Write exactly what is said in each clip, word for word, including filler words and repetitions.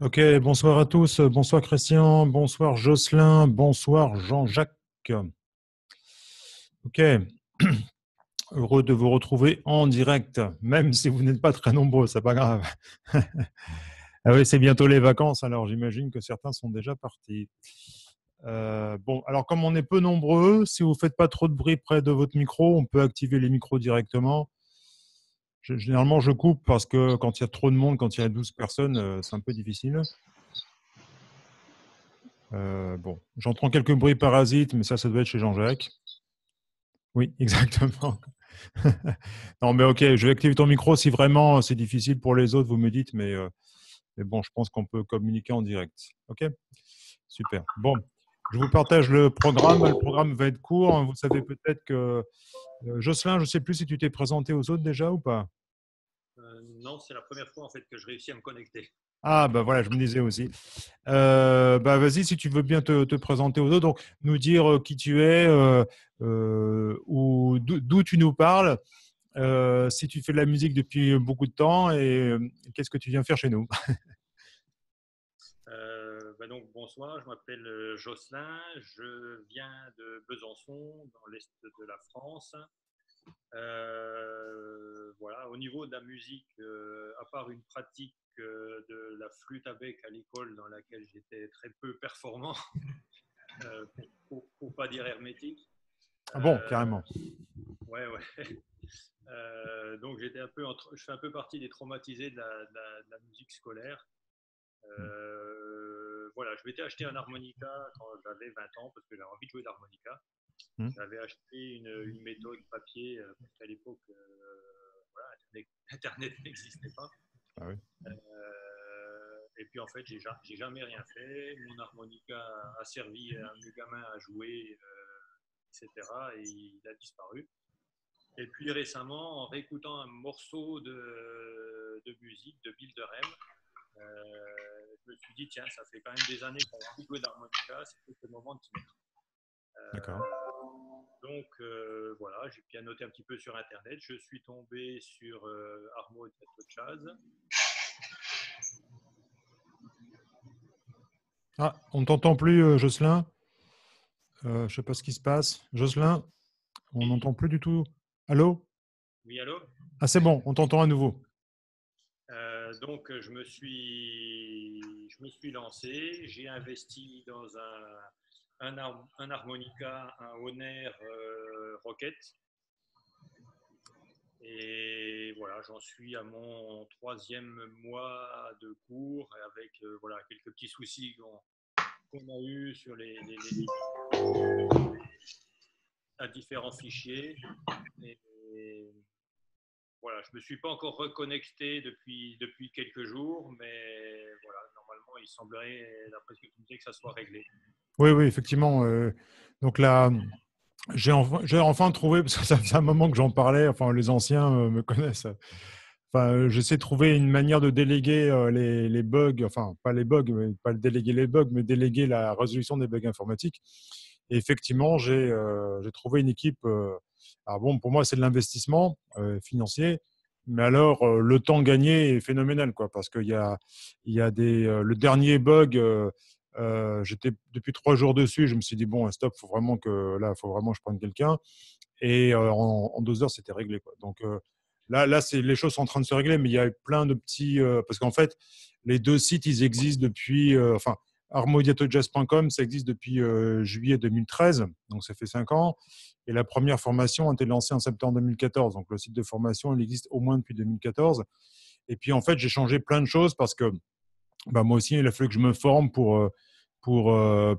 Ok, bonsoir à tous, bonsoir Christian, bonsoir Jocelyn, bonsoir Jean-Jacques. Ok, heureux de vous retrouver en direct, même si vous n'êtes pas très nombreux, c'est pas grave. Ah oui, c'est bientôt les vacances, alors j'imagine que certains sont déjà partis. Euh, bon, alors comme on est peu nombreux, si vous ne faites pas trop de bruit près de votre micro, on peut activer les micros directement. Généralement, je coupe parce que quand il y a trop de monde, quand il y a douze personnes, c'est un peu difficile. Euh, bon, j'entends quelques bruits parasites, mais ça, ça doit être chez Jean-Jacques. Oui, exactement. Non, mais ok, je vais activer ton micro. Si vraiment c'est difficile pour les autres, vous me dites, mais, euh, mais bon, je pense qu'on peut communiquer en direct. Ok, super. Bon. Je vous partage le programme. Le programme va être court. Vous savez peut-être que… Jocelyn, je ne sais plus si tu t'es présenté aux autres déjà ou pas. Euh, non, c'est la première fois en fait, que je réussis à me connecter. Ah, ben voilà, je me disais aussi. Euh, ben, vas-y, si tu veux bien te, te présenter aux autres, donc nous dire qui tu es, euh, euh, ou d'où tu nous parles, euh, si tu fais de la musique depuis beaucoup de temps et euh, qu'est-ce que tu viens faire chez nous. Euh, ben donc, bonsoir, je m'appelle Jocelyn, je viens de Besançon, dans l'est de la France. Euh, voilà, au niveau de la musique, euh, à part une pratique euh, de la flûte à bec à l'école dans laquelle j'étais très peu performant, euh, pour, pour pas dire hermétique. Ah bon, euh, carrément. Ouais, ouais. Euh, donc, j'étais un peu entre, je fais un peu partie des traumatisés de la, de la, de la musique scolaire. Euh, voilà, je m'étais acheté un harmonica quand j'avais vingt ans parce que j'avais envie de jouer d'harmonica. Mmh. J'avais acheté une, une méthode papier parce qu'à l'époque, euh, voilà, Internet, Internet n'existait pas. Ah oui. Euh, et puis en fait, j'ai, j'ai jamais rien fait. Mon harmonica a servi à mes gamins à jouer, euh, et cetera. Et il a disparu. Et puis récemment, en réécoutant un morceau de, de musique de Bill Evans, Euh, je me suis dit, tiens, ça fait quand même des années qu'on a envie de jouer d'harmonica, c'est peut-être le moment de s'y mettre. Euh, D'accord. Donc, euh, voilà, j'ai pianoté un petit peu sur Internet. Je suis tombé sur euh, harmodiatojazz. Ah, on ne t'entend plus, euh, Jocelyn. Euh, je ne sais pas ce qui se passe. Jocelyn, on n'entend plus du tout. Allô? Oui, allô? Ah, c'est bon, on t'entend à nouveau. Euh, donc, je me suis, je me suis lancé. J'ai investi dans un, un, ar, un harmonica, un Honer euh, Rocket. Et voilà, j'en suis à mon troisième mois de cours avec euh, voilà, quelques petits soucis qu'on qu'on a eus sur les, les, les, à différents fichiers. Et, et, Voilà, je ne me suis pas encore reconnecté depuis, depuis quelques jours, mais voilà, normalement, il semblerait, d'après ce que tu me disais, que ça soit réglé. Oui, oui, effectivement. Euh, donc là, j'ai enfin, j'ai enfin trouvé, parce que ça faisait un moment que j'en parlais, enfin, les anciens euh, me connaissent. Enfin, j'essaie de trouver une manière de déléguer euh, les, les bugs, enfin, pas les bugs, mais pas déléguer les bugs, mais déléguer la résolution des bugs informatiques. Et effectivement, j'ai euh, j'ai trouvé une équipe. Euh, Alors bon, pour moi, c'est de l'investissement euh, financier, mais alors euh, le temps gagné est phénoménal, quoi, parce qu'il y a, y a des, euh, le dernier bug, euh, euh, j'étais depuis trois jours dessus, je me suis dit, bon, stop, faut vraiment que, là, il faut vraiment que je prenne quelqu'un, et euh, en, en deux heures, c'était réglé, quoi. Donc euh, là, là c'est, les choses sont en train de se régler, mais il y a plein de petits… Euh, parce qu'en fait, les deux sites, ils existent depuis… Euh, enfin, harmodiatojazz point com, ça existe depuis euh, juillet deux mille treize, donc ça fait cinq ans. Et la première formation a été lancée en septembre deux mille quatorze. Donc, le site de formation, il existe au moins depuis deux mille quatorze. Et puis, en fait, j'ai changé plein de choses parce que ben, moi aussi, il a fallu que je me forme pour, pour,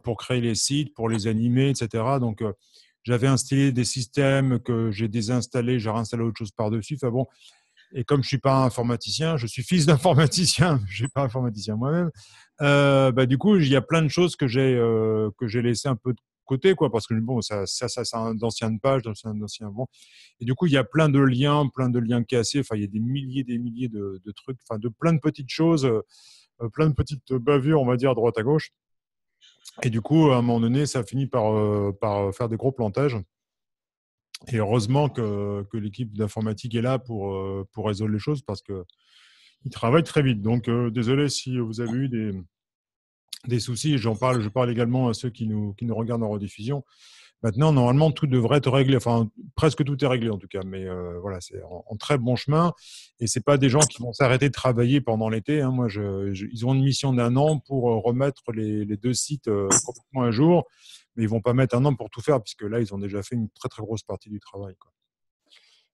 pour créer les sites, pour les animer, et cetera. Donc, j'avais installé des systèmes que j'ai désinstallés, j'ai réinstallé autre chose par-dessus. Enfin, bon. Et comme je ne suis pas informaticien, je suis fils d'informaticien, je ne suis pas informaticien moi-même, euh, ben, du coup, il y a plein de choses que j'ai euh, laissées un peu de côté, quoi, parce que bon, ça, ça, ça, ça d'anciennes pages, d'anciens bon. Et du coup, il y a plein de liens, plein de liens cassés. Enfin, il y a des milliers, des milliers de, de trucs, enfin, de plein de petites choses, euh, plein de petites bavures, on va dire, droite à gauche. Et du coup, à un moment donné, ça finit par, euh, par faire des gros plantages. Et heureusement que, que l'équipe d'informatique est là pour, euh, pour résoudre les choses, parce que il travaille très vite. Donc, euh, désolé si vous avez eu des, des soucis. J'en parle, je parle également à ceux qui nous, qui nous regardent en rediffusion. Maintenant, normalement, tout devrait être réglé. Enfin, presque tout est réglé en tout cas. Mais euh, voilà, c'est en, en très bon chemin. Et ce n'est pas des gens qui vont s'arrêter de travailler pendant l'été, hein. Moi, je, je, ils ont une mission d'un an pour remettre les, les deux sites euh, complètement à jour. Mais ils ne vont pas mettre un an pour tout faire, puisque là, ils ont déjà fait une très, très grosse partie du travail, quoi.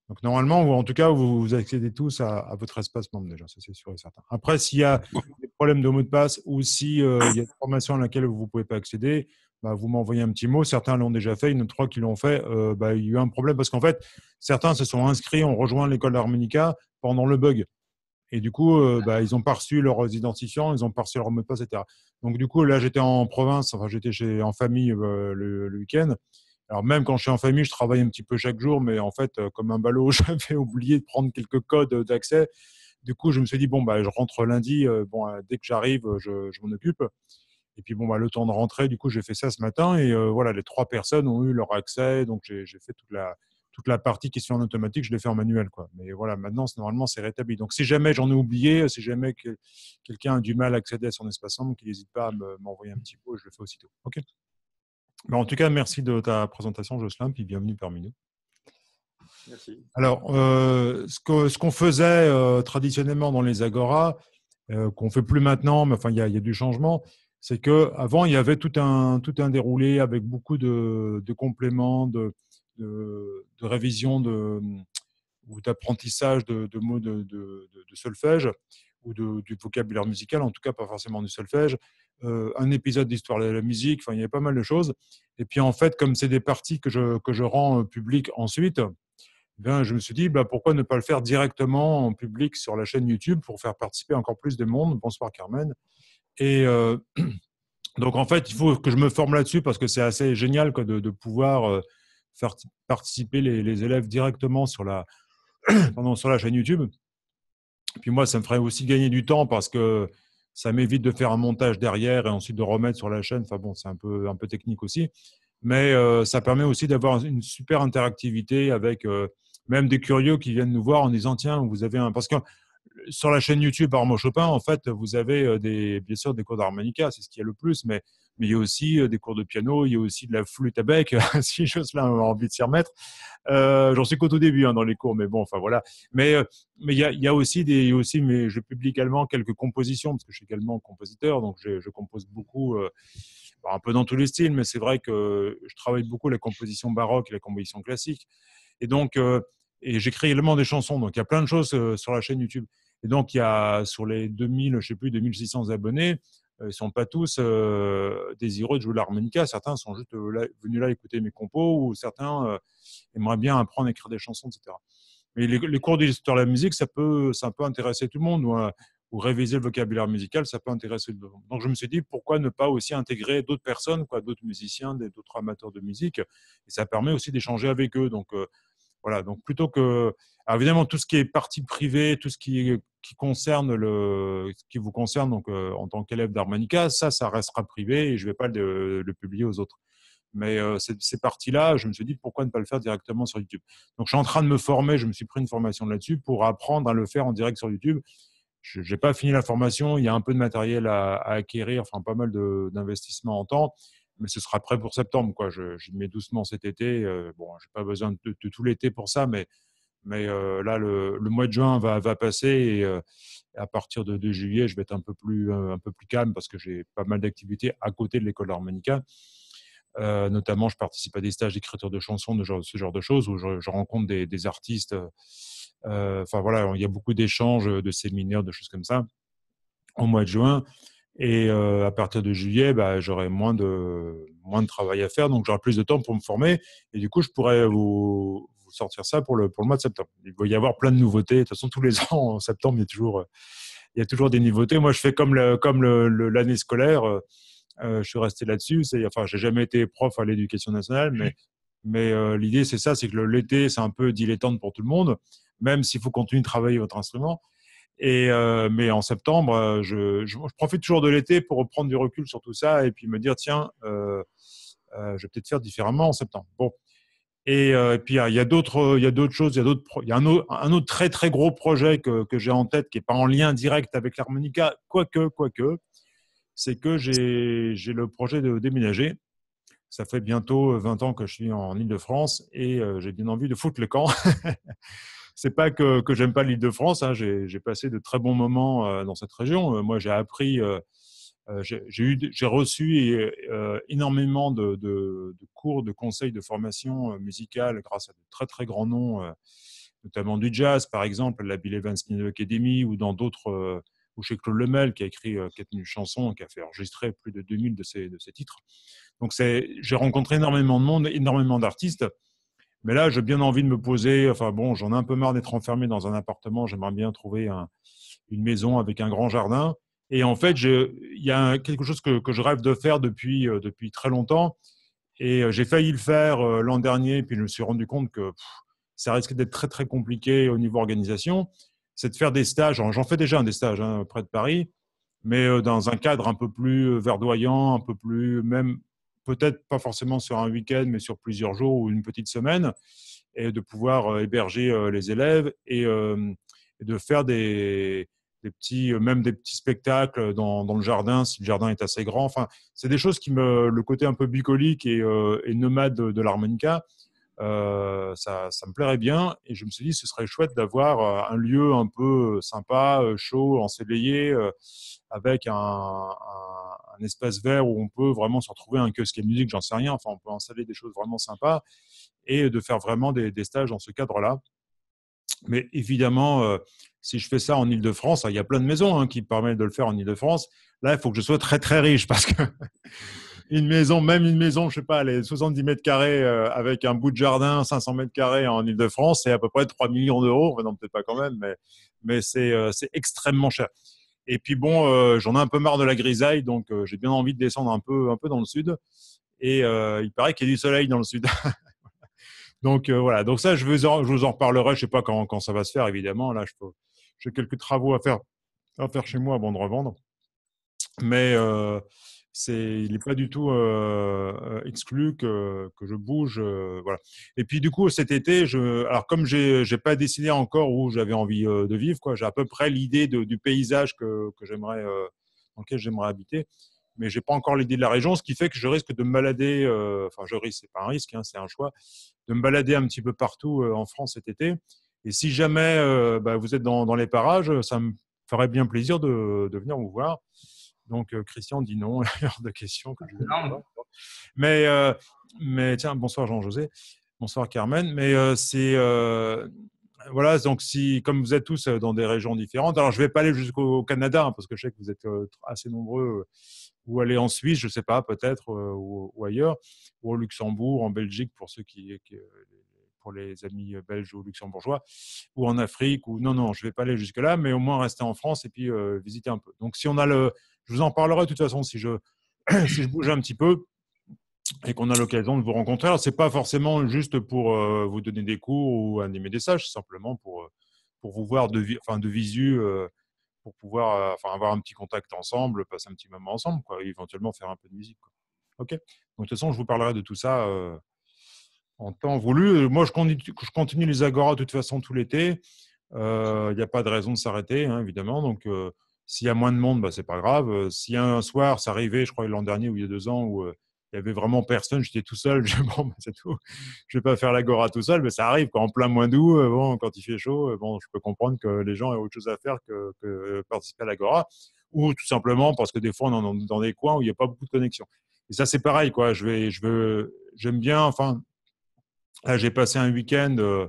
Donc, normalement, ou en tout cas, vous, vous accédez tous à, à votre espace membre déjà, ça c'est sûr et certain. Après, s'il y a des problèmes de mot de passe ou s'il euh, y a des formations à laquelle vous ne pouvez pas accéder, bah, vous m'envoyez un petit mot. Certains l'ont déjà fait, il y en a trois qui l'ont fait. Euh, bah, il y a eu un problème parce qu'en fait, certains se sont inscrits, ont rejoint l'école d'harmonica pendant le bug. Et du coup, euh, bah, ils n'ont pas reçu leurs identifiants, ils n'ont pas reçu leur mot de passe, et cetera. Donc, du coup, là, j'étais en province, enfin, j'étais chez, en famille euh, le, le week-end. Alors, même quand je suis en famille, je travaille un petit peu chaque jour, mais en fait, comme un ballot, j'avais oublié de prendre quelques codes d'accès. Du coup, je me suis dit, bon, bah, je rentre lundi, bon, dès que j'arrive, je, je m'en occupe. Et puis, bon, bah, le temps de rentrer, du coup, j'ai fait ça ce matin. Et euh, voilà, les trois personnes ont eu leur accès. Donc, j'ai fait toute la, toute la partie qui se fait en automatique, je l'ai fait en manuel, quoi. Mais voilà, maintenant, normalement, c'est rétabli. Donc, si jamais j'en ai oublié, si jamais que quelqu'un a du mal à accéder à son espace membre, qu'il n'hésite pas à m'envoyer un petit mot, je le fais aussitôt. OK. Ben en tout cas, merci de ta présentation, Jocelyn, puis bienvenue parmi nous. Merci. Alors, euh, ce qu'on ce qu'on faisait euh, traditionnellement dans les Agora, euh, qu'on ne fait plus maintenant, mais enfin, il y a, y a du changement, c'est qu'avant, il y avait tout un, tout un déroulé avec beaucoup de, de compléments, de, de, de révision de, ou d'apprentissage de, de mots de, de, de solfège ou de, du vocabulaire musical, en tout cas pas forcément du solfège. Euh, un épisode d'histoire de la musique, enfin, il y avait pas mal de choses. Et puis en fait, comme c'est des parties que je, que je rends euh, publiques ensuite, eh bien, je me suis dit, bah, pourquoi ne pas le faire directement en public sur la chaîne YouTube pour faire participer encore plus de monde. Bonsoir Carmen. Et euh, donc en fait, il faut que je me forme là-dessus parce que c'est assez génial, quoi, de, de pouvoir euh, faire participer les, les élèves directement sur la, pardon, sur la chaîne YouTube. Et puis moi, ça me ferait aussi gagner du temps parce que ça m'évite de faire un montage derrière et ensuite de remettre sur la chaîne. Enfin bon, c'est un peu, un peu technique aussi. Mais euh, ça permet aussi d'avoir une super interactivité avec euh, même des curieux qui viennent nous voir en disant « Tiens, vous avez un… » Parce que sur la chaîne YouTube Armand Chopin, en fait, vous avez des, bien sûr des cours d'harmonica, c'est ce qu'il y a le plus. Mais, mais il y a aussi des cours de piano, il y a aussi de la flûte à bec, si Jocelyn a envie de s'y remettre. Euh, J'en suis qu'au tout début, hein, dans les cours, mais bon, enfin voilà. Mais mais il y a, il y a aussi des, aussi, mais je publie également quelques compositions parce que je suis également compositeur, donc je, je compose beaucoup, euh, un peu dans tous les styles, mais c'est vrai que je travaille beaucoup la composition baroque et la composition classique. Et donc, euh, et j'écris également des chansons, donc il y a plein de choses euh, sur la chaîne YouTube. Et donc il y a sur les deux mille, je sais plus, deux mille six cents abonnés. Ils ne sont pas tous euh, désireux de jouer l'harmonica. Certains sont juste euh, là, venus là écouter mes compos ou certains euh, aimeraient bien apprendre à écrire des chansons, et cetera. Mais les, les cours d'histoire de la musique, ça peut, ça peut intéresser tout le monde ou, euh, ou réviser le vocabulaire musical, ça peut intéresser tout le monde. Donc, je me suis dit, pourquoi ne pas aussi intégrer d'autres personnes, quoi, d'autres musiciens, d'autres amateurs de musique. Et ça permet aussi d'échanger avec eux. Donc, euh, voilà. Donc, plutôt que… Alors, évidemment, tout ce qui est partie privée, tout ce qui est… Qui concerne le, qui vous concerne donc euh, en tant qu'élève d'harmonica, ça, ça restera privé et je ne vais pas le, le publier aux autres. Mais euh, ces, ces parties-là, je me suis dit pourquoi ne pas le faire directement sur YouTube. Donc, je suis en train de me former. Je me suis pris une formation là-dessus pour apprendre à le faire en direct sur YouTube. Je n'ai pas fini la formation. Il y a un peu de matériel à, à acquérir, enfin pas mal d'investissement en temps, mais ce sera prêt pour septembre, quoi. Je, je mets doucement cet été. Euh, bon, j'ai pas besoin de, de, de tout l'été pour ça, mais Mais euh, là, le, le mois de juin va, va passer et euh, à partir de, de juillet, je vais être un peu plus, euh, un peu plus calme parce que j'ai pas mal d'activités à côté de l'école d'harmonica. Euh, notamment, je participe à des stages d'écriture de chansons, de genre, ce genre de choses, où je, je rencontre des, des artistes. Enfin euh, voilà, il y a beaucoup d'échanges, de séminaires, de choses comme ça au mois de juin. Et euh, à partir de juillet, bah, j'aurai moins de, moins de travail à faire, donc j'aurai plus de temps pour me former. Et du coup, je pourrais vous… sortir ça pour le, pour le mois de septembre. Il va y avoir plein de nouveautés. De toute façon, tous les ans, en septembre, il y a toujours, il y a toujours des nouveautés. Moi, je fais comme le, comme le, le, l'année scolaire. Euh, je suis resté là-dessus. Enfin, je n'ai jamais été prof à l'éducation nationale, mais, mais euh, l'idée, c'est ça, c'est que l'été, c'est un peu dilettante pour tout le monde, même s'il faut continuer de travailler votre instrument. Et, euh, mais en septembre, je, je, je profite toujours de l'été pour reprendre du recul sur tout ça et puis me dire, tiens, euh, euh, je vais peut-être faire différemment en septembre. Bon. Et, euh, et puis, il y a d'autres choses. Il y a, d'autres, il y a un, autre, un autre très, très gros projet que, que j'ai en tête, qui n'est pas en lien direct avec l'harmonica, quoique, quoique, c'est que j'ai, j'ai le projet de déménager. Ça fait bientôt vingt ans que je suis en Île-de-France et euh, j'ai bien envie de foutre le camp. C'est pas que, que j'aime pas l'Île-de-France, hein. J'ai, j'ai passé de très bons moments euh, dans cette région. Euh, moi, j'ai appris... Euh, Euh, j'ai, j'ai, eu, j'ai reçu euh, énormément de, de, de cours, de conseils, de formation euh, musicale grâce à de très très grands noms, euh, notamment du jazz, par exemple, à la Bill Evans Academy ou dans d'autres, euh, ou chez Claude Lemel qui a écrit euh, quatre mille chansons, qui a fait enregistrer plus de deux mille de ses, de ses titres. Donc c'est, j'ai rencontré énormément de monde, énormément d'artistes, mais là j'ai bien envie de me poser, enfin bon, j'en ai un peu marre d'être enfermé dans un appartement, j'aimerais bien trouver un, une maison avec un grand jardin. Et en fait, il y a quelque chose que, que je rêve de faire depuis, euh, depuis très longtemps. Et euh, j'ai failli le faire euh, l'an dernier, puis je me suis rendu compte que pff, ça risquait d'être très, très compliqué au niveau organisation. C'est de faire des stages. J'en fais déjà un des stages hein, près de Paris, mais euh, dans un cadre un peu plus verdoyant, un peu plus même, peut-être pas forcément sur un week-end, mais sur plusieurs jours ou une petite semaine, et de pouvoir euh, héberger euh, les élèves et, euh, et de faire des... Des petits, même des petits spectacles dans, dans le jardin, si le jardin est assez grand. Enfin, c'est des choses qui me... Le côté un peu bucolique et, euh, et nomade de, de l'harmonica, euh, ça, ça me plairait bien. Et je me suis dit, ce serait chouette d'avoir un lieu un peu sympa, chaud, ensoleillé, euh, avec un, un, un espace vert où on peut vraiment se retrouver, un kiosque de musique, j'en sais rien. Enfin, on peut installer des choses vraiment sympas et de faire vraiment des, des stages dans ce cadre-là. Mais évidemment, euh, si je fais ça en Île-de-France, il y a plein de maisons hein, qui permettent de le faire en Île-de-France. Là, il faut que je sois très, très riche parce que une maison, même une maison, je ne sais pas, les soixante-dix mètres carrés euh, avec un bout de jardin, cinq cents mètres carrés en Île-de-France, c'est à peu près trois millions d'euros. Non, peut-être pas quand même, mais, mais c'est, euh, c'est extrêmement cher. Et puis bon, euh, j'en ai un peu marre de la grisaille, donc euh, j'ai bien envie de descendre un peu, un peu dans le sud. Et euh, il paraît qu'il y a du soleil dans le sud. Donc euh, voilà, donc ça, je vous en, je vous en reparlerai, je ne sais pas quand, quand ça va se faire, évidemment. Là, je peux, j'ai quelques travaux à faire, à faire chez moi avant de revendre. Mais euh, c'est, il n'est pas du tout euh, exclu que, que je bouge. Euh, voilà. Et puis du coup, cet été, je, alors comme je n'ai pas décidé encore où j'avais envie euh, de vivre, quoi, j'ai à peu près l'idée de, du paysage que, que j'aimerais, euh, dans lequel j'aimerais habiter. Mais je n'ai pas encore l'idée de la région, ce qui fait que je risque de me balader, euh, enfin je risque, ce n'est pas un risque, hein, c'est un choix, de me balader un petit peu partout euh, en France cet été. Et si jamais euh, bah, vous êtes dans, dans les parages, ça me ferait bien plaisir de, de venir vous voir. Donc euh, Christian dit non, il y a de questions que je vais avoir. Mais, euh, mais tiens, bonsoir Jean-José, bonsoir Carmen. Mais euh, c'est... Euh, Voilà, donc si, comme vous êtes tous dans des régions différentes, alors je ne vais pas aller jusqu'au Canada, hein, parce que je sais que vous êtes euh, assez nombreux, euh, ou aller en Suisse, je ne sais pas, peut-être, euh, ou, ou ailleurs, ou au Luxembourg, en Belgique, pour ceux qui, qui pour les amis belges ou luxembourgeois, ou en Afrique, ou non, non, je ne vais pas aller jusque-là, mais au moins rester en France et puis euh, visiter un peu. Donc si on a le, je vous en parlerai de toute façon si je, si je bouge un petit peu. Et qu'on a l'occasion de vous rencontrer. Alors, ce n'est pas forcément juste pour euh, vous donner des cours ou animer des stages, c'est simplement pour, pour vous voir de, vi- enfin, de visu, euh, pour pouvoir euh, enfin, avoir un petit contact ensemble, passer un petit moment ensemble, quoi, et éventuellement faire un peu de musique. Quoi. Okay. Donc, de toute façon, je vous parlerai de tout ça euh, en temps voulu. Moi, je continue, je continue les Agora de toute façon tout l'été. Il euh, n'y a pas de raison de s'arrêter, hein, évidemment. Donc, euh, s'il y a moins de monde, bah, ce n'est pas grave. S'il y a un soir, c'est arrivé, je crois, l'an dernier ou il y a deux ans, où... Euh, il n'y avait vraiment personne, j'étais tout seul, je, bon, c'est tout. Je ne vais pas faire l'agora tout seul, mais ça arrive quand en plein mois d'août, bon, quand il fait chaud, bon, je peux comprendre que les gens aient autre chose à faire que, que participer à l'agora, ou tout simplement parce que des fois on est dans des coins où il n'y a pas beaucoup de connexion. Et ça c'est pareil, quoi. Je vais, je veux, j'aime bien, enfin, là j'ai passé un week-end euh,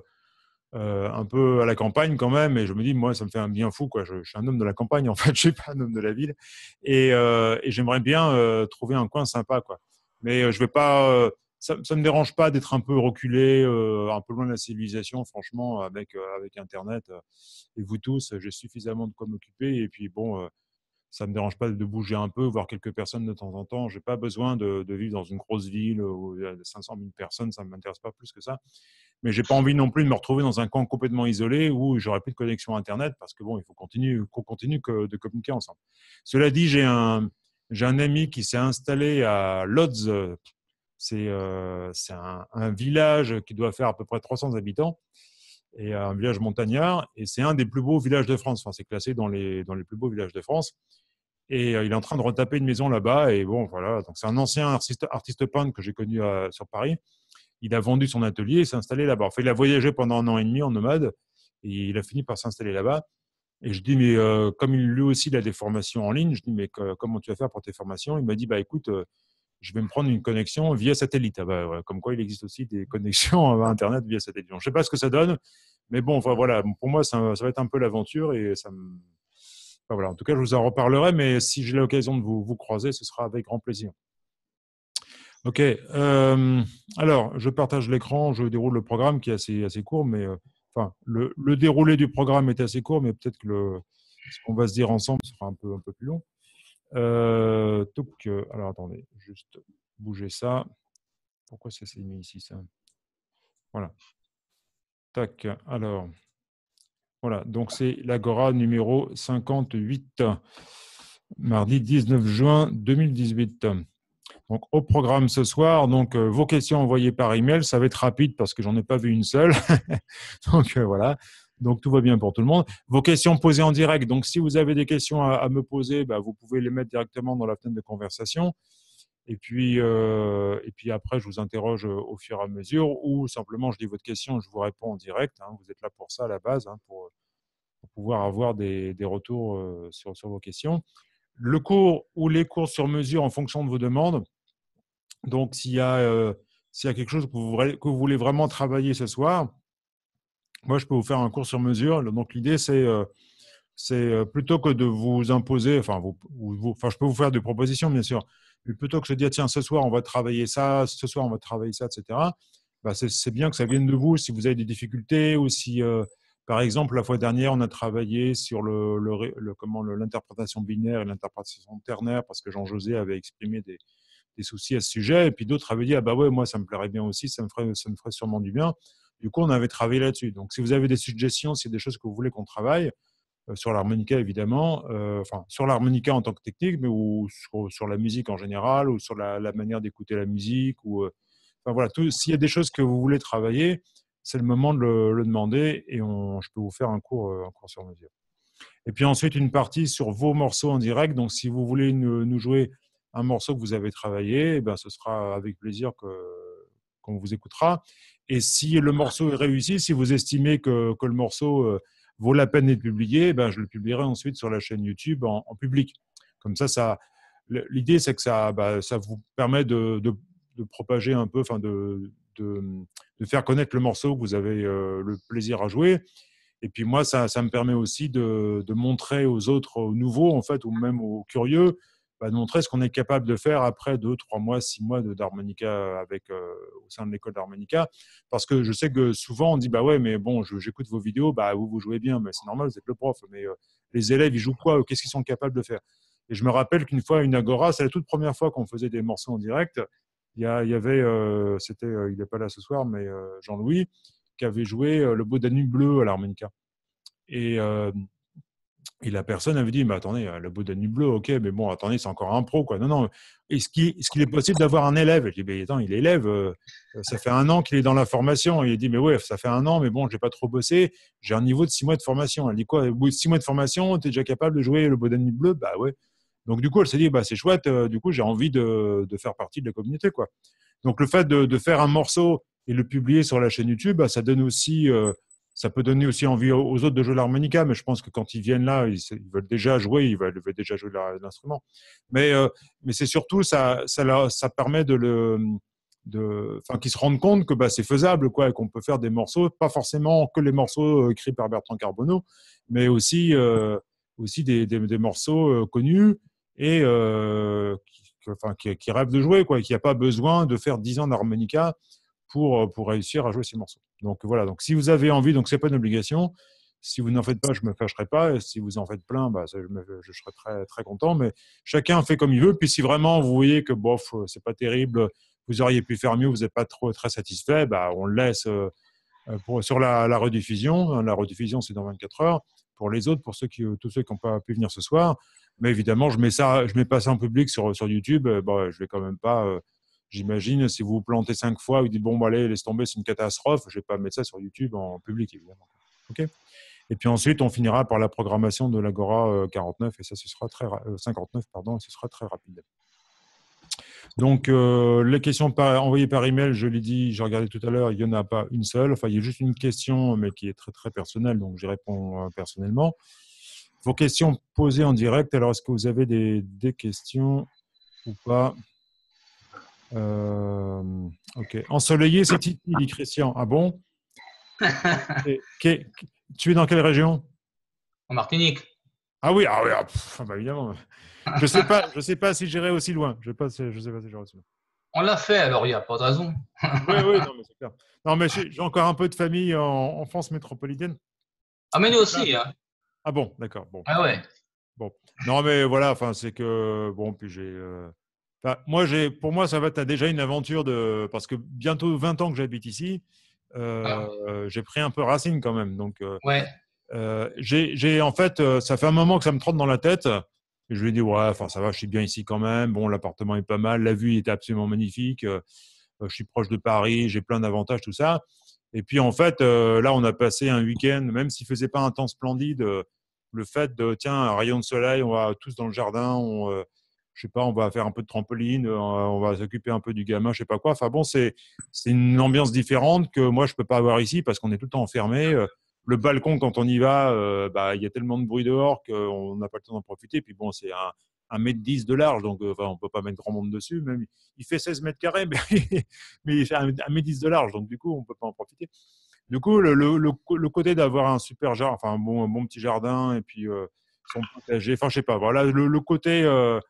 euh, un peu à la campagne quand même, et je me dis, moi ça me fait un bien fou, quoi. Je, je suis un homme de la campagne en fait, je ne suis pas un homme de la ville, et, euh, et j'aimerais bien euh, trouver un coin sympa, quoi. Mais je vais pas, ça, ça me dérange pas d'être un peu reculé, euh, un peu loin de la civilisation, franchement, avec, euh, avec Internet euh, et vous tous, j'ai suffisamment de quoi m'occuper. Et puis bon, euh, ça me dérange pas de bouger un peu, voir quelques personnes de temps en temps. J'ai pas besoin de, de vivre dans une grosse ville où il y a cinq cent mille personnes, ça ne m'intéresse pas plus que ça. Mais j'ai pas envie non plus de me retrouver dans un camp complètement isolé où j'aurais plus de connexion Internet parce que bon, il faut continuer, qu'on continue que de communiquer ensemble. Cela dit, j'ai un J'ai un ami qui s'est installé à Lodz, C'est euh, un, un village qui doit faire à peu près trois cents habitants, et un village montagnard, et c'est un des plus beaux villages de France. Enfin, c'est classé dans les, dans les plus beaux villages de France. Et euh, il est en train de retaper une maison là-bas. Et bon, voilà. Donc, c'est un ancien artiste, artiste peintre que j'ai connu à, sur Paris. Il a vendu son atelier et s'est installé là-bas. Enfin, il a voyagé pendant un an et demi en nomade, et il a fini par s'installer là-bas. Et je dis, mais euh, comme lui aussi, il a des formations en ligne, je dis, mais euh, comment tu vas faire pour tes formations? Il m'a dit, bah écoute, euh, je vais me prendre une connexion via satellite. Ah bah, ouais, comme quoi, il existe aussi des connexions à Internet via satellite. Donc, je ne sais pas ce que ça donne, mais bon, enfin, voilà, pour moi, ça, ça va être un peu l'aventure. Et ça me... enfin, voilà. En tout cas, je vous en reparlerai, mais si j'ai l'occasion de vous, vous croiser, ce sera avec grand plaisir. Ok, euh, alors, je partage l'écran, je déroule le programme qui est assez, assez court, mais... Euh, Enfin, le, le déroulé du programme est assez court, mais peut-être que le, ce qu'on va se dire ensemble sera un peu, un peu plus long. Euh, donc, alors, attendez, juste bouger ça. Pourquoi ça s'est mis ici, ça? Voilà. Tac, alors. Voilà, donc c'est l'Agora numéro cinquante-huit, mardi dix-neuf juin deux mille dix-huit. Donc, au programme ce soir, donc, euh, vos questions envoyées par email, ça va être rapide parce que j'en ai pas vu une seule. donc, euh, voilà. Donc, tout va bien pour tout le monde. Vos questions posées en direct. Donc, si vous avez des questions à, à me poser, bah, vous pouvez les mettre directement dans la fenêtre de conversation. Et puis, euh, et puis après, je vous interroge au fur et à mesure ou simplement, je dis votre question, je vous réponds en direct. Hein. Vous êtes là pour ça à la base, hein, pour, pour pouvoir avoir des, des retours euh, sur, sur vos questions. Le cours ou les cours sur mesure en fonction de vos demandes. Donc, s'il y a, euh, s'il y a quelque chose que vous, que vous voulez vraiment travailler ce soir, moi, je peux vous faire un cours sur mesure. Donc, l'idée, c'est euh, euh, plutôt que de vous imposer, enfin, vous, vous, enfin, je peux vous faire des propositions, bien sûr, mais plutôt que je dis, tiens, ce soir, on va travailler ça, ce soir, on va travailler ça, et cetera. Ben, c'est bien que ça vienne de vous si vous avez des difficultés ou si, euh, par exemple, la fois dernière, on a travaillé sur le, le, le, comment, l'interprétation binaire et l'interprétation ternaire parce que Jean-José avait exprimé des... des soucis à ce sujet, et puis d'autres avaient dit « Ah bah ouais, moi ça me plairait bien aussi, ça me ferait, ça me ferait sûrement du bien ». Du coup, on avait travaillé là-dessus. Donc, si vous avez des suggestions, s'il y a des choses que vous voulez qu'on travaille, euh, sur l'harmonica évidemment, euh, enfin, sur l'harmonica en tant que technique, mais ou sur, sur la musique en général, ou sur la, la manière d'écouter la musique, ou euh, enfin voilà, s'il y a des choses que vous voulez travailler, c'est le moment de le, le demander, et on, je peux vous faire un cours, un cours sur mesure. Et puis ensuite, une partie sur vos morceaux en direct, donc si vous voulez nous, nous jouer un morceau que vous avez travaillé, eh ben, ce sera avec plaisir qu'on qu vous écoutera. Et si le morceau est réussi, si vous estimez que, que le morceau euh, vaut la peine d'être publié, eh ben, je le publierai ensuite sur la chaîne YouTube en, en public. Comme ça, ça l'idée, c'est que ça, bah, ça vous permet de, de, de propager un peu, enfin de, de, de faire connaître le morceau que vous avez euh, le plaisir à jouer. Et puis moi, ça, ça me permet aussi de, de montrer aux autres, aux nouveaux, en fait, ou même aux curieux, bah, de montrer ce qu'on est capable de faire après deux, trois mois, six mois d'harmonica avec euh, au sein de l'école d'harmonica. Parce que je sais que souvent on dit bah ouais, mais bon, j'écoute vos vidéos, bah vous, vous jouez bien, mais c'est normal, vous êtes le prof, mais euh, les élèves ils jouent quoi, qu'est-ce qu'ils sont capables de faire? Et je me rappelle qu'une fois, une Agora, c'est la toute première fois qu'on faisait des morceaux en direct. Il y, a, il y avait, euh, c'était, euh, il n'est pas là ce soir, mais euh, Jean-Louis qui avait joué euh, le Beau Danube bleu à l'harmonica. Et euh, Et la personne avait dit, mais attendez, le Beau Danube bleu, ok, mais bon, attendez, c'est encore un pro, quoi. Non, non, est-ce qu'il est, qu est possible d'avoir un élève? Je dis, mais attends, il est élève, euh, ça fait un an qu'il est dans la formation. Il dit, mais ouais, ça fait un an, mais bon, j'ai pas trop bossé, j'ai un niveau de six mois de formation. Elle dit, quoi, au bout de six mois de formation, tu es déjà capable de jouer le Beau Danube bleu? Bah ouais. Donc, du coup, elle s'est dit, bah c'est chouette, euh, du coup, j'ai envie de, de faire partie de la communauté, quoi. Donc, le fait de, de faire un morceau et le publier sur la chaîne YouTube, bah, ça donne aussi... Euh, ça peut donner aussi envie aux autres de jouer l'harmonica, mais je pense que quand ils viennent là, ils veulent déjà jouer, ils veulent déjà jouer l'instrument. Mais, euh, mais c'est surtout, ça, ça, ça permet de le, de, enfin, qu'ils se rendent compte que bah, c'est faisable, quoi, et qu'on peut faire des morceaux, pas forcément que les morceaux écrits par Bertrand Carbonneau, mais aussi, euh, aussi des, des, des morceaux connus et euh, qui, enfin, qui, qui rêvent de jouer, quoi, et qu'il n'y a pas besoin de faire dix ans d'harmonica Pour, pour réussir à jouer ces morceaux. Donc voilà, donc si vous avez envie, donc c'est pas une obligation, si vous n'en faites pas, je me fâcherai pas, et si vous en faites plein, bah, ça, je, me, je serai très, très content, mais chacun fait comme il veut, puis si vraiment vous voyez que bof, c'est pas terrible, vous auriez pu faire mieux, vous n'êtes pas trop, très satisfait, bah, on le laisse euh, pour, sur la, la rediffusion, la rediffusion c'est dans vingt-quatre heures, pour les autres, pour ceux qui, tous ceux qui n'ont pas pu venir ce soir, mais évidemment, je mets ça, je mets pas ça en public sur, sur YouTube, bah, je vais quand même pas... Euh, J'imagine, si vous vous plantez cinq fois, vous dites, bon, bah, allez, laisse tomber, c'est une catastrophe. Je ne vais pas mettre ça sur YouTube en public, évidemment. Okay. Et puis ensuite, on finira par la programmation de l'Agora quarante-neuf, et ça, ce sera très cinquante-neuf, pardon, et ce sera très rapide. Donc, euh, les questions par, envoyées par email, je l'ai dit, j'ai regardé tout à l'heure, il n'y en a pas une seule. Enfin, il y a juste une question, mais qui est très, très personnelle, donc j'y réponds personnellement. Vos questions posées en direct, alors est-ce que vous avez des, des questions ou pas? Euh, ok. Ensoleillé, c'est Titi, dit Christian. Ah bon? Et, que, tu es dans quelle région? En Martinique. Ah oui, ah oui ah, pff, bah évidemment. Je ne sais pas, je sais pas si j'irai aussi loin. Je ne sais pas si, je sais pas si j'irai aussi loin. On l'a fait, alors il n'y a pas de raison. Oui, oui, non, mais c'est clair. Non, mais j'ai encore un peu de famille en, en France métropolitaine. Ah, mais nous aussi. Hein. Ah bon, d'accord. Bon. Ah ouais. Bon. Non, mais voilà, enfin, c'est que bon, puis j'ai. Euh... Enfin, moi, j'ai, pour moi, ça va être déjà une aventure de, parce que bientôt vingt ans que j'habite ici. Euh, ah. euh, j'ai pris un peu racine quand même. Donc, euh, ouais. euh, j'ai en fait, euh, ça fait un moment que ça me trotte dans la tête. Et je lui ai dit, ouais, enfin, ça va, je suis bien ici quand même. Bon, l'appartement est pas mal, la vue est absolument magnifique. Euh, je suis proche de Paris, j'ai plein d'avantages, tout ça. Et puis, en fait, euh, là, on a passé un week-end, même s'il faisait pas un temps splendide, euh, le fait de, tiens, un rayon de soleil, on va tous dans le jardin, on. Euh, je sais pas, on va faire un peu de trampoline, on va s'occuper un peu du gamin, je sais pas quoi. Enfin bon, c'est une ambiance différente que moi, je peux pas avoir ici parce qu'on est tout le temps enfermé. Le balcon, quand on y va, euh, bah, y a tellement de bruit dehors qu'on n'a pas le temps d'en profiter. Puis bon, c'est un, un mètre dix de large, donc euh, on peut pas mettre grand monde dessus. Même, il fait seize mètres carrés, mais, mais il fait un mètre dix de large, donc du coup, on peut pas en profiter. Du coup, le, le, le, le côté d'avoir un super jardin, enfin un bon, un bon petit jardin et puis euh, son potager, enfin je sais pas, voilà, le, le côté... Euh,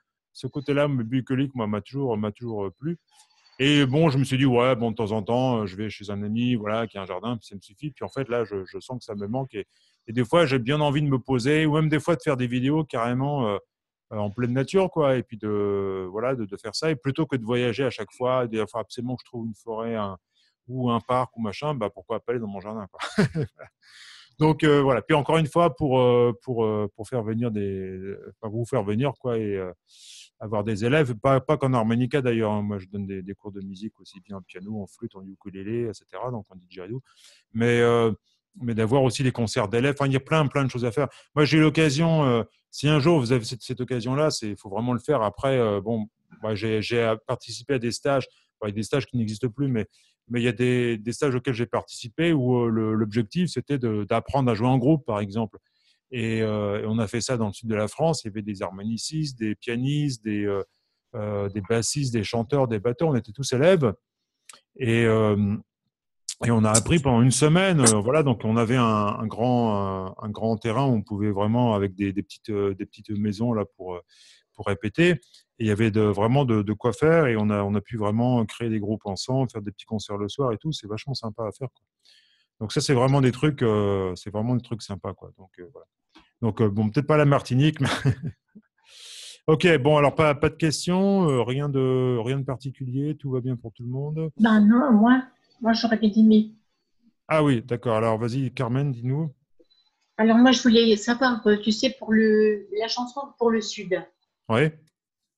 Ce côté-là, bucolique, moi, m'a toujours, m'a toujours plu. Et bon, je me suis dit, ouais, bon, de temps en temps, je vais chez un ami, voilà, qui a un jardin, puis ça me suffit. Puis en fait, là, je, je sens que ça me manque. Et, et des fois, j'ai bien envie de me poser, ou même des fois de faire des vidéos carrément euh, en pleine nature, quoi. Et puis de, voilà, de, de faire ça. Et plutôt que de voyager à chaque fois, des fois absolument que je trouve une forêt un, ou un parc ou machin, bah pourquoi pas aller dans mon jardin, quoi. Donc euh, voilà. Puis encore une fois, pour pour pour faire venir des, enfin, vous faire venir, quoi, et euh, avoir des élèves, pas, pas qu'en harmonica d'ailleurs. Moi, je donne des, des cours de musique aussi bien en piano, en flûte, en ukulélé, et cetera. Donc en didgeridoo. Mais euh, mais d'avoir aussi des concerts d'élèves. Enfin, il y a plein plein de choses à faire. Moi, j'ai eu l'occasion. Euh, si un jour vous avez cette, cette occasion-là, c'est il faut vraiment le faire. Après, euh, bon, bah, j'ai j'ai participé à des stages, enfin, des stages qui n'existent plus, mais Mais il y a des, des stages auxquels j'ai participé où euh, l'objectif, c'était d'apprendre à jouer en groupe, par exemple. Et, euh, et on a fait ça dans le sud de la France. Il y avait des harmonicistes, des pianistes, des, euh, des bassistes, des chanteurs, des batteurs. On était tous élèves. Et, euh, et on a appris pendant une semaine. Euh, voilà, donc on avait un, un, grand, un, un grand terrain où on pouvait vraiment, avec des, des, petites, des petites maisons là, pour, pour répéter. Et il y avait de, vraiment de, de quoi faire et on a, on a pu vraiment créer des groupes ensemble, faire des petits concerts le soir et tout. C'est vachement sympa à faire, quoi. Donc ça, c'est vraiment des trucs, euh, c'est vraiment des trucs sympas, quoi. Donc euh, voilà. Donc euh, bon, peut-être pas la Martinique, mais ok. Bon, alors pas, pas de questions, euh, rien de rien de particulier, tout va bien pour tout le monde. Ben non, moi, moi j'aurais bien aimé. Ah oui, d'accord. Alors vas-y, Carmen, dis-nous. Alors moi, je voulais savoir, tu sais, pour le la chanson pour le Sud. Oui.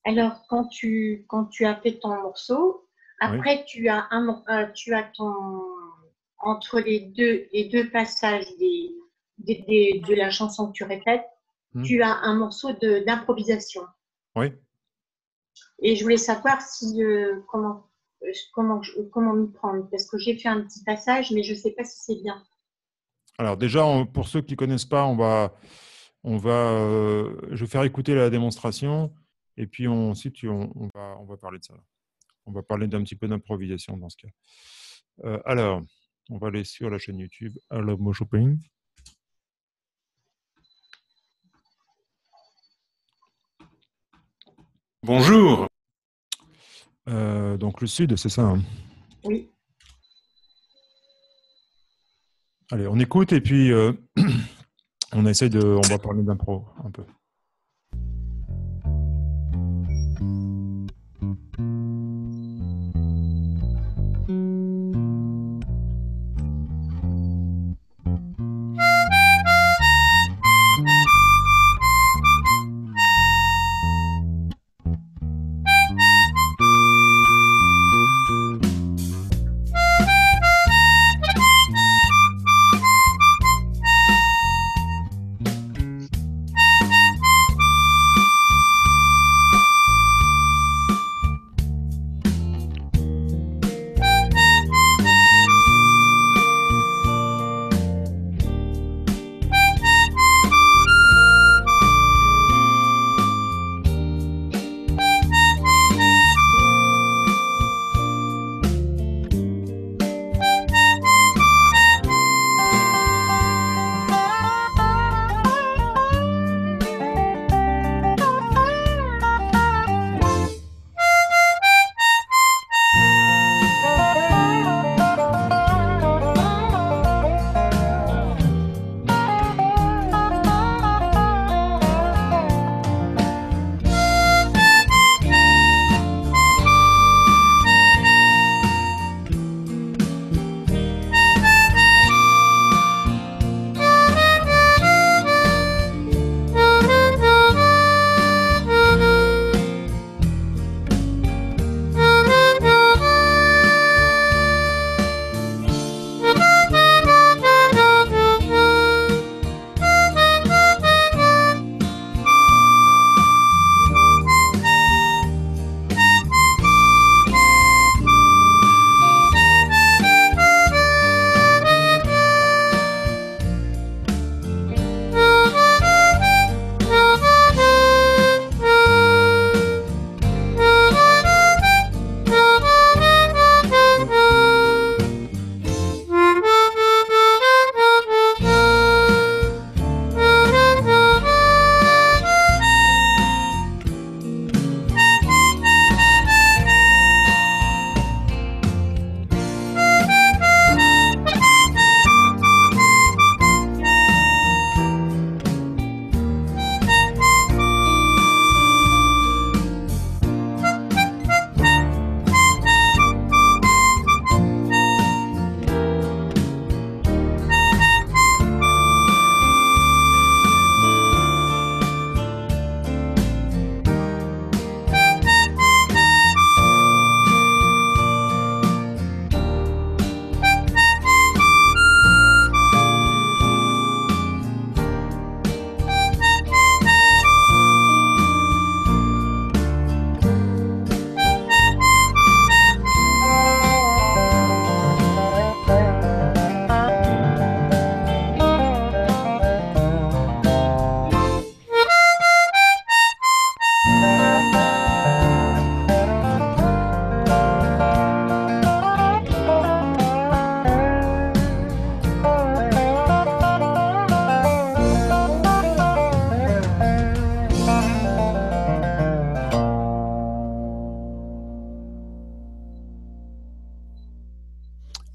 Alors, quand tu, quand tu as fait ton morceau, après, oui. tu as, un, tu as ton, entre les deux, les deux passages des, des, des, de la chanson que tu répètes, mmh. tu as un morceau d'improvisation. Oui. Et je voulais savoir si, euh, comment, euh, comment, comment m'y prendre, parce que j'ai fait un petit passage, mais je ne sais pas si c'est bien. Alors déjà, on, pour ceux qui ne connaissent pas, on va, on va, euh, je vais faire écouter la démonstration. Et puis, on, si tu, on, on, va, on va parler de ça. On va parler d'un petit peu d'improvisation dans ce cas. Euh, alors, on va aller sur la chaîne YouTube Armand Chopin. Bonjour. Euh, donc, le Sud, c'est ça, hein? Oui. Allez, on écoute et puis euh, on essaie de... On va parler d'impro un peu.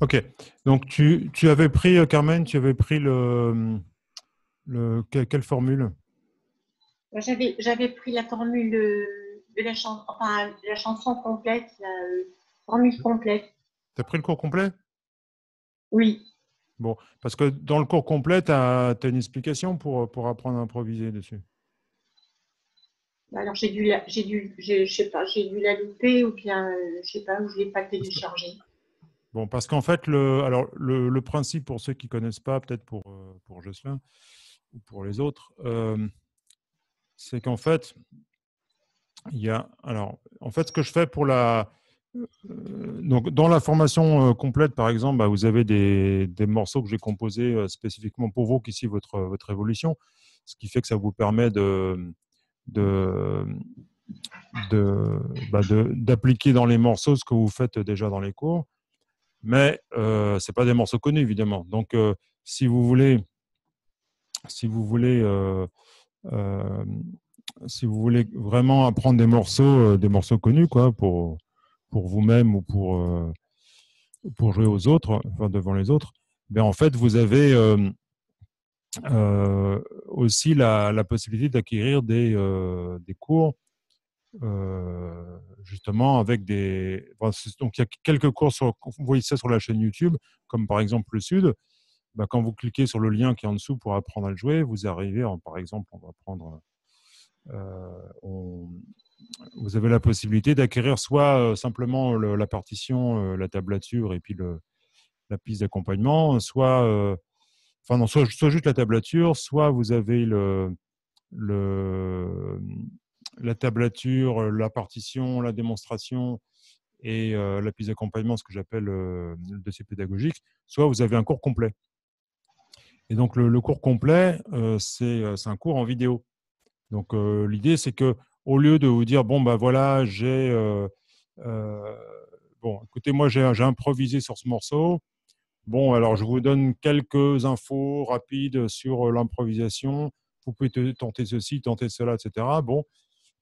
Ok. Donc, tu, tu avais pris, Carmen, tu avais pris le... le quelle formule? J'avais pris la formule de la, chan enfin, la chanson complète, la formule complète. Tu as pris le cours complet? Oui. Bon, parce que dans le cours complet, tu as, as une explication pour, pour apprendre à improviser dessus. Alors, j'ai dû, dû, dû la louper ou bien, je ne sais pas, ou je ne l'ai pas téléchargée. Bon, parce qu'en fait, le, alors, le, le principe, pour ceux qui ne connaissent pas, peut-être pour, pour Jocelyn ou pour les autres, euh, c'est qu'en fait, il y a, alors, en fait, ce que je fais pour la... Donc, dans la formation complète, par exemple, bah, vous avez des, des morceaux que j'ai composés spécifiquement pour vous, qu'ici, votre, votre évolution, ce qui fait que ça vous permet de... de de bah d'appliquer dans les morceaux ce que vous faites déjà dans les cours, mais euh, c'est pas des morceaux connus évidemment. Donc euh, si vous voulez si vous voulez euh, euh, si vous voulez vraiment apprendre des morceaux euh, des morceaux connus quoi pour pour vous-même ou pour euh, pour jouer aux autres, enfin devant les autres, ben en fait vous avez euh, Euh, aussi la, la possibilité d'acquérir des, euh, des cours euh, justement avec des... Enfin, donc il y a quelques cours, sur, vous voyez ça sur la chaîne YouTube, comme par exemple le Sud. Ben, quand vous cliquez sur le lien qui est en dessous pour apprendre à le jouer, vous arrivez, en, par exemple, on va prendre... Euh, on, vous avez la possibilité d'acquérir soit simplement le, la partition, la tablature et puis le, la piste d'accompagnement, soit... Euh, Enfin, non, soit, soit juste la tablature, soit vous avez le, le, la tablature, la partition, la démonstration et euh, la piste d'accompagnement, ce que j'appelle euh, le dossier pédagogique, soit vous avez un cours complet. Et donc, le, le cours complet, euh, c'est un cours en vidéo. Donc, euh, l'idée, c'est que au lieu de vous dire, bon, ben voilà, j'ai... Euh, euh, bon, écoutez, moi, j'ai improvisé sur ce morceau. Bon, alors je vous donne quelques infos rapides sur l'improvisation. Vous pouvez tenter ceci, tenter cela, et cetera. Bon,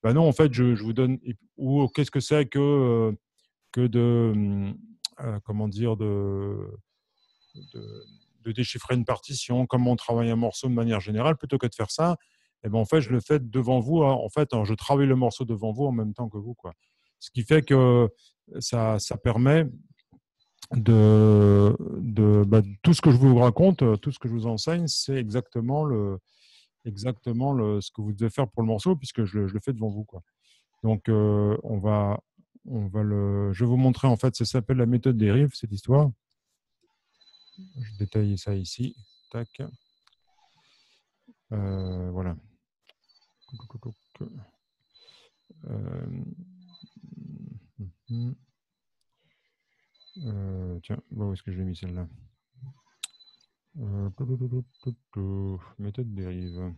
ben non, en fait, je, je vous donne. Ou qu'est-ce que c'est que que de euh, comment dire de, de de déchiffrer une partition, comment on travaille un morceau de manière générale, plutôt que de faire ça. Et ben en fait, je le fais devant vous. En fait, je travaille le morceau devant vous en même temps que vous, quoi. Ce qui fait que ça ça permet de, de bah, tout ce que je vous raconte, tout ce que je vous enseigne, c'est exactement, le, exactement le, ce que vous devez faire pour le morceau, puisque je, je le fais devant vous, quoi. Donc, euh, on va, on va le, je vais vous montrer, en fait, ça s'appelle la méthode des rives, cette histoire. Je détaille ça ici. Tac. Euh, voilà. Euh, hum. Euh, tiens, où est-ce que j'ai mis celle-là? euh, Méthode dérive.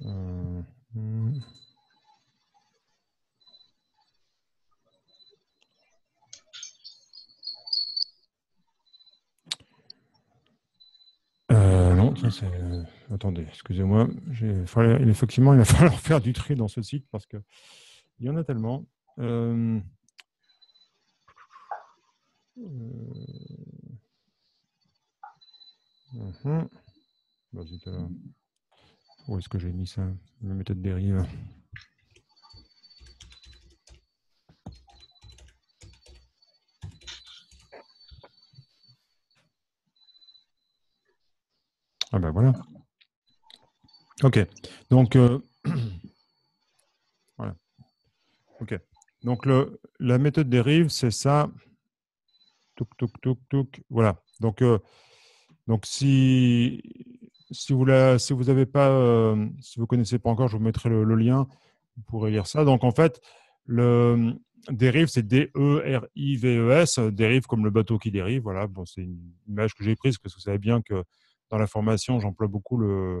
Euh, hmm. euh, non, tiens, c'est... Attendez, excusez-moi. J'ai... Fallait... Effectivement, il va falloir faire du tri dans ce site parce qu'il y en a tellement. Euh... Mmh. Bah, euh... Où est-ce que j'ai mis ça? La méthode dérive. Ah ben voilà. Ok. Donc euh... voilà. Ok. Donc le la méthode dérive, c'est ça. Touk, touk, touk, touk. Voilà. Donc, euh, donc si, si vous la, si vous avez pas, euh, si vous connaissez pas encore, je vous mettrai le, le lien. Vous pourrez lire ça. Donc, en fait, le dérive, c'est D E R I V E S. Dérive comme le bateau qui dérive. Voilà. Bon, c'est une image que j'ai prise parce que vous savez bien que dans la formation, j'emploie beaucoup le,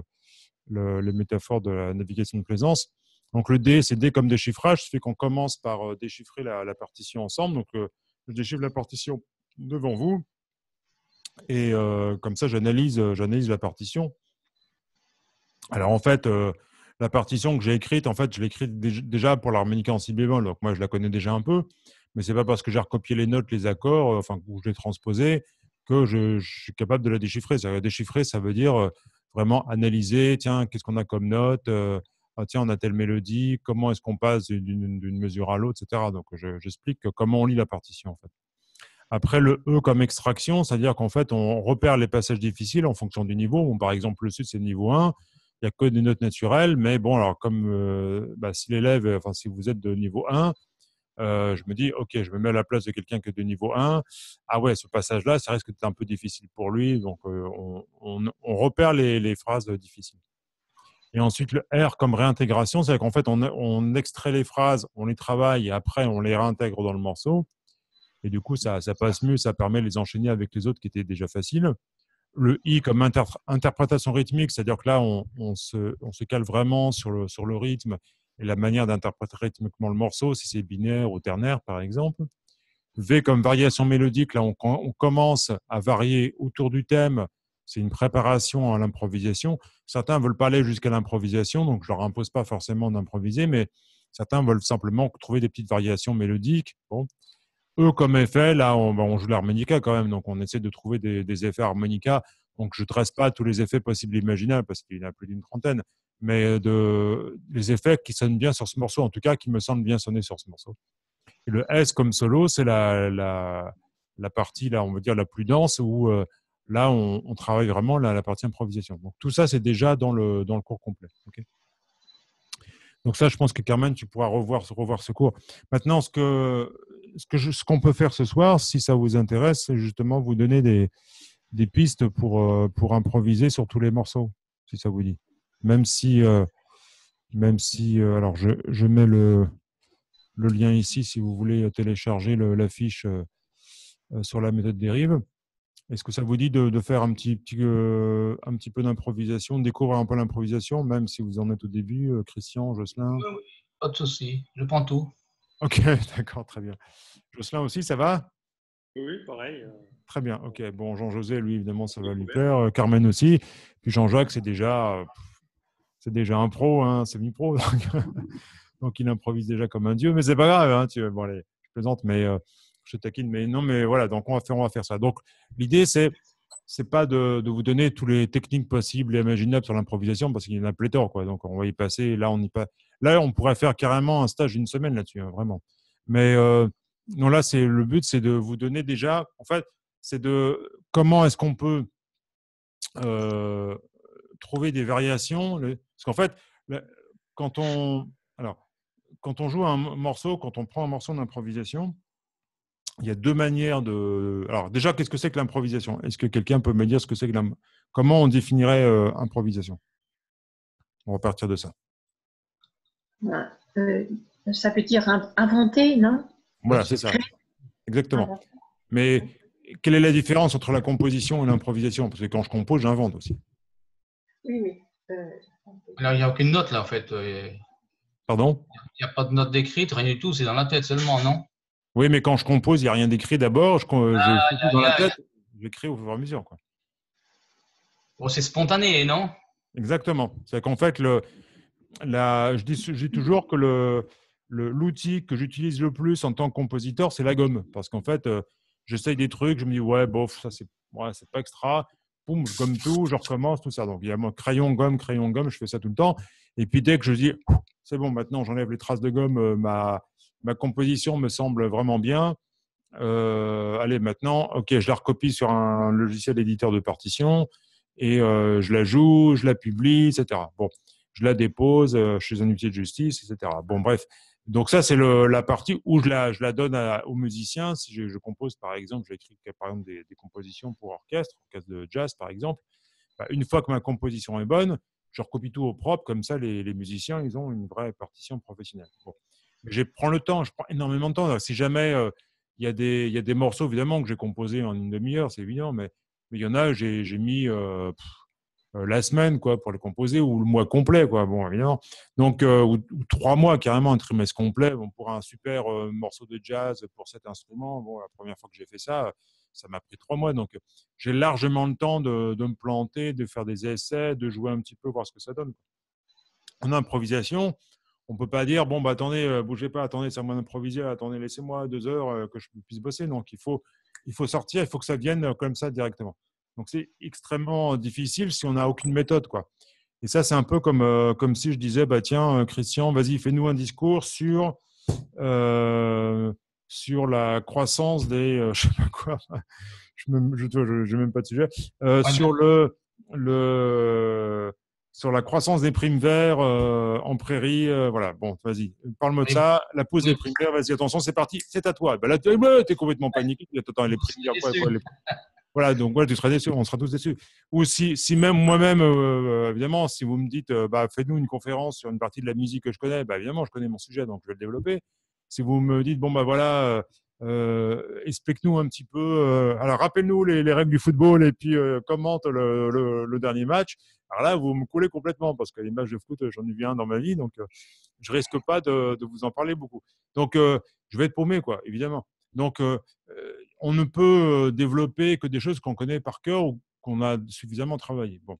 le, les métaphores de la navigation de plaisance. Donc, le D, c'est D comme déchiffrage. Ça fait qu'on commence par déchiffrer la, la partition ensemble. Donc, euh, je déchiffre la partition devant vous et euh, comme ça j'analyse j'analyse la partition. Alors en fait euh, la partition que j'ai écrite, en fait je l'ai écrite déjà pour l'harmonica en si bémol, donc moi je la connais déjà un peu, mais ce n'est pas parce que j'ai recopié les notes, les accords, enfin, ou je les transposais, que je, je suis capable de la déchiffrer. Ça, déchiffrer, ça veut dire vraiment analyser, tiens, qu'est-ce qu'on a comme note, euh, ah, tiens, on a telle mélodie, comment est-ce qu'on passe d'une mesure à l'autre, et cetera. Donc, j'explique je, comment on lit la partition, en fait. Après, le E comme extraction, c'est-à-dire qu'en fait, on repère les passages difficiles en fonction du niveau. Bon, par exemple, le sud, c'est niveau un. Il n'y a que des notes naturelles, mais bon, alors comme euh, bah, si l'élève, enfin si vous êtes de niveau un, euh, je me dis, ok, je me mets à la place de quelqu'un qui est de niveau un. Ah ouais, ce passage-là, ça risque d'être un peu difficile pour lui. Donc, euh, on, on, on repère les, les phrases difficiles. Et ensuite, le R comme réintégration, c'est-à-dire qu'en fait, on, on extrait les phrases, on les travaille, et après, on les réintègre dans le morceau. Et du coup, ça, ça passe mieux, ça permet de les enchaîner avec les autres qui étaient déjà faciles. Le I comme inter interprétation rythmique, c'est-à-dire que là, on, on, se, on se cale vraiment sur le, sur le rythme et la manière d'interpréter rythmiquement le morceau, si c'est binaire ou ternaire, par exemple. V comme variation mélodique, là, on, on commence à varier autour du thème. C'est une préparation à l'improvisation. Certains veulent pas aller jusqu'à l'improvisation, donc je leur impose pas forcément d'improviser, mais certains veulent simplement trouver des petites variations mélodiques. Bon. E comme effet, là, on, on joue l'harmonica quand même, donc on essaie de trouver des, des effets harmonica. Donc, je ne trace pas tous les effets possibles et imaginables, parce qu'il y en a plus d'une trentaine, mais de, les effets qui sonnent bien sur ce morceau, en tout cas, qui me semblent bien sonner sur ce morceau. Et le S comme solo, c'est la, la, la partie, là, on va dire, la plus dense, où euh, là, on, on travaille vraiment la, la partie improvisation. Donc, tout ça, c'est déjà dans le, dans le cours complet. Okay. Donc ça, je pense que Carmen, tu pourras revoir, revoir ce cours. Maintenant, ce que, ce que je, ce qu'on peut faire ce soir, si ça vous intéresse, c'est justement vous donner des, des pistes pour, pour improviser sur tous les morceaux, si ça vous dit. Même si, euh, même si euh, alors je, je mets le, le lien ici, si vous voulez télécharger la fiche euh, sur la méthode dérive. Est-ce que ça vous dit de, de faire un petit, petit, euh, un petit peu d'improvisation, découvrir un peu l'improvisation, même si vous en êtes au début, euh, Christian, Jocelyn? Oui, oui, pas de souci, je prends tout. Ok, d'accord, très bien. Jocelyn aussi, ça va? Oui, pareil. Très bien, ok. Bon, Jean-José, lui, évidemment, ça va lui plaire. Carmen aussi. Puis Jean-Jacques, c'est déjà, euh, c'est déjà un pro, hein, semi-pro. Donc, donc, il improvise déjà comme un dieu, mais c'est pas grave. Hein, tu, bon, allez, je plaisante, mais... Euh, je taquine, mais non, mais voilà, donc on va faire, on va faire ça. Donc, l'idée, c'est c'est pas de, de vous donner toutes les techniques possibles et imaginables sur l'improvisation, parce qu'il y en a pléthore, quoi. Donc, on va y passer, là, on y passe. Là, on pourrait faire carrément un stage d'une semaine là-dessus, hein, vraiment. Mais euh, non, là, c'est le but, c'est de vous donner déjà, en fait, c'est de comment est-ce qu'on peut euh, trouver des variations. Le, parce qu'en fait, quand on, alors, quand on joue un morceau, quand on prend un morceau d'improvisation, il y a deux manières de... Alors déjà, qu'est-ce que c'est que l'improvisation? Est-ce que quelqu'un peut me dire ce que c'est que l'im... Comment on définirait euh, improvisation? On va partir de ça. Ben, euh, ça veut dire inventer, non? Voilà, c'est ça. Exactement. Mais quelle est la différence entre la composition et l'improvisation? Parce que quand je compose, j'invente aussi. Oui, oui. Euh... Alors, il n'y a aucune note, là, en fait. Pardon? Il n'y a pas de note d'écrite, rien du tout. C'est dans la tête seulement, non? Oui, mais quand je compose, il n'y a rien d'écrit d'abord. Je, je ah, fais tout dans la tête, j'écris au fur et à mesure. Quoi. Bon, c'est spontané, non? Exactement. C'est qu'en fait, le, la, je, dis, je dis toujours que le, le, l'outil que j'utilise le plus en tant que compositeur, c'est la gomme. Parce qu'en fait, euh, j'essaye des trucs, je me dis, ouais, bof, ça, c'est ouais, c'est pas extra. Boum, je gomme tout, je recommence, tout ça. Donc, il y a mon crayon, gomme, crayon, gomme, je fais ça tout le temps. Et puis, dès que je dis, c'est bon, maintenant, j'enlève les traces de gomme, euh, ma... ma composition me semble vraiment bien. Euh, allez, maintenant, ok, je la recopie sur un logiciel éditeur de partition et euh, je la joue, je la publie, et cetera. Bon, je la dépose euh, chez un huissier de justice, et cetera. Bon, bref. Donc ça, c'est la partie où je la, je la donne à, aux musiciens. Si je, je compose, par exemple, j'ai écrit par exemple des, des compositions pour orchestre, orchestre de jazz, par exemple. Bah, une fois que ma composition est bonne, je recopie tout au propre. Comme ça, les, les musiciens, ils ont une vraie partition professionnelle. Bon. Je prends le temps, je prends énormément de temps. Si jamais euh, il y a des, il y a des morceaux, évidemment, que j'ai composés en une demi-heure, c'est évident, mais, mais il y en a, j'ai mis euh, pff, euh, la semaine quoi, pour les composer, ou le mois complet, quoi. Bon, évidemment. Donc, euh, ou, ou trois mois, carrément, un trimestre complet, bon, pour un super euh, morceau de jazz, pour cet instrument. Bon, la première fois que j'ai fait ça, ça m'a pris trois mois. Donc, j'ai largement le temps de, de me planter, de faire des essais, de jouer un petit peu, voir ce que ça donne. En improvisation, On ne peut pas dire, bon, bah, attendez, euh, bougez pas, attendez, c'est moi d'improviser, attendez, laissez-moi deux heures euh, que je puisse bosser. Donc, il faut, il faut sortir, il faut que ça vienne comme ça directement. Donc, c'est extrêmement difficile si on n'a aucune méthode, quoi. Et ça, c'est un peu comme, euh, comme si je disais, bah, tiens, Christian, vas-y, fais-nous un discours sur, euh, sur la croissance des… Euh, je ne sais pas quoi, je n'ai même pas de sujet. Euh, ouais, sur le… le sur la croissance des primes verts euh, en prairie, euh, voilà, bon, vas-y, parle-moi de ça, la pousse des primes verts, vas-y, attention, c'est parti, c'est à toi. Ben là, tu es complètement paniqué, attends, les primes verts, ouais, ouais, les... voilà, donc ouais, tu seras déçu, on sera tous déçus. Ou si, si même moi-même, euh, évidemment, si vous me dites, euh, bah, faites-nous une conférence sur une partie de la musique que je connais, bah, évidemment, je connais mon sujet, donc je vais le développer. Si vous me dites, bon, ben bah, voilà, euh, euh, explique-nous un petit peu, euh, alors rappelle-nous les, les règles du football et puis euh, commente le, le, le dernier match. Alors là, vous me coulez complètement parce que les matchs de foot, j'en ai vu un dans ma vie, donc euh, je risque pas de, de vous en parler beaucoup. Donc, euh, je vais être paumé, quoi, évidemment. Donc, euh, on ne peut développer que des choses qu'on connaît par cœur ou qu'on a suffisamment travaillé. Bon.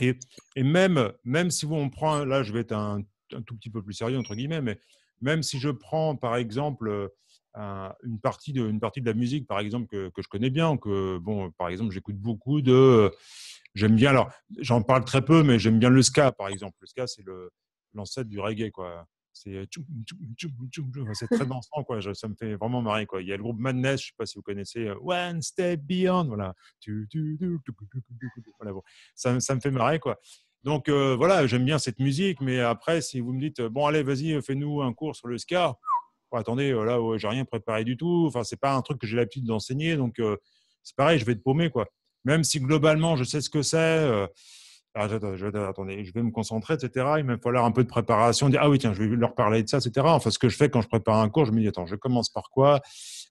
Et, et même, même si on prend, là, je vais être un, un tout petit peu plus sérieux, entre guillemets, mais même si je prends, par exemple, un, une, partie de, une partie de la musique, par exemple, que, que je connais bien, que, bon, par exemple, j'écoute beaucoup de… J'aime bien, alors j'en parle très peu, mais j'aime bien le ska par exemple. Le ska, c'est l'ancêtre du reggae, quoi. C'est très dansant, quoi. Je, ça me fait vraiment marrer, quoi. Il y a le groupe Madness, je ne sais pas si vous connaissez, One Step Beyond, voilà. Voilà, bon. ça, ça me fait marrer, quoi. Donc euh, voilà, j'aime bien cette musique, mais après, si vous me dites, bon, allez, vas-y, fais-nous un cours sur le ska, oh, attendez, là, ouais, j'ai rien préparé du tout. Enfin, c'est pas un truc que j'ai l'habitude d'enseigner, donc euh, c'est pareil, je vais te paumer, quoi. Même si globalement, je sais ce que c'est, euh, attendez, je vais me concentrer, et cetera. Il va me falloir un peu de préparation, dire, ah oui, tiens, je vais leur parler de ça, et cetera. Enfin, ce que je fais quand je prépare un cours, je me dis, attends, je commence par quoi?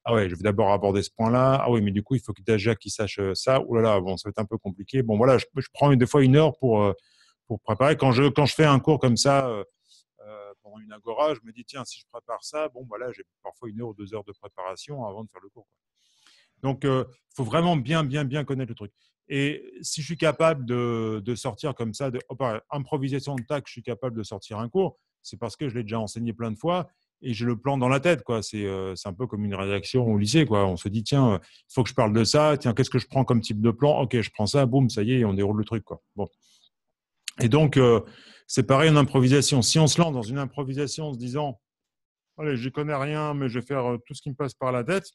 Ah oui, je vais d'abord aborder ce point-là. Ah oui, mais du coup, il faut qu'il y ait déjà qui sache ça. Ouh là là, bon, ça va être un peu compliqué. Bon, voilà, je, je prends des fois une heure pour, euh, pour préparer. Quand je, quand je fais un cours comme ça, euh, euh, pendant une agora, je me dis, tiens, si je prépare ça, bon, voilà, j'ai parfois une heure ou deux heures de préparation avant de faire le cours. Donc, il euh, faut vraiment bien, bien, bien connaître le truc. Et si je suis capable de, de sortir comme ça, de, oh, par improvisation de tac, je suis capable de sortir un cours, c'est parce que je l'ai déjà enseigné plein de fois et j'ai le plan dans la tête, quoi. C'est euh, un peu comme une rédaction au lycée, quoi. On se dit, tiens, il euh, faut que je parle de ça. Tiens, qu'est-ce que je prends comme type de plan? Ok, je prends ça, boum, ça y est, on déroule le truc, quoi. Bon. Et donc, euh, c'est pareil en improvisation. Si on se lance dans une improvisation en se disant, allez, je connais rien, mais je vais faire tout ce qui me passe par la tête,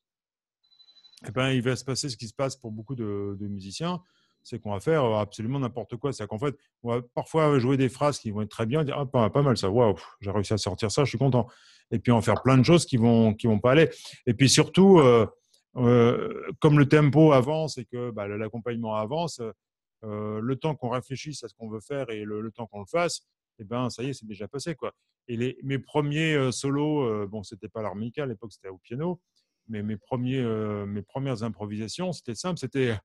eh ben, il va se passer ce qui se passe pour beaucoup de, de musiciens, c'est qu'on va faire absolument n'importe quoi. C'est-à-dire qu'en fait, on va parfois jouer des phrases qui vont être très bien, dire ah, pas, pas mal ça, waouh, j'ai réussi à sortir ça, je suis content. Et puis, on va faire plein de choses qui vont, qui vont pas aller. Et puis surtout, euh, euh, comme le tempo avance et que bah, l'accompagnement avance, euh, le temps qu'on réfléchisse à ce qu'on veut faire et le, le temps qu'on le fasse, eh ben, ça y est, c'est déjà passé, quoi. Et les, mes premiers euh, solos, euh, bon, c'était pas l'harmonica à l'époque, c'était au piano. Mais mes, premiers, euh, mes premières improvisations, c'était simple, c'était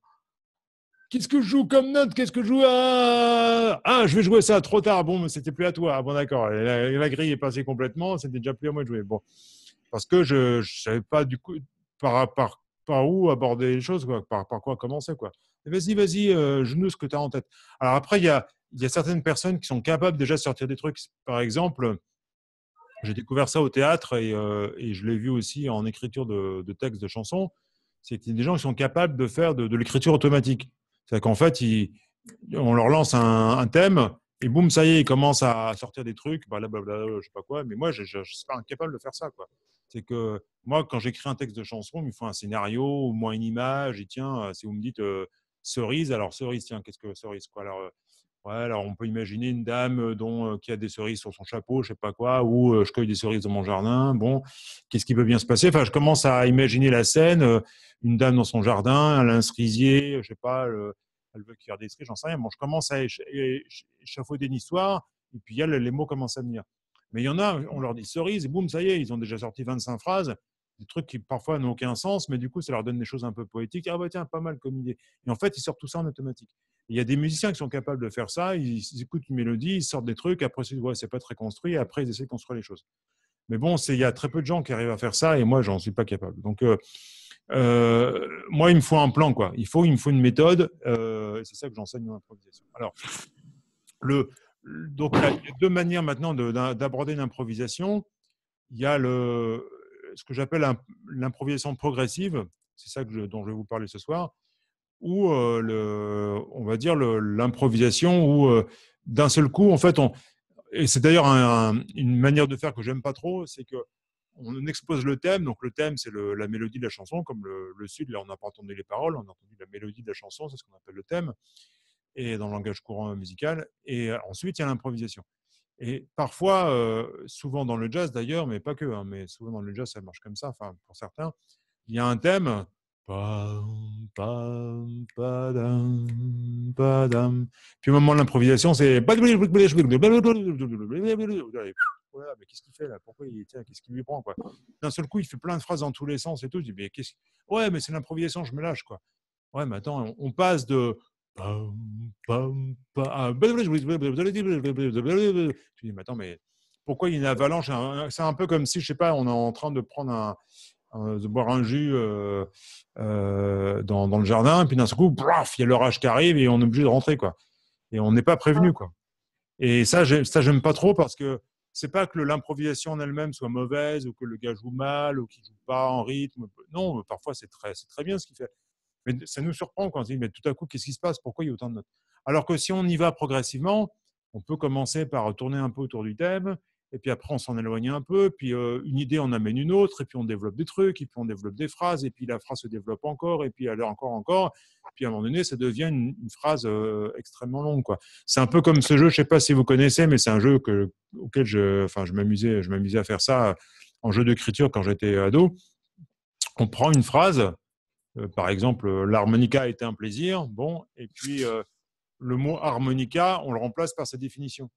qu'est-ce que je joue comme note? Qu'est-ce que je joue à... Ah, je vais jouer ça trop tard. Bon, mais c'était plus à toi. Ah, bon, d'accord. La, la grille est passée complètement. C'était déjà plus à moi de jouer. Bon, parce que je ne savais pas du coup par, par, par où aborder les choses, quoi, par, par quoi commencer, quoi. Vas-y, vas-y, euh, je nous ce que tu as en tête. Alors après, il y a, y a certaines personnes qui sont capables déjà de sortir des trucs. Par exemple, j'ai découvert ça au théâtre et, euh, et je l'ai vu aussi en écriture de, de textes de chansons. C'est qu'il y a des gens qui sont capables de faire de, de l'écriture automatique. C'est-à-dire qu'en fait, ils, on leur lance un, un thème et boum, ça y est, ils commencent à sortir des trucs, blablabla, je ne sais pas quoi. Mais moi, je ne suis pas incapable de faire ça, quoi. C'est que moi, quand j'écris un texte de chanson, il me faut un scénario, au moins une image. Et tiens, si vous me dites euh, cerise, alors cerise, tiens, qu'est-ce que cerise, quoi, alors, euh, ouais, alors on peut imaginer une dame dont, euh, qui a des cerises sur son chapeau, je ne sais pas quoi, ou euh, je cueille des cerises dans mon jardin. Bon, qu'est-ce qui peut bien se passer? Enfin, je commence à imaginer la scène, euh, une dame dans son jardin, elle a un cerisier, je ne sais pas, euh, elle veut cueillir des cerises, j'en sais rien. Bon, je commence à écha écha échafauder une histoire, et puis elle, les mots commencent à venir. Mais il y en a, on leur dit cerise, et boum, ça y est, ils ont déjà sorti vingt-cinq phrases, des trucs qui parfois n'ont aucun sens, mais du coup, ça leur donne des choses un peu poétiques. Ah bah tiens, pas mal comme idée. Et en fait, ils sortent tout ça en automatique. Il y a des musiciens qui sont capables de faire ça, ils écoutent une mélodie, ils sortent des trucs, après ils disent ouais, c'est pas très construit, et après ils essaient de construire les choses. Mais bon, il y a très peu de gens qui arrivent à faire ça, et moi, j'en suis pas capable. Donc, euh, euh, moi, il me faut un plan, quoi. Il, faut, il me faut une méthode, euh, et c'est ça que j'enseigne dans l'improvisation. Alors, le, Donc, il y a deux manières maintenant d'aborder l'improvisation. Il y a le, ce que j'appelle l'improvisation progressive, c'est ça que je, dont je vais vous parler ce soir, ou euh, le, on va dire l'improvisation où euh, d'un seul coup, en fait, on, et c'est d'ailleurs un, un, une manière de faire que j'aime pas trop, c'est que on expose le thème. Donc le thème, c'est la mélodie de la chanson, comme le, le Sud, là on n'a pas entendu les paroles, on a entendu la mélodie de la chanson, c'est ce qu'on appelle le thème, et dans le langage courant musical. Et ensuite, il y a l'improvisation. Et parfois, euh, souvent dans le jazz d'ailleurs, mais pas que, hein, mais souvent dans le jazz, ça marche comme ça, enfin pour certains, il y a un thème, puis au moment de l'improvisation, c'est voilà, mais qu'est-ce qu'il fait là? Pourquoi il tient? Qu'est-ce qu'il lui prend? D'un seul coup, il fait plein de phrases dans tous les sens et tout. Je dis, mais qu'est-ce... Ouais, mais c'est l'improvisation, je me lâche, quoi. Ouais, mais attends, on passe de... Je dis, mais attends, mais pourquoi il y a une avalanche? C'est un peu comme si, je sais pas, on est en train de prendre un... de boire un jus euh, euh, dans, dans le jardin, puis d'un seul coup, il y a l'orage qui arrive et on est obligé de rentrer, quoi. Et on n'est pas prévenu, quoi. Et ça, ça j'aime pas trop, parce que c'est pas que l'improvisation en elle-même soit mauvaise, ou que le gars joue mal, ou qu'il joue pas en rythme. Non, parfois c'est très, c'est très bien ce qu'il fait. Mais ça nous surprend quand on se dit, mais tout à coup, qu'est-ce qui se passe? Pourquoi il y a autant de notes? Alors que si on y va progressivement, on peut commencer par tourner un peu autour du thème. Et puis après, on s'en éloigne un peu, puis euh, une idée en amène une autre, et puis on développe des trucs, et puis on développe des phrases, et puis la phrase se développe encore, et puis elle est encore, encore. Puis à un moment donné, ça devient une, une phrase euh, extrêmement longue, quoi. C'est un peu comme ce jeu, je ne sais pas si vous connaissez, mais c'est un jeu que, auquel je, enfin, je m'amusais, je m'amusais à faire ça en jeu d'écriture quand j'étais ado. On prend une phrase, euh, par exemple, euh, l'harmonica était un plaisir, bon, et puis euh, le mot harmonica, on le remplace par sa définition.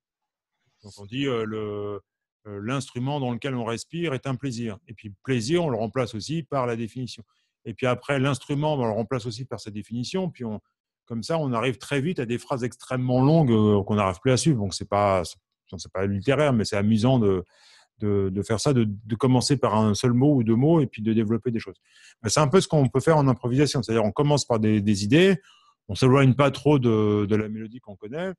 Donc on dit euh, le euh, l'instrument dans lequel on respire est un plaisir. Et puis plaisir, on le remplace aussi par la définition. Et puis après l'instrument, on le remplace aussi par sa définition. Puis on, comme ça, on arrive très vite à des phrases extrêmement longues euh, qu'on n'arrive plus à suivre. Donc c'est pas c'est pas littéraire, mais c'est amusant de, de de faire ça, de, de commencer par un seul mot ou deux mots et puis de développer des choses. C'est un peu ce qu'on peut faire en improvisation. C'est-à-dire on commence par des, des idées, on s'éloigne pas trop de, de la mélodie qu'on connaît.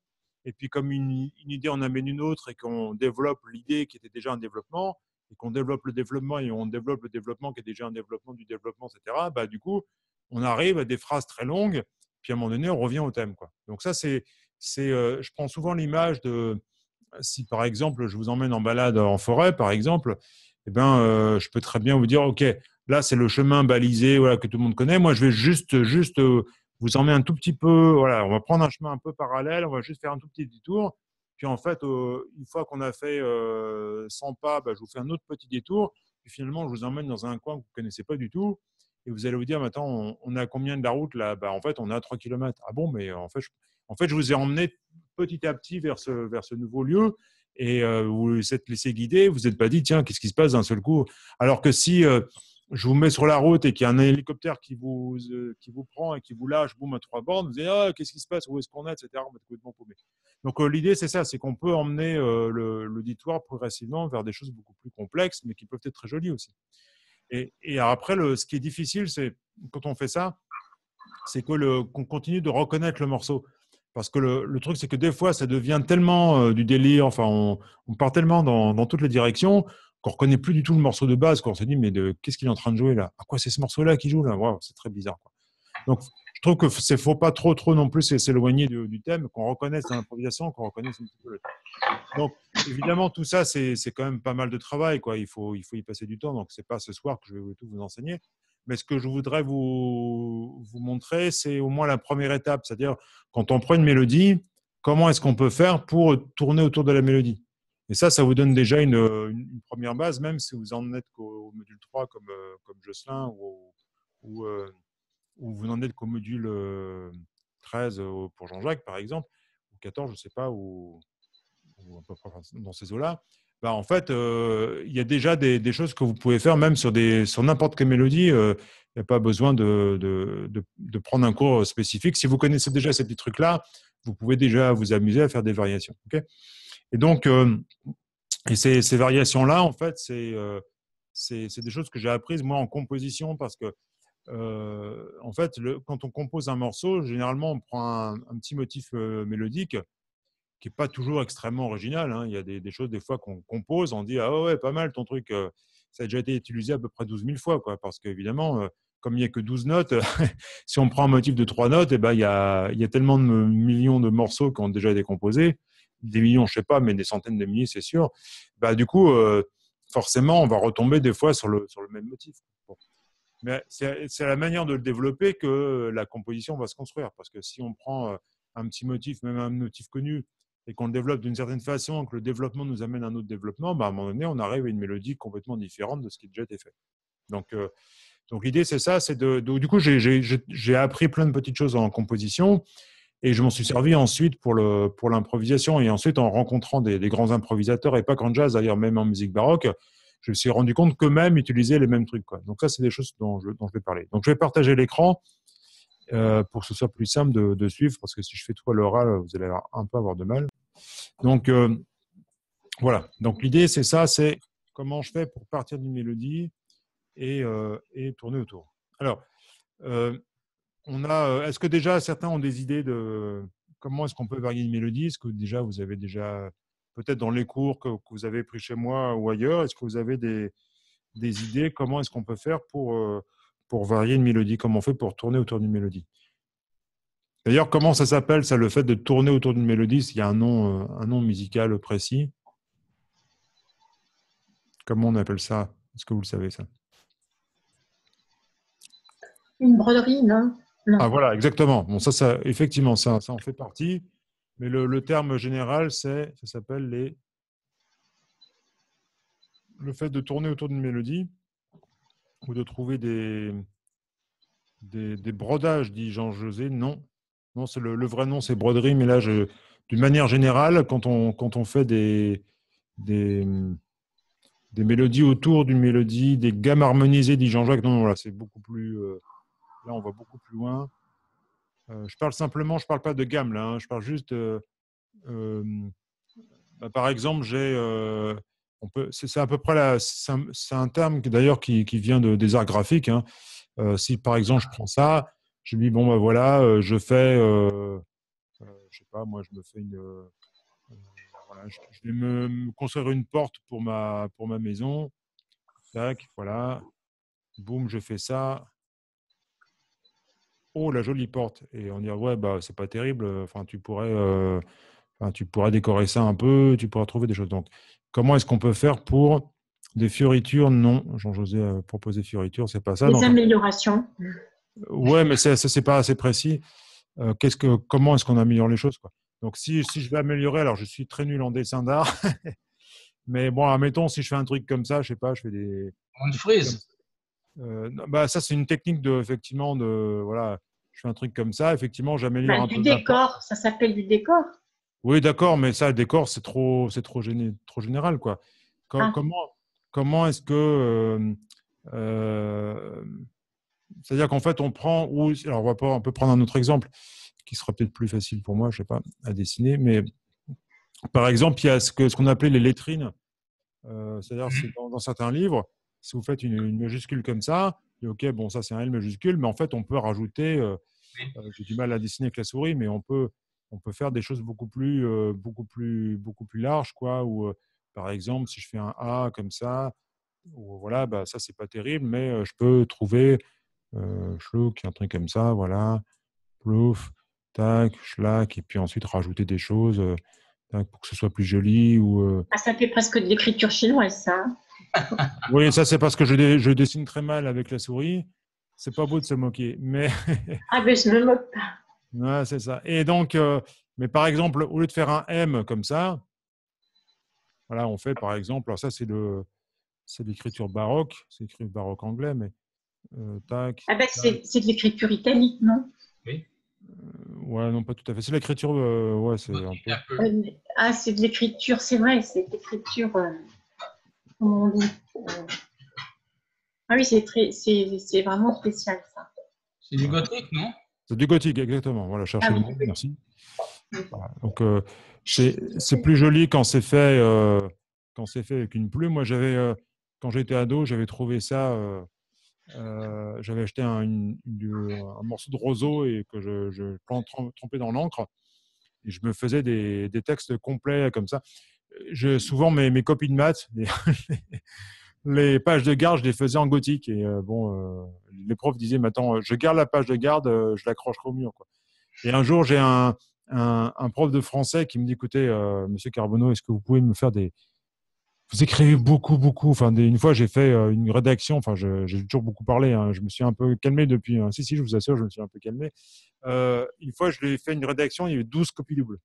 Et puis, comme une, une idée en amène une autre et qu'on développe l'idée qui était déjà un développement, et qu'on développe le développement et on développe le développement qui est déjà un développement du développement, et cetera, bah, du coup, on arrive à des phrases très longues, puis à un moment donné, on revient au thème, quoi. Donc ça, c'est, c'est, euh, je prends souvent l'image de, si par exemple, je vous emmène en balade en forêt, par exemple, eh ben, euh, je peux très bien vous dire, OK, là, c'est le chemin balisé, voilà, que tout le monde connaît, moi, je vais juste... juste euh, vous en met un tout petit peu, voilà, on va prendre un chemin un peu parallèle, on va juste faire un tout petit détour. Puis en fait, euh, une fois qu'on a fait euh, cent pas, bah, je vous fais un autre petit détour. Puis finalement, je vous emmène dans un coin que vous ne connaissez pas du tout. Et vous allez vous dire, mais attends, on, on a combien de la route là? Bah, en fait, on a trois kilomètres. Ah bon, mais en fait, je, en fait, je vous ai emmené petit à petit vers ce, vers ce nouveau lieu. Et euh, vous vous êtes laissé guider, vous n'êtes pas dit, tiens, qu'est-ce qui se passe d'un seul coup? Alors que si... Euh, je vous mets sur la route et qu'il y a un hélicoptère qui vous, euh, qui vous prend et qui vous lâche, boum, à trois bornes, vous dites, ah, qu'est-ce qui se passe, où est-ce qu'on est, et cetera. Donc, euh, l'idée, c'est ça, c'est qu'on peut emmener euh, l'auditoire progressivement vers des choses beaucoup plus complexes, mais qui peuvent être très jolies aussi. Et, et après, le, ce qui est difficile, c'est quand on fait ça, c'est qu'on qu'on continue de reconnaître le morceau. Parce que le, le truc, c'est que des fois, ça devient tellement euh, du délire, enfin, on, on part tellement dans, dans toutes les directions qu'on ne reconnaît plus du tout le morceau de base, qu'on se dit, mais qu'est-ce qu'il est en train de jouer là? À quoi c'est ce morceau-là qui joue là? Wow, c'est très bizarre, quoi. Donc, je trouve qu'il ne faut pas trop, trop non plus s'éloigner du, du thème, qu'on reconnaisse l'improvisation, qu'on reconnaisse un petit peu le thème. Donc, évidemment, tout ça, c'est quand même pas mal de travail, quoi. Il faut, il faut y passer du temps, donc ce n'est pas ce soir que je vais tout vous enseigner. Mais ce que je voudrais vous, vous montrer, c'est au moins la première étape, c'est-à-dire quand on prend une mélodie, comment est-ce qu'on peut faire pour tourner autour de la mélodie? Et ça, ça vous donne déjà une, une première base, même si vous en êtes qu'au module trois comme, euh, comme Jocelyn, ou, ou, euh, ou vous n'en êtes qu'au module euh, treize euh, pour Jean-Jacques, par exemple, ou quatorze, je ne sais pas, ou, ou à peu près dans ces eaux-là. Bah, en fait, il euh, y a déjà des, des choses que vous pouvez faire, même sur, des, sur n'importe quelle mélodie. Il euh, n'y a pas besoin de, de, de, de prendre un cours spécifique. Si vous connaissez déjà ces petits trucs-là, vous pouvez déjà vous amuser à faire des variations. Okay ? Et donc, euh, et ces, ces variations-là, en fait, c'est euh, des choses que j'ai apprises, moi, en composition, parce que, euh, en fait, le, quand on compose un morceau, généralement, on prend un, un petit motif euh, mélodique, qui n'est pas toujours extrêmement original. Hein. Il y a des, des choses, des fois, qu'on compose, on dit « Ah ouais, pas mal ton truc, euh, ça a déjà été utilisé à peu près douze mille fois. » quoi, parce qu'évidemment, euh, comme il n'y a que douze notes, si on prend un motif de trois notes, eh ben, il y a, il y a tellement de millions de morceaux qui ont déjà été composés, des millions, je ne sais pas, mais des centaines de milliers, c'est sûr. Bah, du coup, euh, forcément, on va retomber des fois sur le, sur le même motif. Bon. Mais c'est à la manière de le développer que la composition va se construire. Parce que si on prend un petit motif, même un motif connu, et qu'on le développe d'une certaine façon, que le développement nous amène à un autre développement, bah à un moment donné, on arrive à une mélodie complètement différente de ce qui a déjà été fait. Donc, euh, donc l'idée, c'est ça. C'est de, de, du coup, j'ai appris plein de petites choses en composition et je m'en suis servi ensuite pour l'improvisation. Pour et ensuite, en rencontrant des, des grands improvisateurs, et pas qu'en jazz, d'ailleurs, même en musique baroque, je me suis rendu compte qu'eux-mêmes utilisaient les mêmes trucs. Quoi. Donc ça, c'est des choses dont je, dont je vais parler. Donc, je vais partager l'écran. Euh, pour que ce soit plus simple de, de suivre, parce que si je fais tout à l'oral, vous allez un peu avoir de mal. Donc, euh, voilà. Donc, l'idée, c'est ça, c'est comment je fais pour partir d'une mélodie et, euh, et tourner autour. Alors, euh, on a. Est-ce que déjà, certains ont des idées de comment est-ce qu'on peut varier une mélodie? Est-ce que déjà, vous avez déjà, peut-être dans les cours que, que vous avez pris chez moi ou ailleurs, est-ce que vous avez des, des idées? Comment est-ce qu'on peut faire pour... Euh, pour varier une mélodie, comment on fait pour tourner autour d'une mélodie. D'ailleurs, comment ça s'appelle, ça, le fait de tourner autour d'une mélodie, s'il y a un nom, un nom musical précis? Comment on appelle ça? Est-ce que vous le savez, ça? Une broderie, non, non. Ah, voilà, exactement. Bon, ça, ça, effectivement, ça, ça en fait partie. Mais le, le terme général, c'est, ça s'appelle les... le fait de tourner autour d'une mélodie. Ou de trouver des, des, des brodages, dit Jean-José. Non, non, c'est le, le vrai nom, c'est broderie. Mais là, d'une manière générale, quand on, quand on fait des, des, des mélodies autour d'une mélodie, des gammes harmonisées, dit Jean-Jacques. Non, non, là, c'est beaucoup plus. Euh, là, on va beaucoup plus loin. Euh, je parle simplement, je ne parle pas de gamme là. Hein, je parle juste. Euh, euh, bah, par exemple, j'ai. Euh, C'est à peu près la, un, un terme d'ailleurs qui, qui vient de, des arts graphiques. Hein. Euh, si par exemple je prends ça, je me dis bon ben voilà, euh, je fais, euh, euh, je sais pas, moi je me fais une, euh, voilà, je, je vais me, me construire une porte pour ma pour ma maison. Tac, voilà, boum, je fais ça. Oh la jolie porte. Et on dirait ouais bah c'est pas terrible. Enfin tu pourrais, euh, enfin, tu pourrais décorer ça un peu, tu pourras trouver des choses donc. Comment est-ce qu'on peut faire pour des fioritures? Non, Jean-José a proposé fioritures, c'est pas ça. Des améliorations. Ouais, mais ça, c'est pas assez précis. Euh, qu'est-ce que, comment est-ce qu'on améliore les choses quoi? Donc, si, si je vais améliorer, alors je suis très nul en dessin d'art, mais bon, admettons, si je fais un truc comme ça, je sais pas, je fais des. Une frise. Euh, bah, ça, c'est une technique de, effectivement, de voilà, je fais un truc comme ça, effectivement, j'améliore bah, un peu. Du décor, ça s'appelle du décor. Oui, d'accord, mais ça, le décor, c'est trop, c'est trop, géné trop général, quoi. Com ah. Comment, comment est-ce que, euh, euh, c'est-à-dire qu'en fait, on prend, ou alors on va pas, on peut prendre un autre exemple qui sera peut-être plus facile pour moi, je sais pas, à dessiner, mais par exemple, il y a ce que, ce qu'on appelait les lettrines, euh, c'est-à-dire que dans, dans certains livres, si vous faites une, une majuscule comme ça, et ok, bon, ça c'est un L majuscule, mais en fait, on peut rajouter, euh, euh, j'ai du mal à dessiner avec la souris, mais on peut On peut faire des choses beaucoup plus, euh, beaucoup plus, beaucoup plus larges, quoi. Ou euh, par exemple, si je fais un A comme ça, ou voilà, bah ça c'est pas terrible, mais euh, je peux trouver euh, schluck, un truc comme ça, voilà, plouf, tac, schlack, et puis ensuite rajouter des choses euh, tac, pour que ce soit plus joli. Ou euh... ah, ça fait presque de l'écriture chinoise, ça. Oui, ça c'est parce que je, je dessine très mal avec la souris. C'est pas beau de se moquer, mais ah ben je me moque pas. Ouais, c'est ça. Et donc, euh, mais par exemple, au lieu de faire un M comme ça, voilà, on fait par exemple, alors ça c'est le, c'est l'écriture baroque, c'est écrit baroque anglais, mais euh, tac. Ah ben c'est, c'est de l'écriture italique, non? Oui. Euh, ouais, non, pas tout à fait. C'est l'écriture, euh, ouais, c'est un peu. Euh, ah, c'est de l'écriture, c'est vrai, c'est de l'écriture. Euh, comment on dit euh... Ah oui, c'est très, c'est, c'est vraiment spécial ça. C'est du gothique, non? Du gothique, exactement. Voilà, cherchez ah, le mot, merci. Voilà. Donc, euh, c'est plus joli quand c'est fait, euh, quand c'est fait avec une plume. Moi, j'avais, euh, quand j'étais ado, j'avais trouvé ça. Euh, euh, j'avais acheté un, une, une, un morceau de roseau et que je, je trempais dans l'encre. je me faisais des, des textes complets comme ça. Je, souvent, mes, mes copies de maths, les, les pages de garde, je les faisais en gothique. Et euh, bon, euh, les profs disaient, mais attends, je garde la page de garde, je l'accrocherai au mur, quoi. Et un jour, j'ai un, un, un prof de français qui me dit, écoutez, euh, monsieur Carbonneau, est-ce que vous pouvez me faire des… Vous écrivez beaucoup, beaucoup. Enfin, des, une fois, j'ai fait euh, une rédaction. Enfin, j'ai toujours beaucoup parlé. Hein. Je me suis un peu calmé depuis. Hein. Si, si, je vous assure, je me suis un peu calmé. Euh, une fois, je lui ai fait une rédaction. Il y avait douze copies doubles.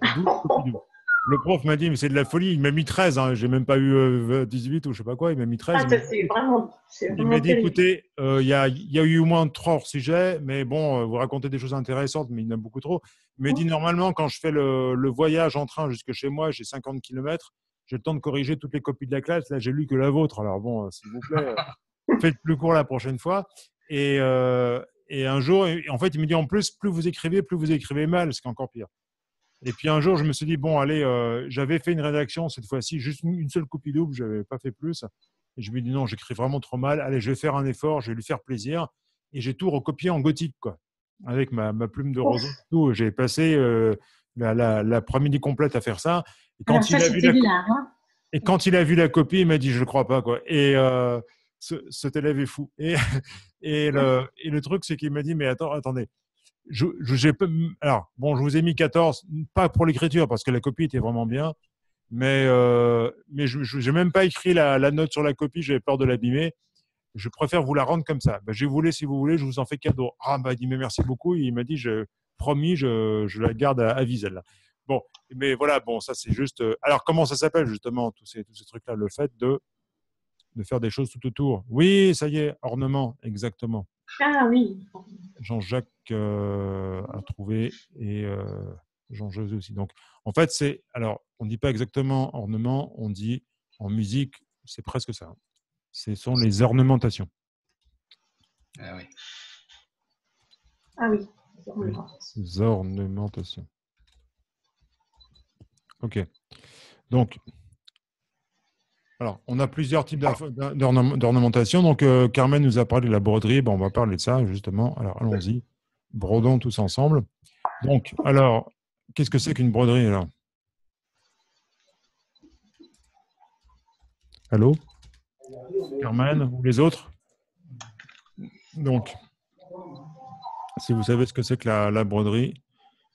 douze copies doubles. Le prof m'a dit, mais c'est de la folie. Il m'a mis treize. Hein. J'ai même pas eu euh, dix-huit ou je sais pas quoi. Il m'a mis treize. Ah, c'est vraiment, vraiment. Il m'a dit, écoutez, il euh, y, a, y a eu au moins trois hors sujets, mais bon, euh, vous racontez des choses intéressantes, mais il y en a beaucoup trop. Il m'a dit, normalement, quand je fais le, le voyage en train jusque chez moi, j'ai cinquante kilomètres. J'ai le temps de corriger toutes les copies de la classe. Là, j'ai lu que la vôtre. Alors bon, s'il vous plaît, faites plus court la prochaine fois. Et, euh, et un jour, en fait, il me dit en plus, plus vous écrivez, plus vous écrivez mal, ce qui est encore pire. Et puis un jour, je me suis dit, bon, allez, euh, j'avais fait une rédaction cette fois-ci, juste une seule copie double, je n'avais pas fait plus. Et je me dis, non, j'écris vraiment trop mal. Allez, je vais faire un effort, je vais lui faire plaisir. Et j'ai tout recopié en gothique, quoi, avec ma, ma plume de roseau. Tout. J'ai passé euh, la, la, la première complète à faire ça. Et quand, ça, il la... là, hein et quand il a vu la copie, il m'a dit, je ne le crois pas, quoi. Et euh, ce, cet élève est fou. Et, et, le, et le truc, c'est qu'il m'a dit, mais attends, attendez, je, je, alors, bon, je vous ai mis quatorze, pas pour l'écriture, parce que la copie était vraiment bien, mais, euh, mais je n'ai même pas écrit la, la note sur la copie, j'avais peur de l'abîmer. Je préfère vous la rendre comme ça. Ben, je voulais, si vous voulez, je vous en fais cadeau. Ah, ben, il dit, mais merci beaucoup. Et il m'a dit, je, promis, je, je la garde à, à vie, celle-là. Bon, mais voilà, bon, ça c'est juste… Alors, comment ça s'appelle justement, tous ces, tous ces trucs-là? Le fait de, de faire des choses tout autour. Oui, ça y est, ornement, exactement. Ah oui. Jean-Jacques euh, a trouvé et euh, Jean-José aussi. Donc, en fait, c'est… Alors, on ne dit pas exactement ornement, on dit en musique, c'est presque ça. Ce sont les ornementations. Ah oui. Ah oui, les ornementations. Les ornementations. Ok. Donc, alors, on a plusieurs types d'ornementation. Donc, euh, Carmen nous a parlé de la broderie. Bon, on va parler de ça, justement. Alors, allons-y. Brodons tous ensemble. Donc, alors, qu'est-ce que c'est qu'une broderie, alors? Allô? Carmen ou les autres? Donc, si vous savez ce que c'est que la, la broderie…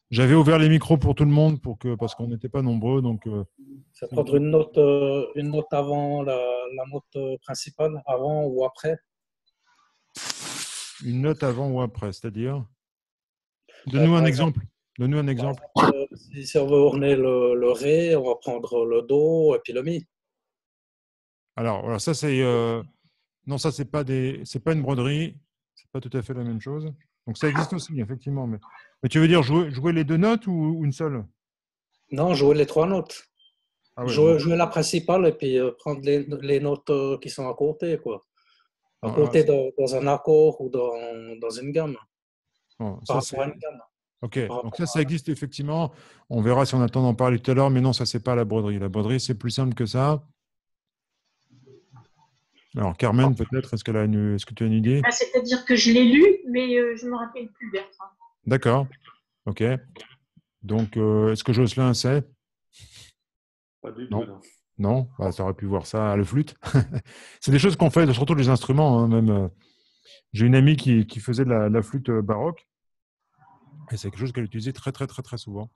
J'avais ouvert les micros pour tout le monde pour que, parce qu'on n'était pas nombreux. Donc, euh, ça peut être une note, euh, une note avant la, la note principale, avant ou après. Une note avant ou après, c'est-à-dire? Donne-nous un exemple. Donne-nous un exemple. Euh, si on veut orner le, le Ré, on va prendre le Do et puis le Mi. Alors, alors ça, c'est… Euh, non, ça, c'est pas des, c'est pas une broderie. C'est pas tout à fait la même chose. Donc, ça existe aussi, effectivement. Mais, mais tu veux dire jouer, jouer les deux notes ou, ou une seule? Non, jouer les trois notes. Ah ouais, jouer, jouer la principale et puis euh, prendre les, les notes euh, qui sont à côté, quoi. À ah, côté ah, dans, dans un accord ou dans, dans une gamme. Oh, ça, c'est... Ok, donc ça, ça existe, effectivement. On verra si on a le temps d'en parler tout à l'heure, mais non, ça, c'est pas la broderie. La broderie, c'est plus simple que ça. Alors, Carmen, peut-être, est-ce une... est que tu as une idée? Ah, c'est-à-dire que je l'ai lu, mais euh, je ne me rappelle plus, Bertrand. D'accord. OK. Donc, euh, est-ce que Jocelyn sait? Pas du tout. Non, non, non bah, ça aurait pu voir ça à le flûte. C'est des choses qu'on fait, surtout les instruments. Hein, même. Euh, j'ai une amie qui, qui faisait de la, la flûte baroque. Et c'est quelque chose qu'elle utilisait très, très, très, très souvent.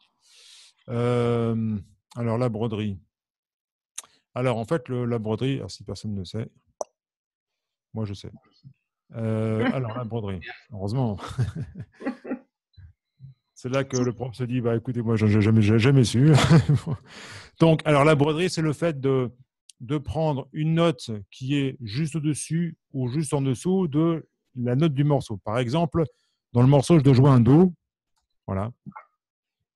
Euh, alors, la broderie. Alors, en fait, le, la broderie, alors, si personne ne sait… Moi, je sais. Euh, alors, la broderie, heureusement. C'est là que le prof se dit, bah, écoutez, moi, je n'ai jamais, jamais su. Donc, alors, la broderie, c'est le fait de, de prendre une note qui est juste au-dessus ou juste en dessous de la note du morceau. Par exemple, dans le morceau, je dois jouer un Do. Voilà.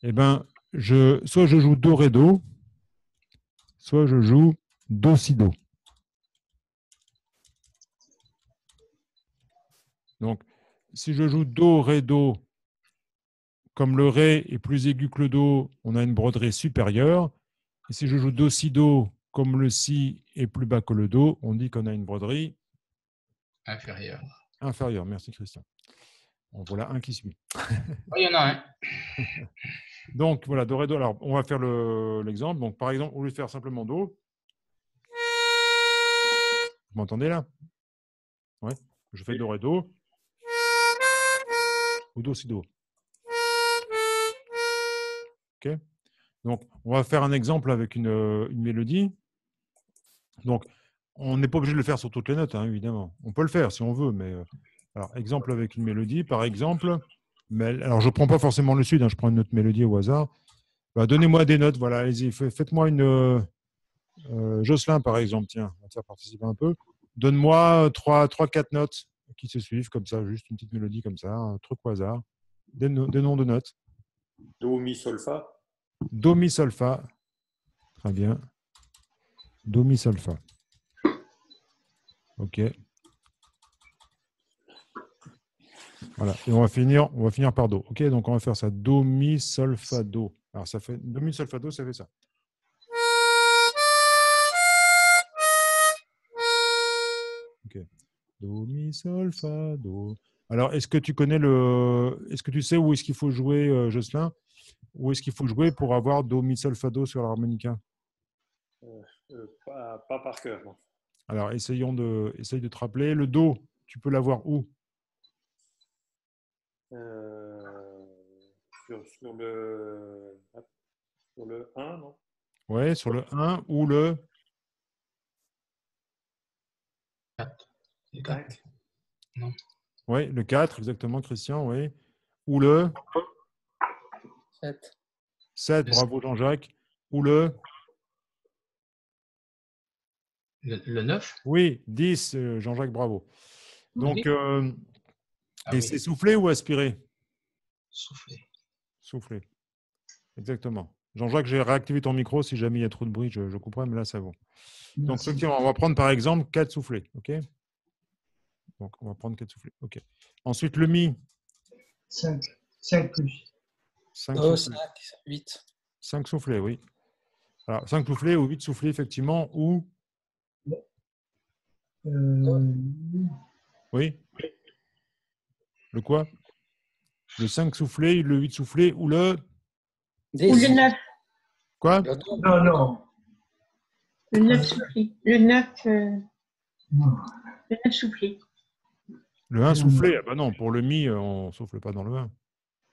Eh bien, je, soit je joue Do, Ré, Do, soit je joue Do, Si, Do. Donc, si je joue Do, Ré, Do, comme le Ré est plus aigu que le Do, on a une broderie supérieure. Et si je joue Do, Si, Do, comme le Si est plus bas que le Do, on dit qu'on a une broderie inférieure. Inférieure, merci Christian. En voilà un qui suit. Oui, il y en a un. Donc, voilà, do, ré, do. Alors, on va faire l'exemple. Le, Donc, par exemple, au lieu de faire simplement do, vous m'entendez là? Ouais. Je fais do, ré, do. Ou do, si do. OK. Donc, on va faire un exemple avec une, une mélodie. Donc, on n'est pas obligé de le faire sur toutes les notes, hein, évidemment. On peut le faire si on veut, mais... Alors, exemple avec une mélodie, par exemple. Mais, alors, je ne prends pas forcément le sud, hein, je prends une autre mélodie au hasard. Bah, donnez-moi des notes, voilà, allez-y. Faites-moi une... Euh, euh, Jocelyn, par exemple, tiens, on va te faire participer un peu. Donne-moi trois quatre notes qui se suivent, comme ça, juste une petite mélodie comme ça, un truc au hasard. Des, no des noms de notes. Do, mi, sol, fa. Do, mi, sol, fa. Très bien. Do, mi, sol, fa. OK. Voilà, et on va finir, on va finir par do. OK, donc on va faire ça. Do, mi, sol, fa, do. Alors, ça fait do, mi, sol, fa, do, ça fait ça. OK. Do, mi, sol, fa, do. Alors, est-ce que tu connais le... Est-ce que tu sais où est-ce qu'il faut jouer, Jocelyn? Où est-ce qu'il faut jouer pour avoir do, mi, sol, fa, do sur l'harmonica? euh, euh, pas, pas par cœur, non. Alors, essayons de, essaye de te rappeler. Le do, tu peux l'avoir où? Euh, sur, sur, le, sur le un, non? Ouais, sur le un ou le quatre. Le quatre. Non. Oui, le quatre, exactement, Christian, oui. Ou le sept. sept, le bravo Jean-Jacques. Ou le Le, le neuf? Oui, dix, Jean-Jacques, bravo. Donc, oui. euh, ah, et oui. C'est soufflé ou aspiré? Soufflé. Soufflé, exactement. Jean-Jacques, j'ai réactivé ton micro. Si jamais il y a trop de bruit, je, je couperai, mais là, ça vaut. Donc, ce qui, on va prendre, par exemple, quatre soufflés. OK. Donc, on va prendre quatre soufflés. OK. Ensuite, le mi. cinq. cinq plus. cinq, oh, cinq, huit. cinq soufflés, oui. Alors, cinq soufflés ou huit soufflés, effectivement, ou... Euh... Oui. Le quoi? Le cinq soufflé, le huit soufflé ou le dix. Ou le neuf. Quoi? Non, non. Le neuf soufflé. Le neuf, euh... le neuf soufflé. Le un soufflé. Ah ben non, pour le mi, on ne souffle pas dans le un.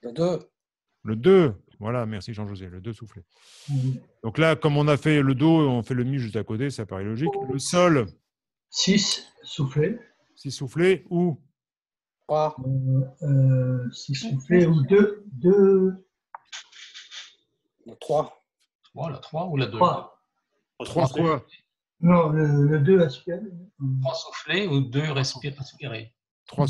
Le deux. Le deux. Voilà, merci Jean-José. Le deux soufflé. Mmh. Donc là, comme on a fait le do, on fait le mi juste à côté, ça paraît logique. Le sol. six soufflé. six soufflé ou trois. Euh, six soufflé ou deux. deux. Le trois. trois. La trois ou la deux? trois. trois quoi? Non, le deux aspiré. trois soufflé ou deux aspiré?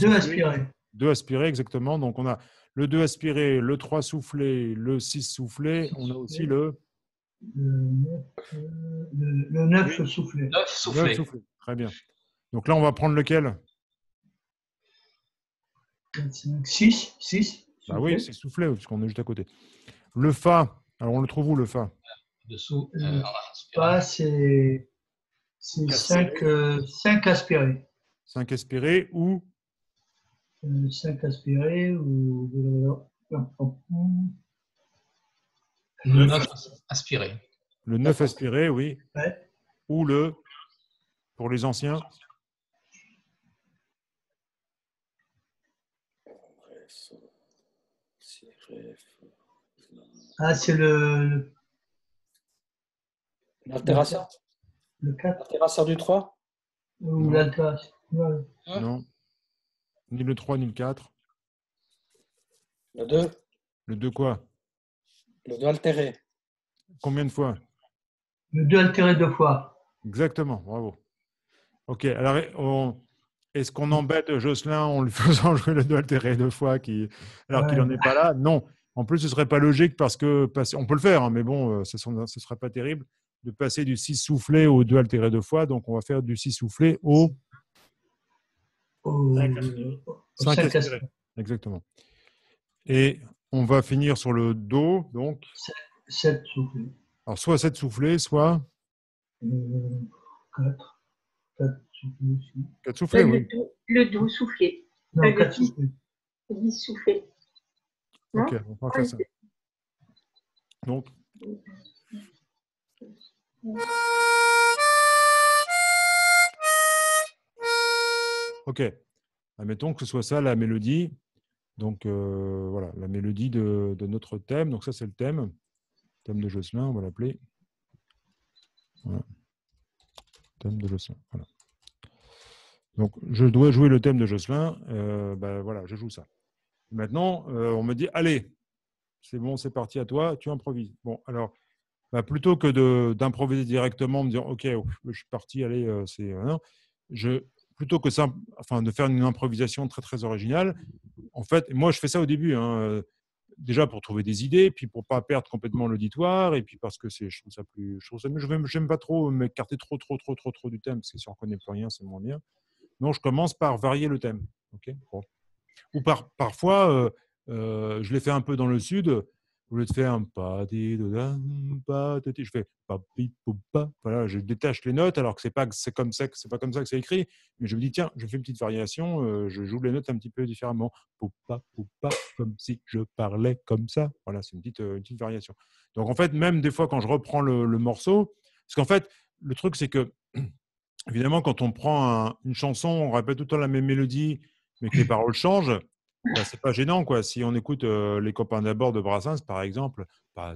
deux aspiré. deux aspiré, exactement. Donc on a le deux aspiré, le trois soufflé, le six soufflé. On a aussi le... Le neuf soufflé. neuf soufflé. Très bien. Donc là, on va prendre lequel? six. six. Bah oui, c'est soufflé, puisqu'on est juste à côté. Le fa. Alors, on le trouve où, le fa? Dessous. Le fa, c'est cinq aspirés. cinq aspirés ou cinq aspirés ou... Le neuf aspiré. Le neuf aspiré, oui. Ouais. Ou le... Pour les anciens, ah, c'est le... L'altération. Le quatre. L'altération du trois. Ou l'altération. Non. Non. Ni le trois, ni le quatre. Le deux. Le deux quoi? Le deux altéré. Combien de fois? Le deux altéré deux fois. Exactement, bravo. OK, alors est-ce qu'on embête Jocelyn en lui faisant jouer le do altéré deux fois qui, alors ouais, qu'il n'en est pas là? Non. En plus, ce ne serait pas logique parce que on peut le faire, mais bon, ce ne serait pas terrible de passer du six soufflé au do altéré deux fois. Donc, on va faire du six soufflé au cinq altéré. Exactement. Et on va finir sur le do. Donc, sept soufflé. Alors, soit sept soufflé, soit quatre. quatre soufflés, oui. Le dos soufflé. Non, quatre soufflés. Dis souffler. Ok, hein? On va faire ça. Donc. Ok. Admettons que ce soit ça la mélodie. Donc euh, voilà, la mélodie de, de notre thème. Donc ça c'est le thème. Thème de Jocelyn, on va l'appeler. Voilà. Thème de Jocelyn. Voilà. Donc je dois jouer le thème de Jocelyn. Euh, ben, voilà, je joue ça. Maintenant, euh, on me dit, allez, c'est bon, c'est parti à toi, tu improvises. Bon, alors, bah, plutôt que d'improviser directement, me dire, ok, ouf, je suis parti, allez, euh, c'est... Euh, je, plutôt que ça, enfin, de faire une improvisation très, très originale, en fait, moi, je fais ça au début, hein, euh, déjà pour trouver des idées, puis pour ne pas perdre complètement l'auditoire, et puis parce que je trouve ça plus... Je trouve ça, je n'aime pas trop m'écarter trop, trop, trop, trop, trop du thème, parce que si on ne connaît plus rien, c'est moins bien. Non, je commence par varier le thème. Ok, bon. Ou par, parfois, euh, euh, je l'ai fait un peu dans le sud, au lieu de faire un pati, je fais papi, poupa. Voilà, je détache les notes, alors que c'est pas c'est comme ça que c'est pas comme ça que c'est écrit, mais je me dis tiens, je fais une petite variation, euh, je joue les notes un petit peu différemment, poupa, poupa, comme si je parlais comme ça. Voilà, c'est une petite euh, une petite variation. Donc en fait, même des fois quand je reprends le, le morceau, parce qu'en fait, le truc c'est que évidemment quand on prend un, une chanson, on répète tout le temps la même mélodie, mais que les paroles changent, ben, c'est pas gênant, quoi. Si on écoute euh, les copains d'abord de Brassens, par exemple, voilà,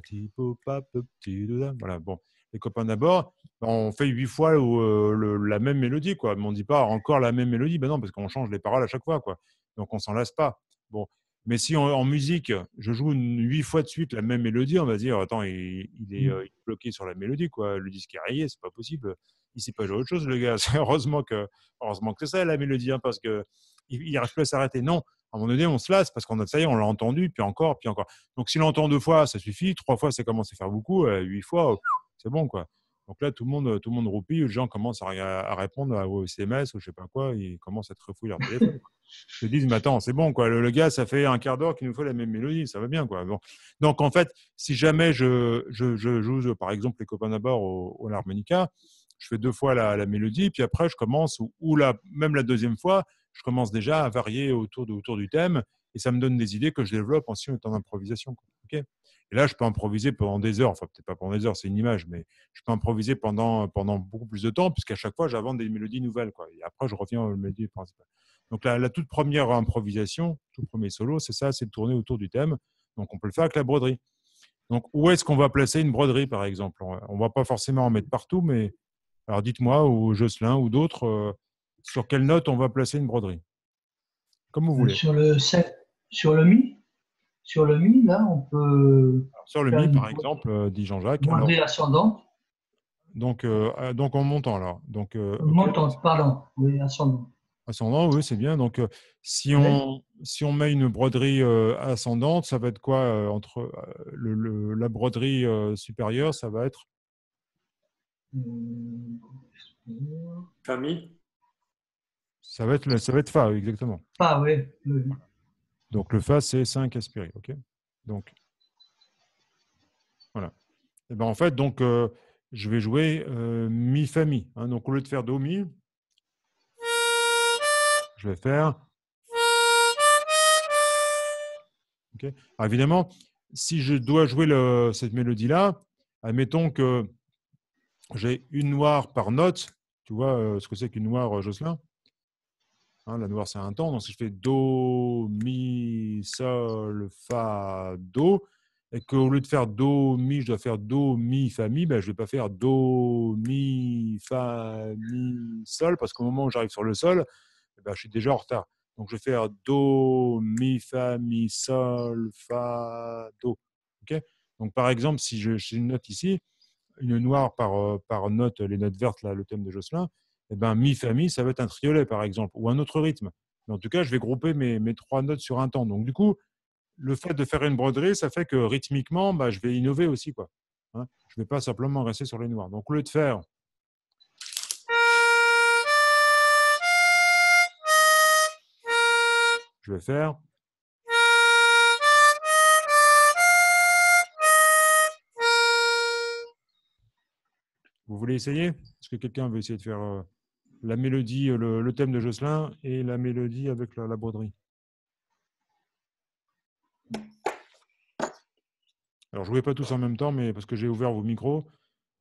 bon, les copains d'abord, ben, on fait huit fois euh, le, la même mélodie, quoi. Mais on dit pas encore la même mélodie, ben non, parce qu'on change les paroles à chaque fois, quoi. Donc on s'en lasse pas. Bon, mais si on, en musique, je joue huit fois de suite la même mélodie, on va dire, attends, il, il, est, euh, il est bloqué sur la mélodie, quoi. Le disque est rayé, c'est pas possible. Il sait pas jouer autre chose, le gars. Heureusement que, heureusement que c'est ça la mélodie, hein, parce que il n'arrive plus à s'arrêter. Non, à un moment donné, on se lasse parce qu'on a, ça y est, on l'a entendu, puis encore, puis encore. Donc, si l'on entend deux fois, ça suffit. Trois fois, ça commence à faire beaucoup. Euh, huit fois, c'est bon, quoi. Donc là, tout le monde, tout le monde roupille. Les gens commencent à, à répondre aux S M S ou je sais pas quoi. Ils commencent à te refouiller leur téléphone. Ils se disent, mais attends, c'est bon, quoi. Le, le gars, ça fait un quart d'heure qu'il nous faut la même mélodie. Ça va bien, quoi. Bon. Donc, en fait, si jamais je, je, je joue, par exemple, les copains d'abord au, au l'harmonica, je fais deux fois la, la mélodie, puis après, je commence, ou, ou la, même la deuxième fois, je commence déjà à varier autour, de, autour du thème et ça me donne des idées que je développe ensuite en improvisation. Okay, et là, je peux improviser pendant des heures. Enfin, peut-être pas pendant des heures, c'est une image, mais je peux improviser pendant, pendant beaucoup plus de temps puisqu'à chaque fois, j'invente des mélodies nouvelles, quoi. Et après, je reviens aux mélodies principales. Donc, la, la toute première improvisation, tout premier solo, c'est ça, c'est de tourner autour du thème. Donc, on peut le faire avec la broderie. Donc, où est-ce qu'on va placer une broderie, par exemple? On ne va pas forcément en mettre partout, mais alors dites-moi, ou Jocelyn, ou d'autres... Euh, sur quelle note on va placer une broderie? Comme vous voulez. Sur le, sur le mi Sur le mi, là, on peut... Alors, sur le mi, par broderie. Exemple, dit Jean-Jacques. Broderie ascendante. Donc, euh, donc, en montant, alors. Donc, euh, okay. Montant, pardon. Oui, ascendant. Ascendant, oui, c'est bien. Donc, euh, si, on, oui. si on met une broderie euh, ascendante, ça va être quoi euh, entre euh, le, le, la broderie euh, supérieure, ça va être Fa mi. Ça va, être le, ça va être Fa, exactement. Fa, oui. oui. Donc, le Fa, c'est cinq aspiré. OK, donc, voilà. Et ben en fait, donc, euh, je vais jouer euh, Mi, Fa, Mi. Hein, donc, au lieu de faire Do, Mi, je vais faire… OK. Alors, évidemment, si je dois jouer le, cette mélodie-là, admettons que j'ai une noire par note. Tu vois euh, ce que c'est qu'une noire, Jocelyn? Hein, la noire, c'est un temps. Donc, si je fais Do, Mi, Sol, Fa, Do, et qu'au lieu de faire Do, Mi, je dois faire Do, Mi, Fa, Mi, ben, je ne vais pas faire Do, Mi, Fa, Mi, Sol, parce qu'au moment où j'arrive sur le Sol, ben, je suis déjà en retard. Donc, je vais faire Do, Mi, Fa, Mi, Sol, Fa, Do. Okay, donc, par exemple, si j'ai une note ici, une noire par, par note, les notes vertes, là, le thème de Jocelyn, eh ben, mi, fa, mi, ça va être un triolet, par exemple, ou un autre rythme. Mais en tout cas, je vais grouper mes, mes trois notes sur un temps. Donc, du coup, le fait de faire une broderie, ça fait que rythmiquement, bah, je vais innover aussi, quoi. Hein, je ne vais pas simplement rester sur les noirs. Donc, au lieu de faire… Je vais faire… Vous voulez essayer? Est-ce que quelqu'un veut essayer de faire… Euh... la mélodie, le, le thème de Jocelyn et la mélodie avec la, la broderie. Alors, jouez pas tous en même temps, mais parce que j'ai ouvert vos micros,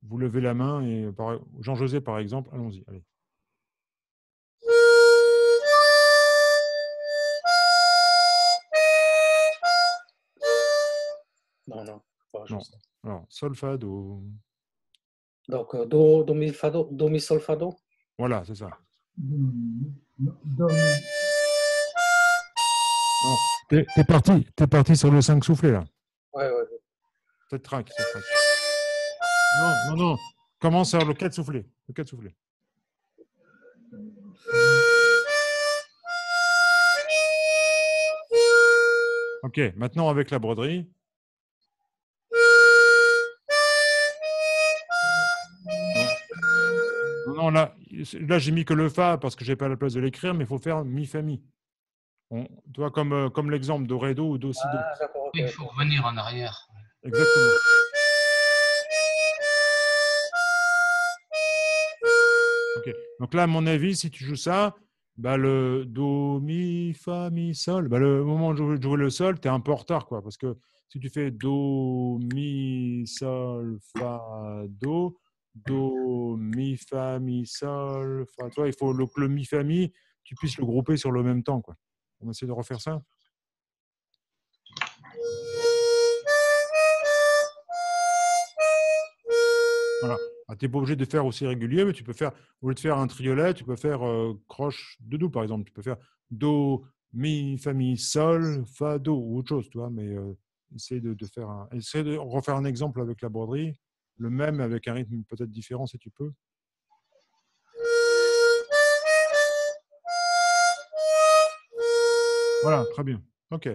vous levez la main et par... Jean-José, par exemple, allons-y. Allez. Non, non. Pas non. Alors, solfado. Donc, euh, do, do, mi, fado, do, mi, sol, fado. Voilà, c'est ça. Mm, do, mi. Bon, t'es, t'es parti, t'es parti sur le cinq soufflé, là. Ouais, ouais. ouais. Cette traque, cette traque. Non, non, non. Commence sur le quatre soufflé. Le quatre soufflé. Ok, maintenant avec la broderie. Non, là, là j'ai mis que le Fa parce que je n'ai pas la place de l'écrire, mais il faut faire Mi, Fa, Mi. On, tu vois, comme, comme l'exemple de Ré, Do ou Do, Si, Do. Ah, il faut revenir en arrière. Exactement. Okay. Donc là, à mon avis, si tu joues ça, bah le Do, Mi, Fa, Mi, Sol, bah le moment de jouer le Sol, tu es un peu en retard, quoi, parce que si tu fais Do, Mi, Sol, Fa, Do, Do, Mi, Fa, Mi, Sol. Enfin, toi, il faut le, le Mi, Fa, Mi, tu puisses le grouper sur le même temps, quoi. On va essayer de refaire ça. Voilà. Ah, tu n'es pas obligé de faire aussi régulier, mais tu peux faire, au lieu de faire un triolet, tu peux faire euh, croche de Do, par exemple. Tu peux faire Do, Mi, Fa, Mi, Sol, Fa, Do, ou autre chose, toi. Mais euh, essaye de, de faire un... essaye de refaire un exemple avec la broderie. Le même avec un rythme peut-être différent si tu peux. Voilà, très bien. Ok.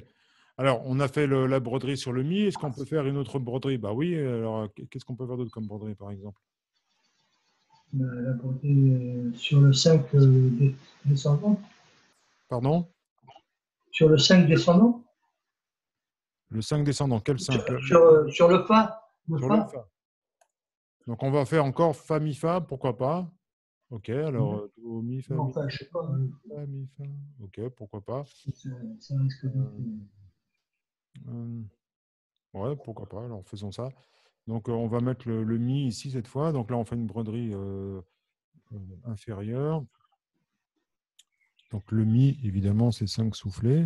Alors, on a fait le, la broderie sur le Mi. Est-ce qu'on peut faire une autre broderie? Bah oui. Alors, qu'est-ce qu'on peut faire d'autre comme broderie, par exemple? La broderie sur le cinq euh, descendant. Pardon? Sur le cinq descendant. Le cinq descendant, quel cinq? Sur, sur, sur le Fa. Le sur fa. le Fa. Donc, on va faire encore Fa, Mi, Fa, pourquoi pas? Ok, alors, mmh. Do, Mi, Fa, Mi, Fa, je sais pas. Fa, Mi, Fa, ok, pourquoi pas? Ça, ça risque de... euh, ouais, pourquoi pas, alors faisons ça. Donc, on va mettre le, le Mi ici cette fois. Donc là, on fait une broderie euh, euh, inférieure. Donc, le Mi, évidemment, c'est cinq soufflés.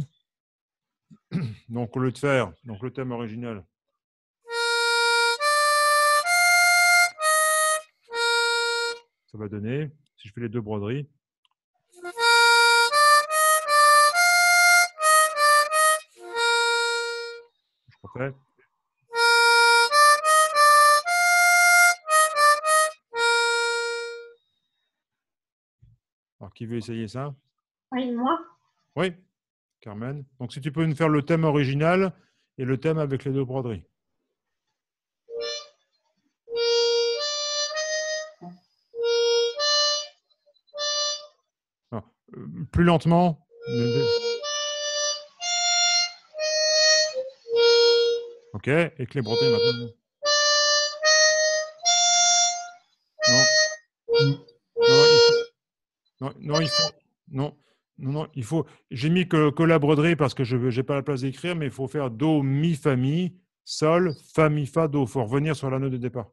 Donc, au lieu de faire donc, le thème original, ça va donner, si je fais les deux broderies. Je refais. Alors, qui veut essayer ça? Oui, moi. Oui, Carmen. Donc, si tu peux nous faire le thème original et le thème avec les deux broderies. Plus lentement. Ok, et que les broderies maintenant. Non. Non, non, non, il faut. Non, non, non, il faut. J'ai mis que, que la broderie parce que je n'ai pas la place d'écrire, mais il faut faire Do, Mi, Fa, Mi, Sol, Fa, Mi, Fa, Do. Il faut revenir sur la note de départ.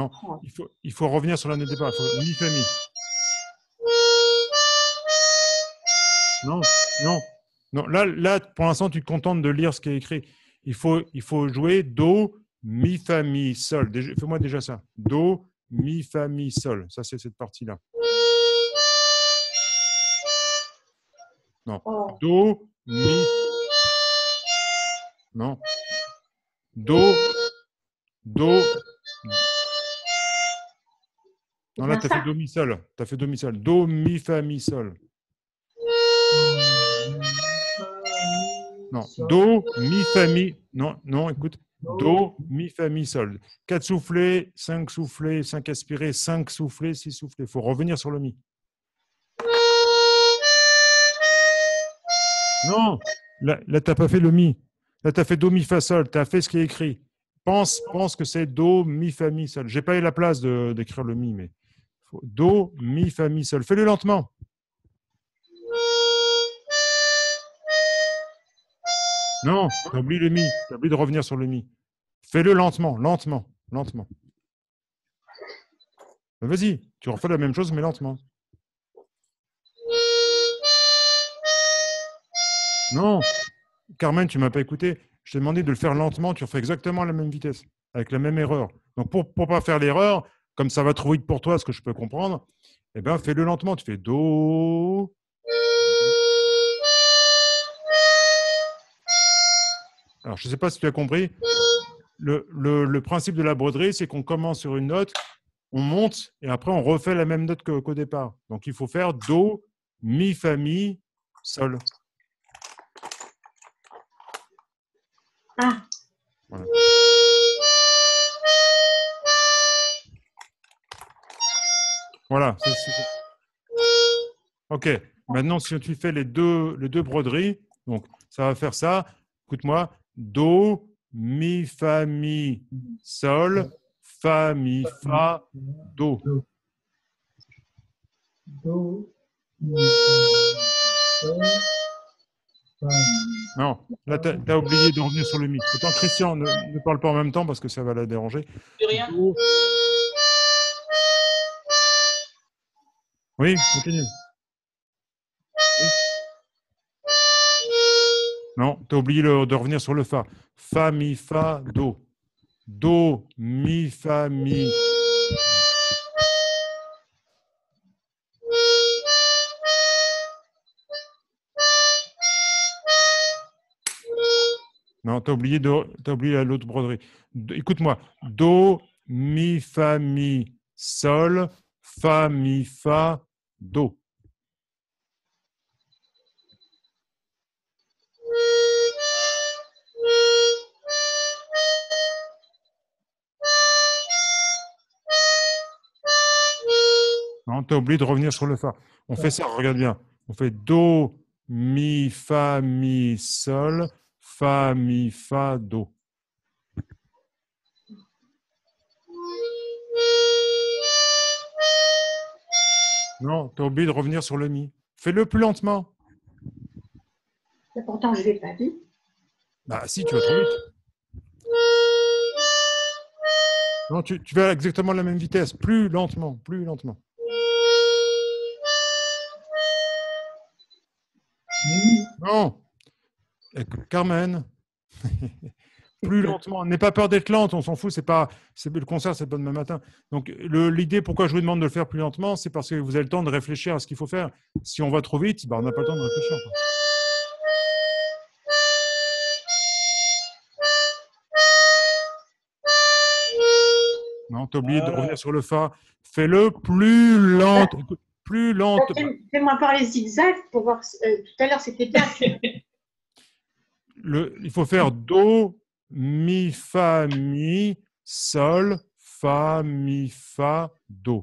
Non, il faut, il faut revenir sur la note de départ. Mi, Fa, Mi. Non, non, non. Là, là pour l'instant, tu te contentes de lire ce qui est écrit. Il faut, il faut jouer Do, Mi, Fa, Mi, Sol. Fais-moi déjà ça. Do, Mi, Fa, Mi, Sol. Ça, c'est cette partie-là. Non. Do, Mi. Non. Do, Do. Non, là, tu as fait Do, Mi, Sol. Tu as fait Do, Mi, Sol. Do, Mi, Fa, Mi, Sol. Non. Do, Mi, Fa, Mi. Non, non, écoute. Do, Mi, Fa, Mi, Sol. quatre soufflés, cinq soufflés, cinq aspirés, cinq soufflés, six soufflés. Il faut revenir sur le Mi. Non. Là, là tu n'as pas fait le Mi. Là, tu as fait Do, Mi, Fa, Sol. Tu as fait ce qui est écrit. Pense, pense que c'est Do, Mi, Fa, Mi, Sol. Je n'ai pas eu la place d'écrire le Mi, mais... Do, Mi, Fa, Mi, Sol. Fais-le lentement. Non, tu oublies le mi. Tu oublies de revenir sur le mi. Fais-le lentement, lentement, lentement. Ben vas-y, tu refais la même chose, mais lentement. Non, Carmen, tu ne m'as pas écouté. Je t'ai demandé de le faire lentement. Tu refais exactement à la même vitesse, avec la même erreur. Donc, pour ne pas faire l'erreur, comme ça va trop vite pour toi, ce que je peux comprendre, eh ben, fais-le lentement. Tu fais Do. Alors, je ne sais pas si tu as compris. Le, le, le principe de la broderie, c'est qu'on commence sur une note, on monte, et après, on refait la même note qu'au départ. Donc, il faut faire Do, Mi, Fa, Mi, Sol. Ah. Voilà. Voilà. C'est, c'est... Ok. Maintenant, si tu fais les deux, les deux broderies, donc ça va faire ça. Écoute-moi. Do, mi, fa, mi, sol, fa, mi, fa, do. Do, mi, sol, fa, mi. Non, là, tu as, as oublié de revenir sur le mi. Autant Christian, ne, ne parle pas en même temps parce que ça va la déranger. Rien. Oui, continue. Oui. Non, tu as oublié le, de revenir sur le fa. Fa, mi, fa, do. Do, mi, fa, mi. Non, tu as oublié, oublié l'autre broderie. Écoute-moi. Do, mi, fa, mi, sol, fa, mi, fa, do. Non, tu as oublié de revenir sur le fa. On fait ça, regarde bien. On fait do, mi, fa, mi, sol, fa, mi, fa, do. Non, t'as oublié de revenir sur le mi. Fais-le plus lentement. Et pourtant, je ne l'ai pas dit. Bah si, tu vas trop vite. Non, tu, tu vas à exactement la même vitesse. Plus lentement, plus lentement. Non. Écoute, Carmen, plus lentement. N'aie pas peur d'être lente, on s'en fout. C'est pas, c'est le concert, c'est pas demain matin. Donc l'idée, pourquoi je vous demande de le faire plus lentement, c'est parce que vous avez le temps de réfléchir à ce qu'il faut faire. Si on va trop vite, ben, on n'a pas le temps de réfléchir. Quoi. Non, t'as oublié de revenir sur le fa. Fais-le plus lent, plus lent. Fais-moi parler zigzag pour voir. Euh, tout à l'heure, c'était bien. Le, il faut faire do, mi, fa, mi, sol, fa, mi, fa, do.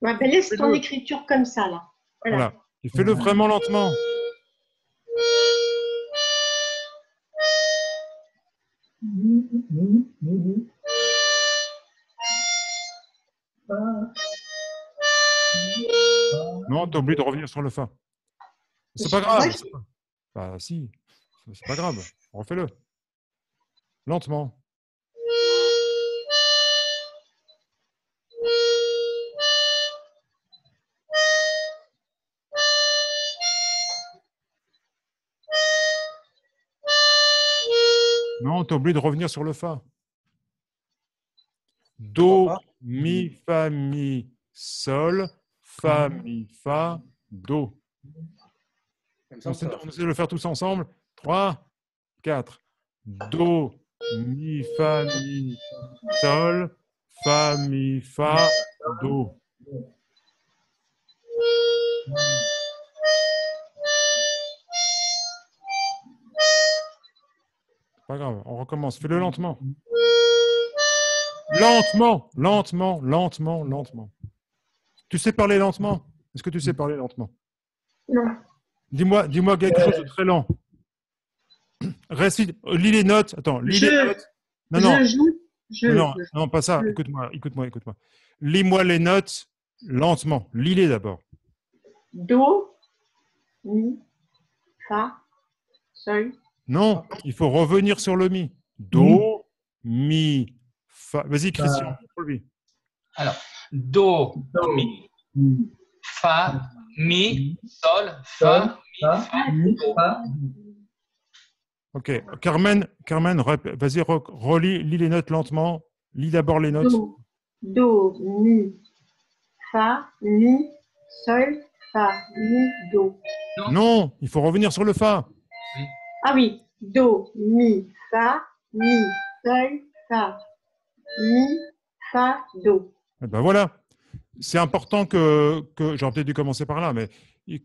Ouais, ben laisse ton écriture comme ça, là. Voilà. Voilà. Et fais-le vraiment lentement. Non, t'as oublié de revenir sur le fa. C'est pas grave. Je... Bah, si. C'est pas grave, refais-le. Lentement. Non, t'as oublié de revenir sur le fa. Do, mi, fa, mi, sol, fa, mi, fa, do. On essaie de le faire tous ensemble. trois, quatre. Do, mi, fa, mi, sol, fa, mi, fa, do. Pas grave, on recommence. Fais-le lentement. Lentement, lentement, lentement, lentement. Tu sais parler lentement? Est-ce que tu sais parler lentement? Non. Dis-moi, dis-moi quelque chose de très lent. Récite, lis les notes. Attends, lis je, les notes. Non, je, non. Je, je, non, non, pas ça. Écoute-moi, écoute-moi, écoute-moi. Lis-moi les notes lentement. Lis-les d'abord. Do, mi, fa, sol, Non, il faut revenir sur le mi. Do, mi, fa. Vas-y, Christian. Euh, alors, do, do, mi, fa, mi, sol, fa, mi, fa, do. Ok. Carmen, Carmen, vas-y, relis, lis les notes lentement. Lis d'abord les notes. Do, do, mi, fa, mi, sol, fa, mi, do. Non, il faut revenir sur le fa. Oui. Ah oui. Do, mi, fa, mi, sol, fa, mi, fa, do. Et ben voilà. C'est important que, que j'aurais peut-être dû commencer par là, mais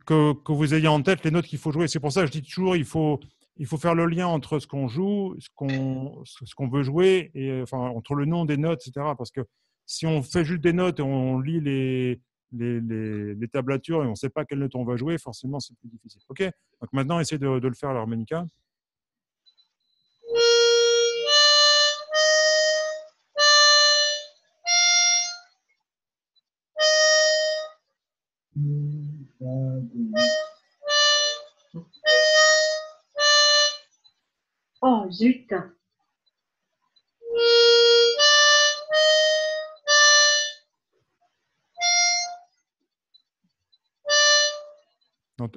que, que vous ayez en tête les notes qu'il faut jouer. C'est pour ça que je dis toujours, il faut... Il faut faire le lien entre ce qu'on joue, ce qu'on ce qu'on veut jouer, et enfin entre le nom des notes, et cetera. Parce que si on fait juste des notes et on lit les les, les, les tablatures et on ne sait pas quelle note on va jouer, forcément c'est plus difficile. Ok. Donc maintenant, essayez de, de le faire à l'harmonica. Oh, zut. Non,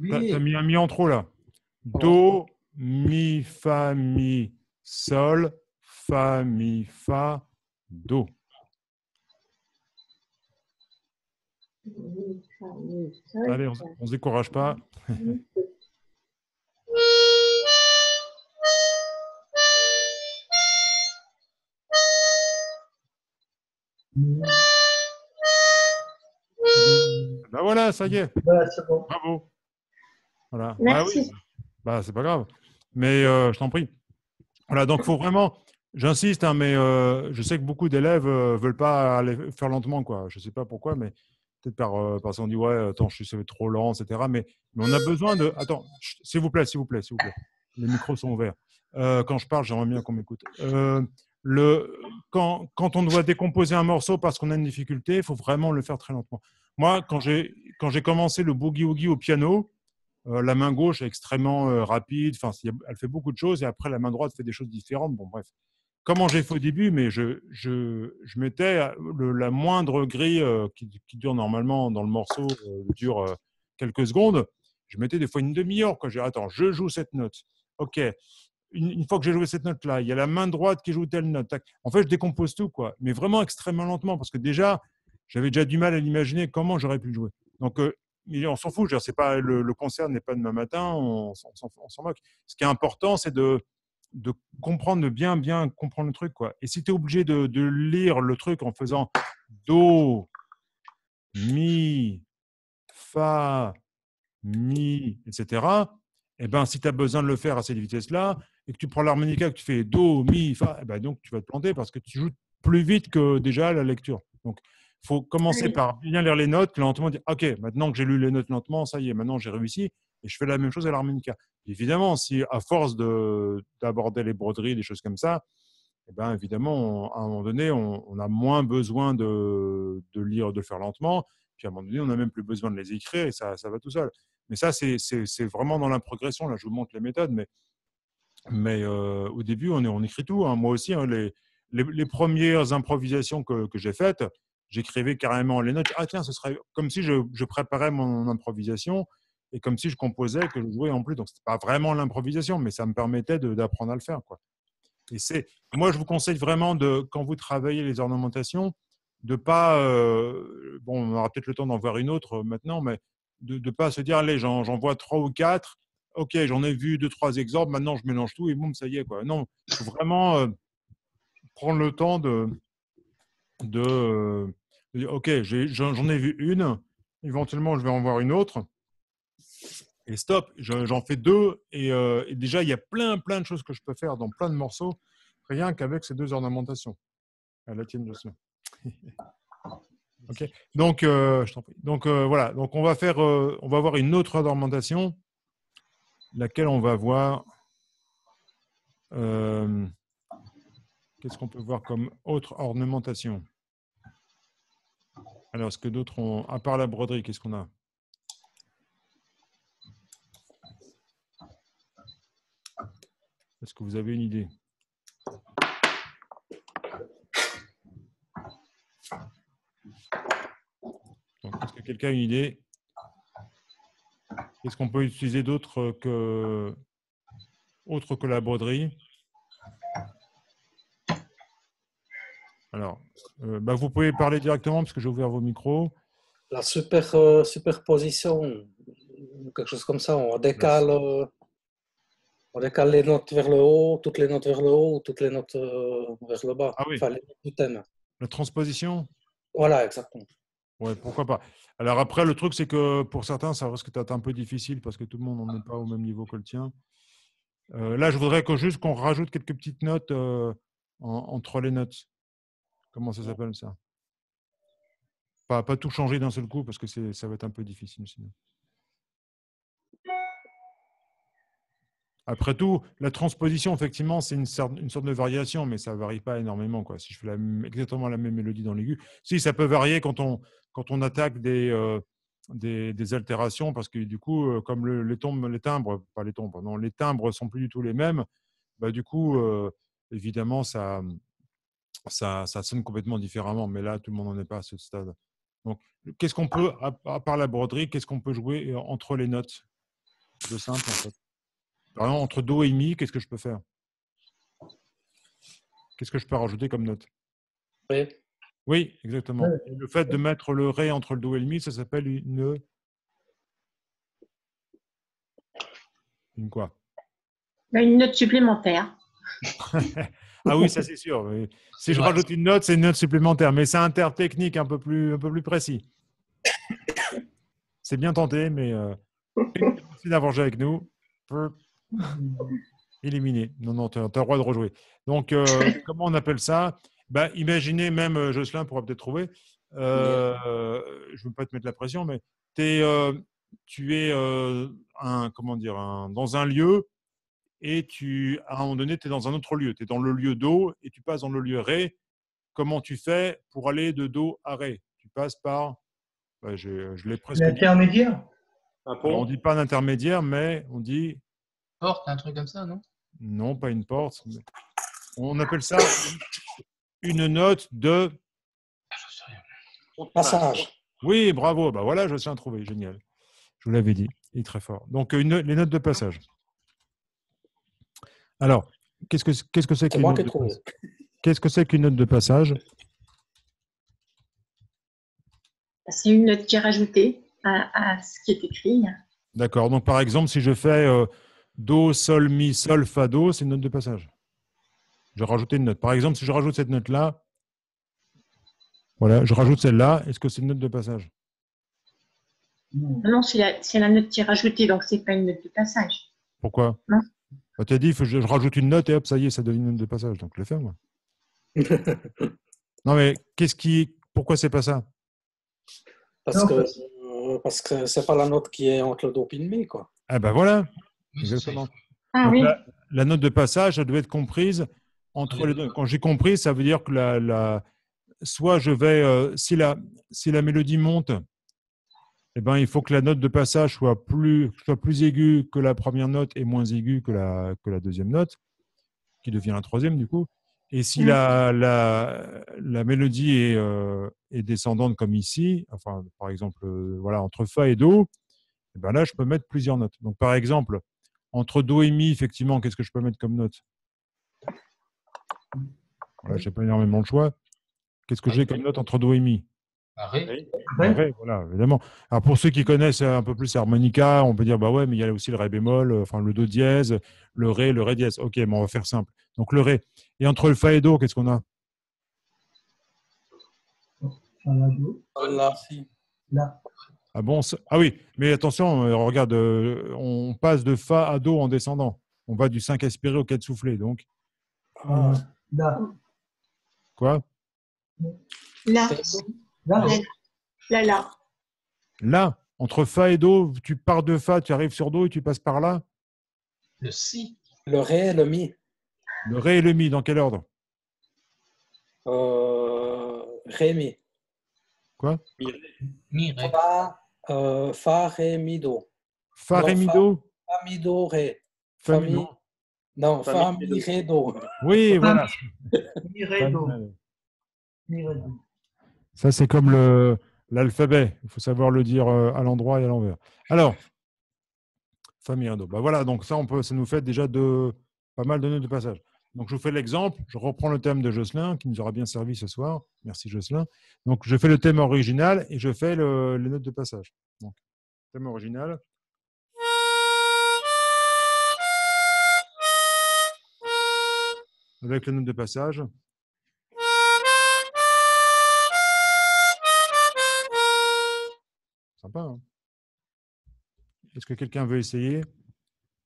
oui. T'as mis un mi en trop, là. Do, mi, fa, mi, sol, fa, mi, fa, do. Mi, fa, mi, sol, allez, on ne se décourage pas. Ben voilà, ça y est. Ouais, c'est bon. Bravo. Voilà. Merci. Bah oui. Bah, c'est pas grave. Mais euh, je t'en prie. Voilà, donc faut vraiment. J'insiste, hein, mais euh, je sais que beaucoup d'élèves euh, veulent pas aller faire lentement, quoi. Je sais pas pourquoi, mais peut-être par euh, parce qu'on dit ouais, attends, je suis trop lent, et cetera. Mais, mais on a besoin de. Attends, s'il vous plaît, s'il vous plaît, s'il vous plaît. Les micros sont ouverts. Euh, quand je parle, j'aimerais bien qu'on m'écoute. Euh, Le, quand, quand on doit décomposer un morceau parce qu'on a une difficulté, il faut vraiment le faire très lentement. Moi, quand j'ai commencé le boogie-woogie au piano, euh, la main gauche est extrêmement euh, rapide, elle fait beaucoup de choses, et après la main droite fait des choses différentes. Bon, bref, comment j'ai fait au début, mais je, je, je mettais le, la moindre grille euh, qui, qui dure normalement dans le morceau, euh, dure euh, quelques secondes, je mettais des fois une demi-heure. J'ai dit, attends, je joue cette note. Ok. Une fois que j'ai joué cette note-là, il y a la main droite qui joue telle note. En fait, je décompose tout, quoi. Mais vraiment extrêmement lentement, parce que déjà, j'avais déjà du mal à l'imaginer comment j'aurais pu le jouer. Donc, euh, on s'en fout. C'est pas, le, le concert n'est pas demain matin, on, on, on s'en moque. Ce qui est important, c'est de, de comprendre, de bien, bien comprendre le truc, quoi. Et si tu es obligé de, de lire le truc en faisant do, mi, fa, mi, et cetera, eh ben, si tu as besoin de le faire à ces vitesses-là, et que tu prends l'harmonica, que tu fais do, mi, fa, eh ben donc tu vas te planter parce que tu joues plus vite que déjà la lecture. Donc, il faut commencer par bien lire les notes, lentement dire, ok, maintenant que j'ai lu les notes lentement, ça y est, maintenant j'ai réussi, et je fais la même chose à l'harmonica. Évidemment, si à force d'aborder les broderies, des choses comme ça, eh ben évidemment, on, à un moment donné, on, on a moins besoin de, de lire, de faire lentement, puis à un moment donné, on n'a même plus besoin de les écrire, et ça, ça va tout seul. Mais ça, c'est vraiment dans la progression. Là, je vous montre les méthodes, mais, mais euh, au début, on, est, on écrit tout. Hein. Moi aussi, hein, les, les, les premières improvisations que, que j'ai faites, j'écrivais carrément les notes. Ah tiens, ce serait comme si je, je préparais mon improvisation et comme si je composais, que je jouais en plus. Donc, ce n'était pas vraiment l'improvisation, mais ça me permettait d'apprendre à le faire, quoi. Et moi, je vous conseille vraiment, de, quand vous travaillez les ornementations, de ne pas… Euh, bon, on aura peut-être le temps d'en voir une autre maintenant, mais… de ne pas se dire, allez, j'en vois trois ou quatre, ok, j'en ai vu deux, trois exemples, maintenant je mélange tout et boum, ça y est, quoi. Non, il faut vraiment euh, prendre le temps de, de, euh, de dire, ok, j'en ai, ai vu une, éventuellement je vais en voir une autre, et stop, j'en fais deux, et, euh, et déjà il y a plein, plein de choses que je peux faire dans plein de morceaux, rien qu'avec ces deux ornementations. À la tienne, je sais. Okay. Donc, euh, je t'en prie. Donc euh, voilà. Donc on va faire, euh, on va voir une autre ornementation, laquelle on va voir. Euh, Qu'est-ce qu'on peut voir comme autre ornementation? Alors, est-ce que d'autres ont, à part la broderie, qu'est-ce qu'on a? Est-ce que vous avez une idée? Est-ce que quelqu'un a une idée? Est-ce qu'on peut utiliser d'autres que, autre que la broderie? Alors, euh, bah vous pouvez parler directement parce que j'ai ouvert vos micros. La super, euh, superposition, quelque chose comme ça, on décale, euh, on décale les notes vers le haut, toutes les notes vers le haut, toutes les notes euh, vers le bas. Ah oui. Enfin, les notes du thème. La transposition? Voilà, exactement. Ouais, pourquoi pas. Alors après, le truc, c'est que pour certains, ça risque d'être un peu difficile parce que tout le monde n'en est pas au même niveau que le tien. Euh, là, je voudrais que juste qu'on rajoute quelques petites notes euh, en, entre les notes. Comment ça s'appelle ça? Pas, pas tout changer d'un seul coup parce que ça va être un peu difficile sinon. Après tout, la transposition, effectivement, c'est une, une sorte de variation, mais ça ne varie pas énormément, quoi. Si je fais la, exactement la même mélodie dans l'aigu. Si, ça peut varier quand on, quand on attaque des, euh, des, des altérations parce que du coup, comme le, les, tombes, les timbres, pas les timbres, non, les timbres ne sont plus du tout les mêmes, bah, du coup, euh, évidemment, ça... Ça, ça sonne complètement différemment, mais là, tout le monde n'en est pas à ce stade. Donc, qu'est-ce qu'on peut, à part la broderie, qu'est-ce qu'on peut jouer entre les notes de simple, en fait? Par exemple, entre Do et Mi, qu'est-ce que je peux faire? Qu'est-ce que je peux rajouter comme note? Oui. Oui, exactement. Et le fait de mettre le Ré entre le Do et le Mi, ça s'appelle une... Une quoi? Une note supplémentaire. Ah oui, ça c'est sûr. Si je rajoute une note, c'est une note supplémentaire. Mais c'est un terme technique un peu plus, un peu plus précis. C'est bien tenté, mais euh, merci d'avoir joué avec nous. Éliminé. Non, non, tu as, as le droit de rejouer. Donc, euh, comment on appelle ça? Bah, imaginez, même Jocelyn pourra peut-être trouver. Euh, je ne veux pas te mettre la pression, mais es, euh, tu es euh, un, comment dire, un, dans un lieu. Et tu, à un moment donné, tu es dans un autre lieu. Tu es dans le lieu Do et tu passes dans le lieu Ré. Comment tu fais pour aller de Do à Ré? Tu passes par... Ben je je l'ai presque... L'intermédiaire. On ne dit pas l'intermédiaire, mais on dit... Porte, un truc comme ça, non? Non, pas une porte. Mais... On appelle ça une note de... Passage. Oui, bravo. Ben voilà, je tiens à trouver. Génial. Je vous l'avais dit. Il est très fort. Donc, une, les notes de passage. Alors, qu'est-ce que c'est qu'est-ce que c'est qu'une note de passage? Qu'est-ce que c'est qu'une note de passage? C'est une note qui est rajoutée à, à ce qui est écrit. D'accord. Donc, par exemple, si je fais euh, Do, Sol, Mi, Sol, Fa, Do, c'est une note de passage. Je vais rajouter une note. Par exemple, si je rajoute cette note-là, voilà, je rajoute celle-là, est-ce que c'est une note de passage? Non, c'est la, c'est la note qui est rajoutée, donc ce n'est pas une note de passage. Pourquoi? Non. Bah, tu as dit, faut, je, je rajoute une note et hop, ça y est, ça devient une note de passage. Donc, je le fais, moi. Non, mais qu'est-ce qui, pourquoi c'est pas ça? Parce non, que euh, parce que c'est pas la note qui est entre le Do et le Mi, quoi. Ah ben bah, voilà. Exactement. Ah, donc, oui. la, la note de passage, elle doit être comprise entre oui. les deux. Quand j'ai compris, ça veut dire que la, la soit je vais, euh, si la si la mélodie monte, eh ben, il faut que la note de passage soit plus, soit plus aiguë que la première note et moins aiguë que la, que la deuxième note, qui devient la troisième du coup. Et si la, la, la mélodie est, euh, est descendante comme ici, enfin, par exemple euh, voilà, entre Fa et Do, eh ben là je peux mettre plusieurs notes. Donc par exemple, entre Do et Mi, effectivement, qu'est-ce que je peux mettre comme note? Voilà, je n'ai pas énormément le choix. Qu'est-ce que j'ai comme note entre Do et Mi? Ré. Ré. Ré, voilà, évidemment. Alors pour ceux qui connaissent un peu plus l'harmonica, on peut dire bah ouais, mais il y a aussi le Ré bémol, enfin le Do dièse, le Ré, le Ré dièse. Ok, mais on va faire simple. Donc le Ré. Et entre le Fa et Do, qu'est-ce qu'on a? Là, si. Là. Ah bon? Ah oui, mais attention, regarde, on passe de Fa à Do en descendant. On va du cinq aspiré au quatre soufflé, donc. Ah, là. Quoi? Là. Là. Là, là. Là, entre Fa et Do, tu pars de Fa, tu arrives sur Do et tu passes par là. Le Si. Le Ré et le Mi. Le Ré et le Mi, dans quel ordre? euh, Ré, Mi. Quoi? Mi, Ré. Fa, euh, fa, Ré, Mi, Do. Fa, Ré, Mi, Do. Fa, Mi, Do, Ré. Fa, Mi, Do. Non, Famille Renaud. Oui, voilà. Renaud. Ça, c'est comme l'alphabet. Il faut savoir le dire à l'endroit et à l'envers. Alors, Famille Renaud. Bah voilà, donc ça, on peut, ça nous fait déjà de, pas mal de nœuds de passage. Donc, je vous fais l'exemple. Je reprends le thème de Jocelyn, qui nous aura bien servi ce soir. Merci, Jocelyn. Donc, je fais le thème original et je fais le, les notes de passage. Donc, thème original. Avec les notes de passage. Sympa, hein? Est-ce que quelqu'un veut essayer?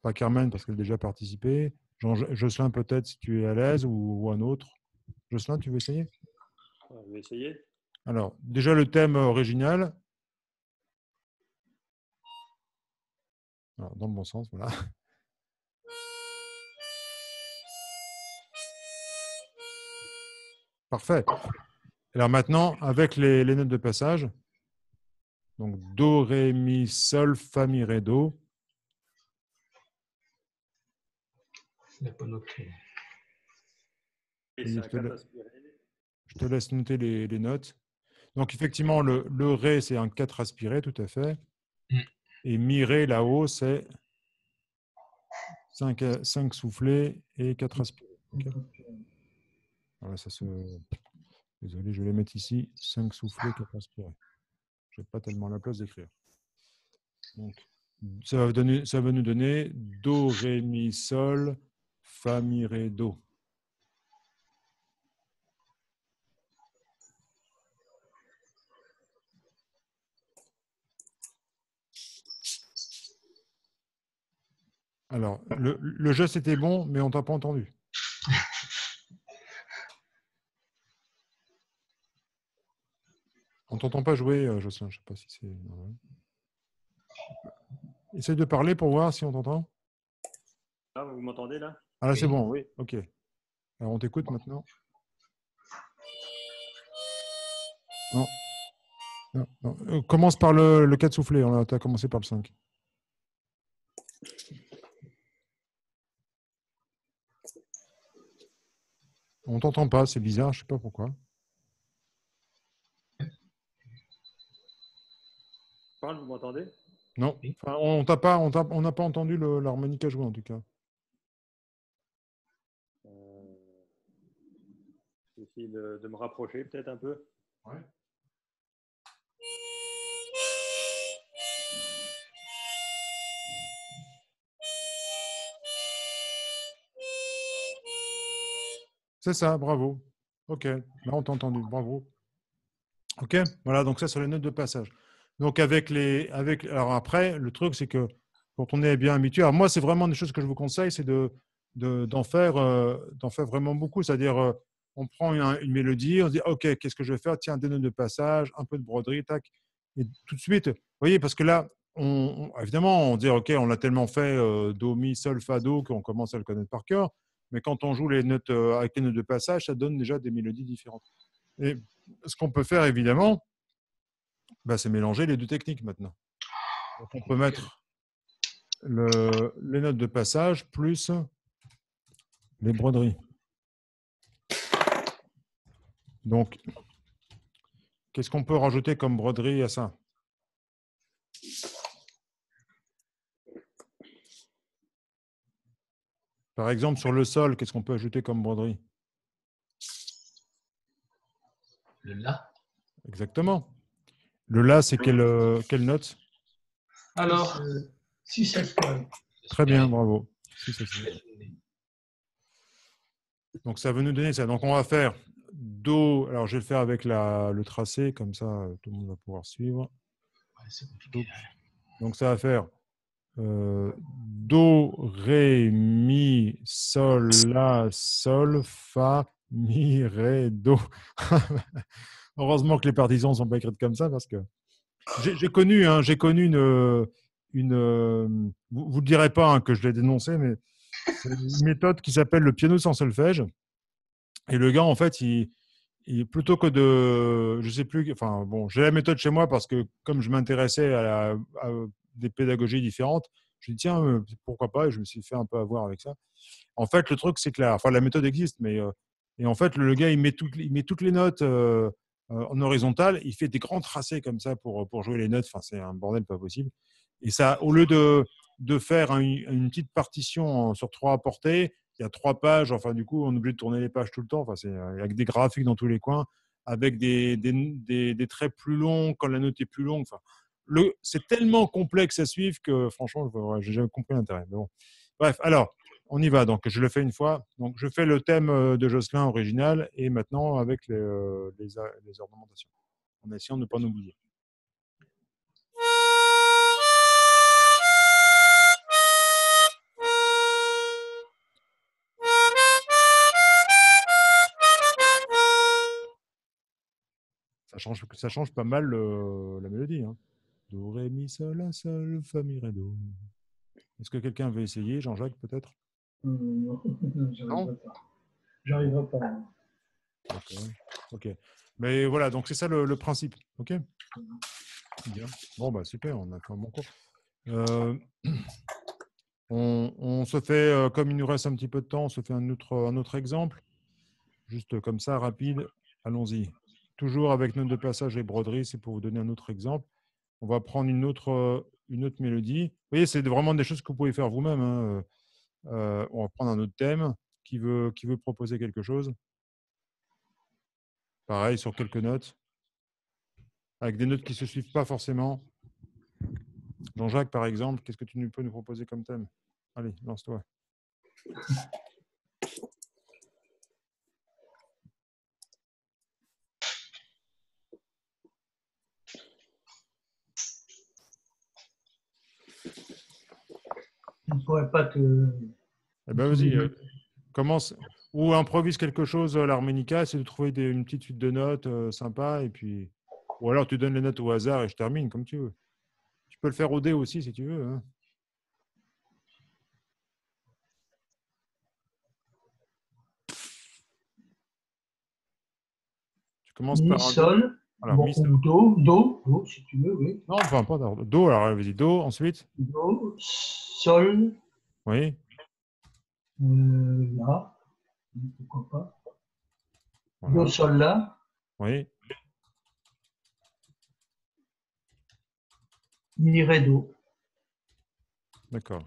Pas Carmen, parce qu'elle a déjà participé. Jean Jocelyn, peut-être, si tu es à l'aise, ou, ou un autre. Jocelyn, tu veux essayer? Je vais essayer. Alors, déjà le thème original. Alors, dans le bon sens, voilà. Parfait. Alors maintenant, avec les, les notes de passage. Donc, Do, Ré, Mi, Sol, Fa, Mi, Ré, Do. La Et je, te la... je te laisse noter les, les notes. Donc, effectivement, le, le Ré, c'est un quatre aspiré, tout à fait. Et Mi, Ré, là-haut, c'est cinq soufflés et quatre aspirés. Okay. Voilà, ça se... Désolé, je vais les mettre ici. cinq soufflés, quatre aspirés. Je n'ai pas tellement la place d'écrire. Donc, ça va, donner, ça va nous donner Do, Ré, Mi, Sol, Fa, Mi, Ré, Do. Alors, le, le geste était bon, mais on ne t'a pas entendu. On ne t'entend pas jouer, Jocelyn. Je ne sais pas si c'est... Ouais. Essaye de parler pour voir si on t'entend. Ah, vous m'entendez là? Ah, là, c'est bon, oui. OK. Alors, on t'écoute maintenant. Non. non, non. Euh, commence par le, le quatre soufflé. Tu as commencé par le cinq. On ne t'entend pas. C'est bizarre. Je ne sais pas pourquoi. Vous m'entendez? Non. Enfin, on n'a pas, on on pas entendu l'harmonique à jouer, en tout cas. Euh, J'essaie de, de me rapprocher, peut-être, un peu. Ouais. C'est ça, bravo. OK, là, on t'a entendu, bravo. OK, voilà, donc ça, c'est les notes de passage. Donc, avec les, avec, alors après, le truc, c'est que quand on est bien habitué, alors moi, c'est vraiment des choses que je vous conseille, c'est de, de, d'en faire, euh, d'en faire vraiment beaucoup. C'est-à-dire, euh, on prend une, une mélodie, on se dit, OK, qu'est-ce que je vais faire? Tiens, des notes de passage, un peu de broderie, tac. Et tout de suite, vous voyez, parce que là, on, on, évidemment, on dit, OK, on l'a tellement fait, euh, Do, Mi, Sol, Fa, Do, qu'on commence à le connaître par cœur. Mais quand on joue les notes, euh, avec les notes de passage, ça donne déjà des mélodies différentes. Et ce qu'on peut faire, évidemment, ben, c'est mélanger les deux techniques maintenant. Donc, on peut mettre le, les notes de passage plus les broderies. Donc, qu'est-ce qu'on peut rajouter comme broderie à ça? Par exemple, sur le sol, qu'est-ce qu'on peut ajouter comme broderie? Le la. Exactement. Le la, c'est quelle, euh, quelle note? Alors, euh, six septième. Très bien, bravo. six septième. Donc, ça veut nous donner ça. Donc, on va faire Do. Alors, je vais le faire avec la, le tracé, comme ça, tout le monde va pouvoir suivre. Ouais, c'est compliqué. Donc, ça va faire euh, Do, Ré, Mi, Sol, La, Sol, Fa, Mi, Ré, Do. Heureusement que les partisans ne sont pas écrites comme ça, parce que j'ai connu, hein, j'ai connu une, une vous ne le direz pas, hein, que je l'ai dénoncé, mais c'est une méthode qui s'appelle le piano sans solfège. Et le gars, en fait, il, il plutôt que de, je sais plus, enfin bon, j'ai la méthode chez moi parce que comme je m'intéressais à, à des pédagogies différentes, J'ai dit, tiens, pourquoi pas? Et je me suis fait un peu avoir avec ça. En fait, le truc, c'est que la, enfin, la méthode existe, mais euh, et en fait, le gars, il met, tout, il met toutes les notes euh, en horizontale. Il fait des grands tracés comme ça pour, pour jouer les notes. Enfin, c'est un bordel pas possible. Et ça, au lieu de, de faire une, une petite partition sur trois portées, il y a trois pages. Enfin, du coup, on est obligé de tourner les pages tout le temps. Enfin, c'est avec des graphiques dans tous les coins, avec des, des, des, des traits plus longs quand la note est plus longue. Enfin, c'est tellement complexe à suivre que franchement, je n'ai jamais compris l'intérêt. Bon. Bref, alors, on y va. Donc, je le fais une fois. Donc, je fais le thème de Jocelyn original et maintenant avec les, les, les ornementations, en essayant de ne pas l'oublier. Ça change, ça change pas mal le, la mélodie. Hein. Do, ré, mi, sol, la, sol, fa, mi, ré, do. Est-ce que quelqu'un veut essayer, Jean-Jacques, peut-être? Non, j'arriverai pas. pas. Okay. ok. Mais voilà, donc c'est ça le, le principe. Ok. Bien. Bon, bah super, on a fait un bon cours. Euh, on, on se fait, euh, comme il nous reste un petit peu de temps, on se fait un autre, un autre exemple. Juste comme ça, rapide. Allons-y. Toujours avec notes de passage et broderie, c'est pour vous donner un autre exemple. On va prendre une autre, une autre mélodie. Vous voyez, c'est vraiment des choses que vous pouvez faire vous-même. Hein. Euh, on va prendre un autre thème qui veut, qui veut proposer quelque chose. Pareil, sur quelques notes. Avec des notes qui ne se suivent pas forcément. Jean-Jacques, par exemple, qu'est-ce que tu peux nous proposer comme thème? Allez, lance-toi. Je ne pourrais pas te... Eh ben vas-y, euh, commence ou improvise quelque chose à l'harmonica, c'est de trouver des, une petite suite de notes euh, sympa, et puis ou alors tu donnes les notes au hasard et je termine comme tu veux. Tu peux le faire au dé aussi si tu veux. Hein. Tu commences mi, par un sol, alors, bon, mi, sol. Do, do, do, si tu veux, oui. Non, enfin pas do. Alors vas-y do, ensuite. Do. Sol. Oui. Euh, là. Pourquoi pas. Voilà. Do, sol, là. Oui. Mi, ré, do. D'accord.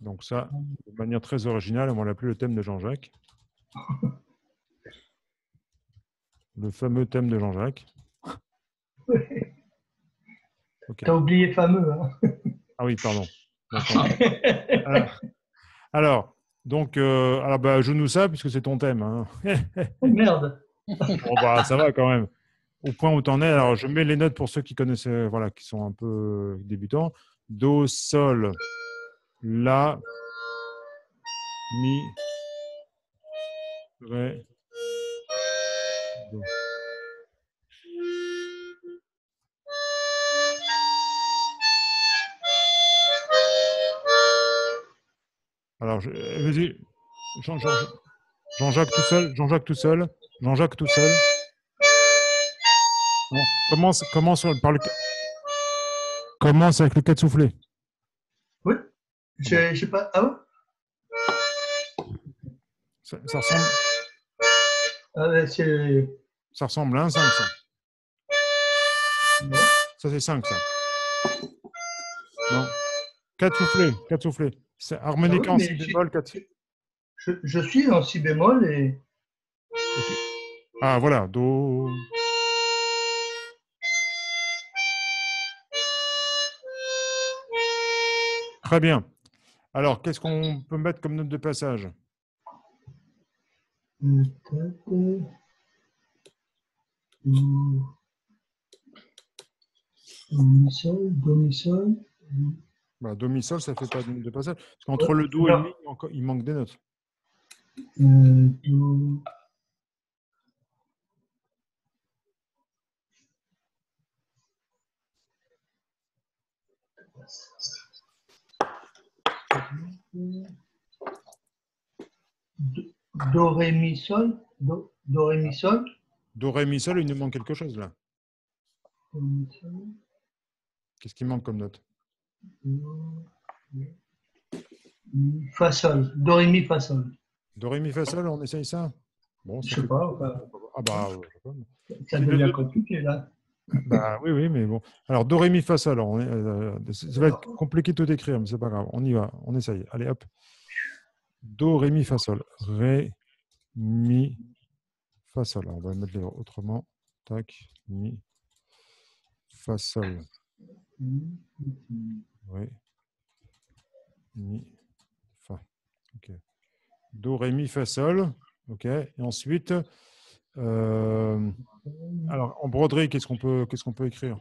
Donc ça, de manière très originale, on l'a appelé le thème de Jean-Jacques. Le fameux thème de Jean-Jacques. Oui. Okay. T'as oublié fameux. Hein. Ah oui, pardon. Alors, alors, donc, euh, alors bah, joue-nous ça puisque c'est ton thème. Hein. Merde. Bon, bah, ça va quand même. Au point où t'en es. Alors, je mets les notes pour ceux qui connaissent, voilà, qui sont un peu débutants. Do, sol, la, mi, ré, do. Alors, je, vas-y, Jean, Jean, Jean, Jean-Jacques tout seul, Jean-Jacques tout seul, Jean-Jacques tout seul. Bon, commence, commence, par le, commence avec le quatre soufflé. Oui, je sais pas. Ah ouais, ça, ça ressemble. Ah ben c'est... Ça ressemble à un cinq, ça. Non. Ça, c'est cinq, ça. Non. quatre soufflés, quatre soufflés. C'est harmonica ah oui, en si bémol. quatre... Je, je suis en si bémol et. Ah voilà, do. Très bien. Alors, qu'est-ce qu'on peut mettre comme note de passage? Do-mi-sol, do-mi-sol. Bah, do, mi, sol, ça ne fait pas de note de passage. Parce qu'entre le do non. et le mi, il manque des notes. Euh, do. Do, do, ré, mi, sol. Do, do, ré, mi, sol. Do, ré, mi, sol, il nous manque quelque chose là. Do, mi, sol. Qu'est-ce qui manque comme note? Fa sol. Do ré mi fa sol. Do ré mi fa sol, on essaye ça? Bon, je ne sais pas. Enfin... Ah bah, ça devient compliqué là. Bah, oui, oui, mais bon. Alors, do ré mi fa sol. On est, euh, ça va être compliqué de tout décrire, mais c'est pas grave. On y va, on essaye. Allez, hop. Do ré mi fa sol. Ré mi fa sol. On va mettre les autrement. Tac mi fa sol. Ré mi fa. Ok. Do ré mi fa sol. Ok. Et ensuite. Euh, alors, en broderie, qu'est-ce qu'on peut, qu'est-ce qu'on peut écrire?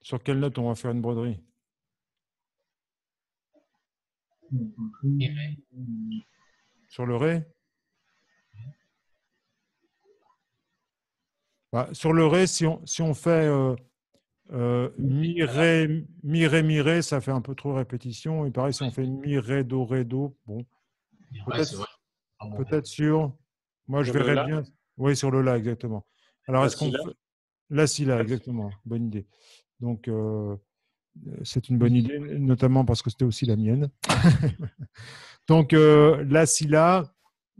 Sur quelle note on va faire une broderie? Sur le ré? Bah, sur le ré, si on, si on fait euh, euh, mi, ré, mi, ré, mi, ré, ça fait un peu trop répétition. Et pareil, si on fait mi, ré, do, ré, do, bon. Peut-être ouais, peut sur. Moi, sur je verrais bien. Oui, sur le la, exactement. Alors, est-ce qu'on fait... La si la, exactement. Bonne idée. Donc, euh, c'est une bonne idée, notamment parce que c'était aussi la mienne. Donc, euh, la si la.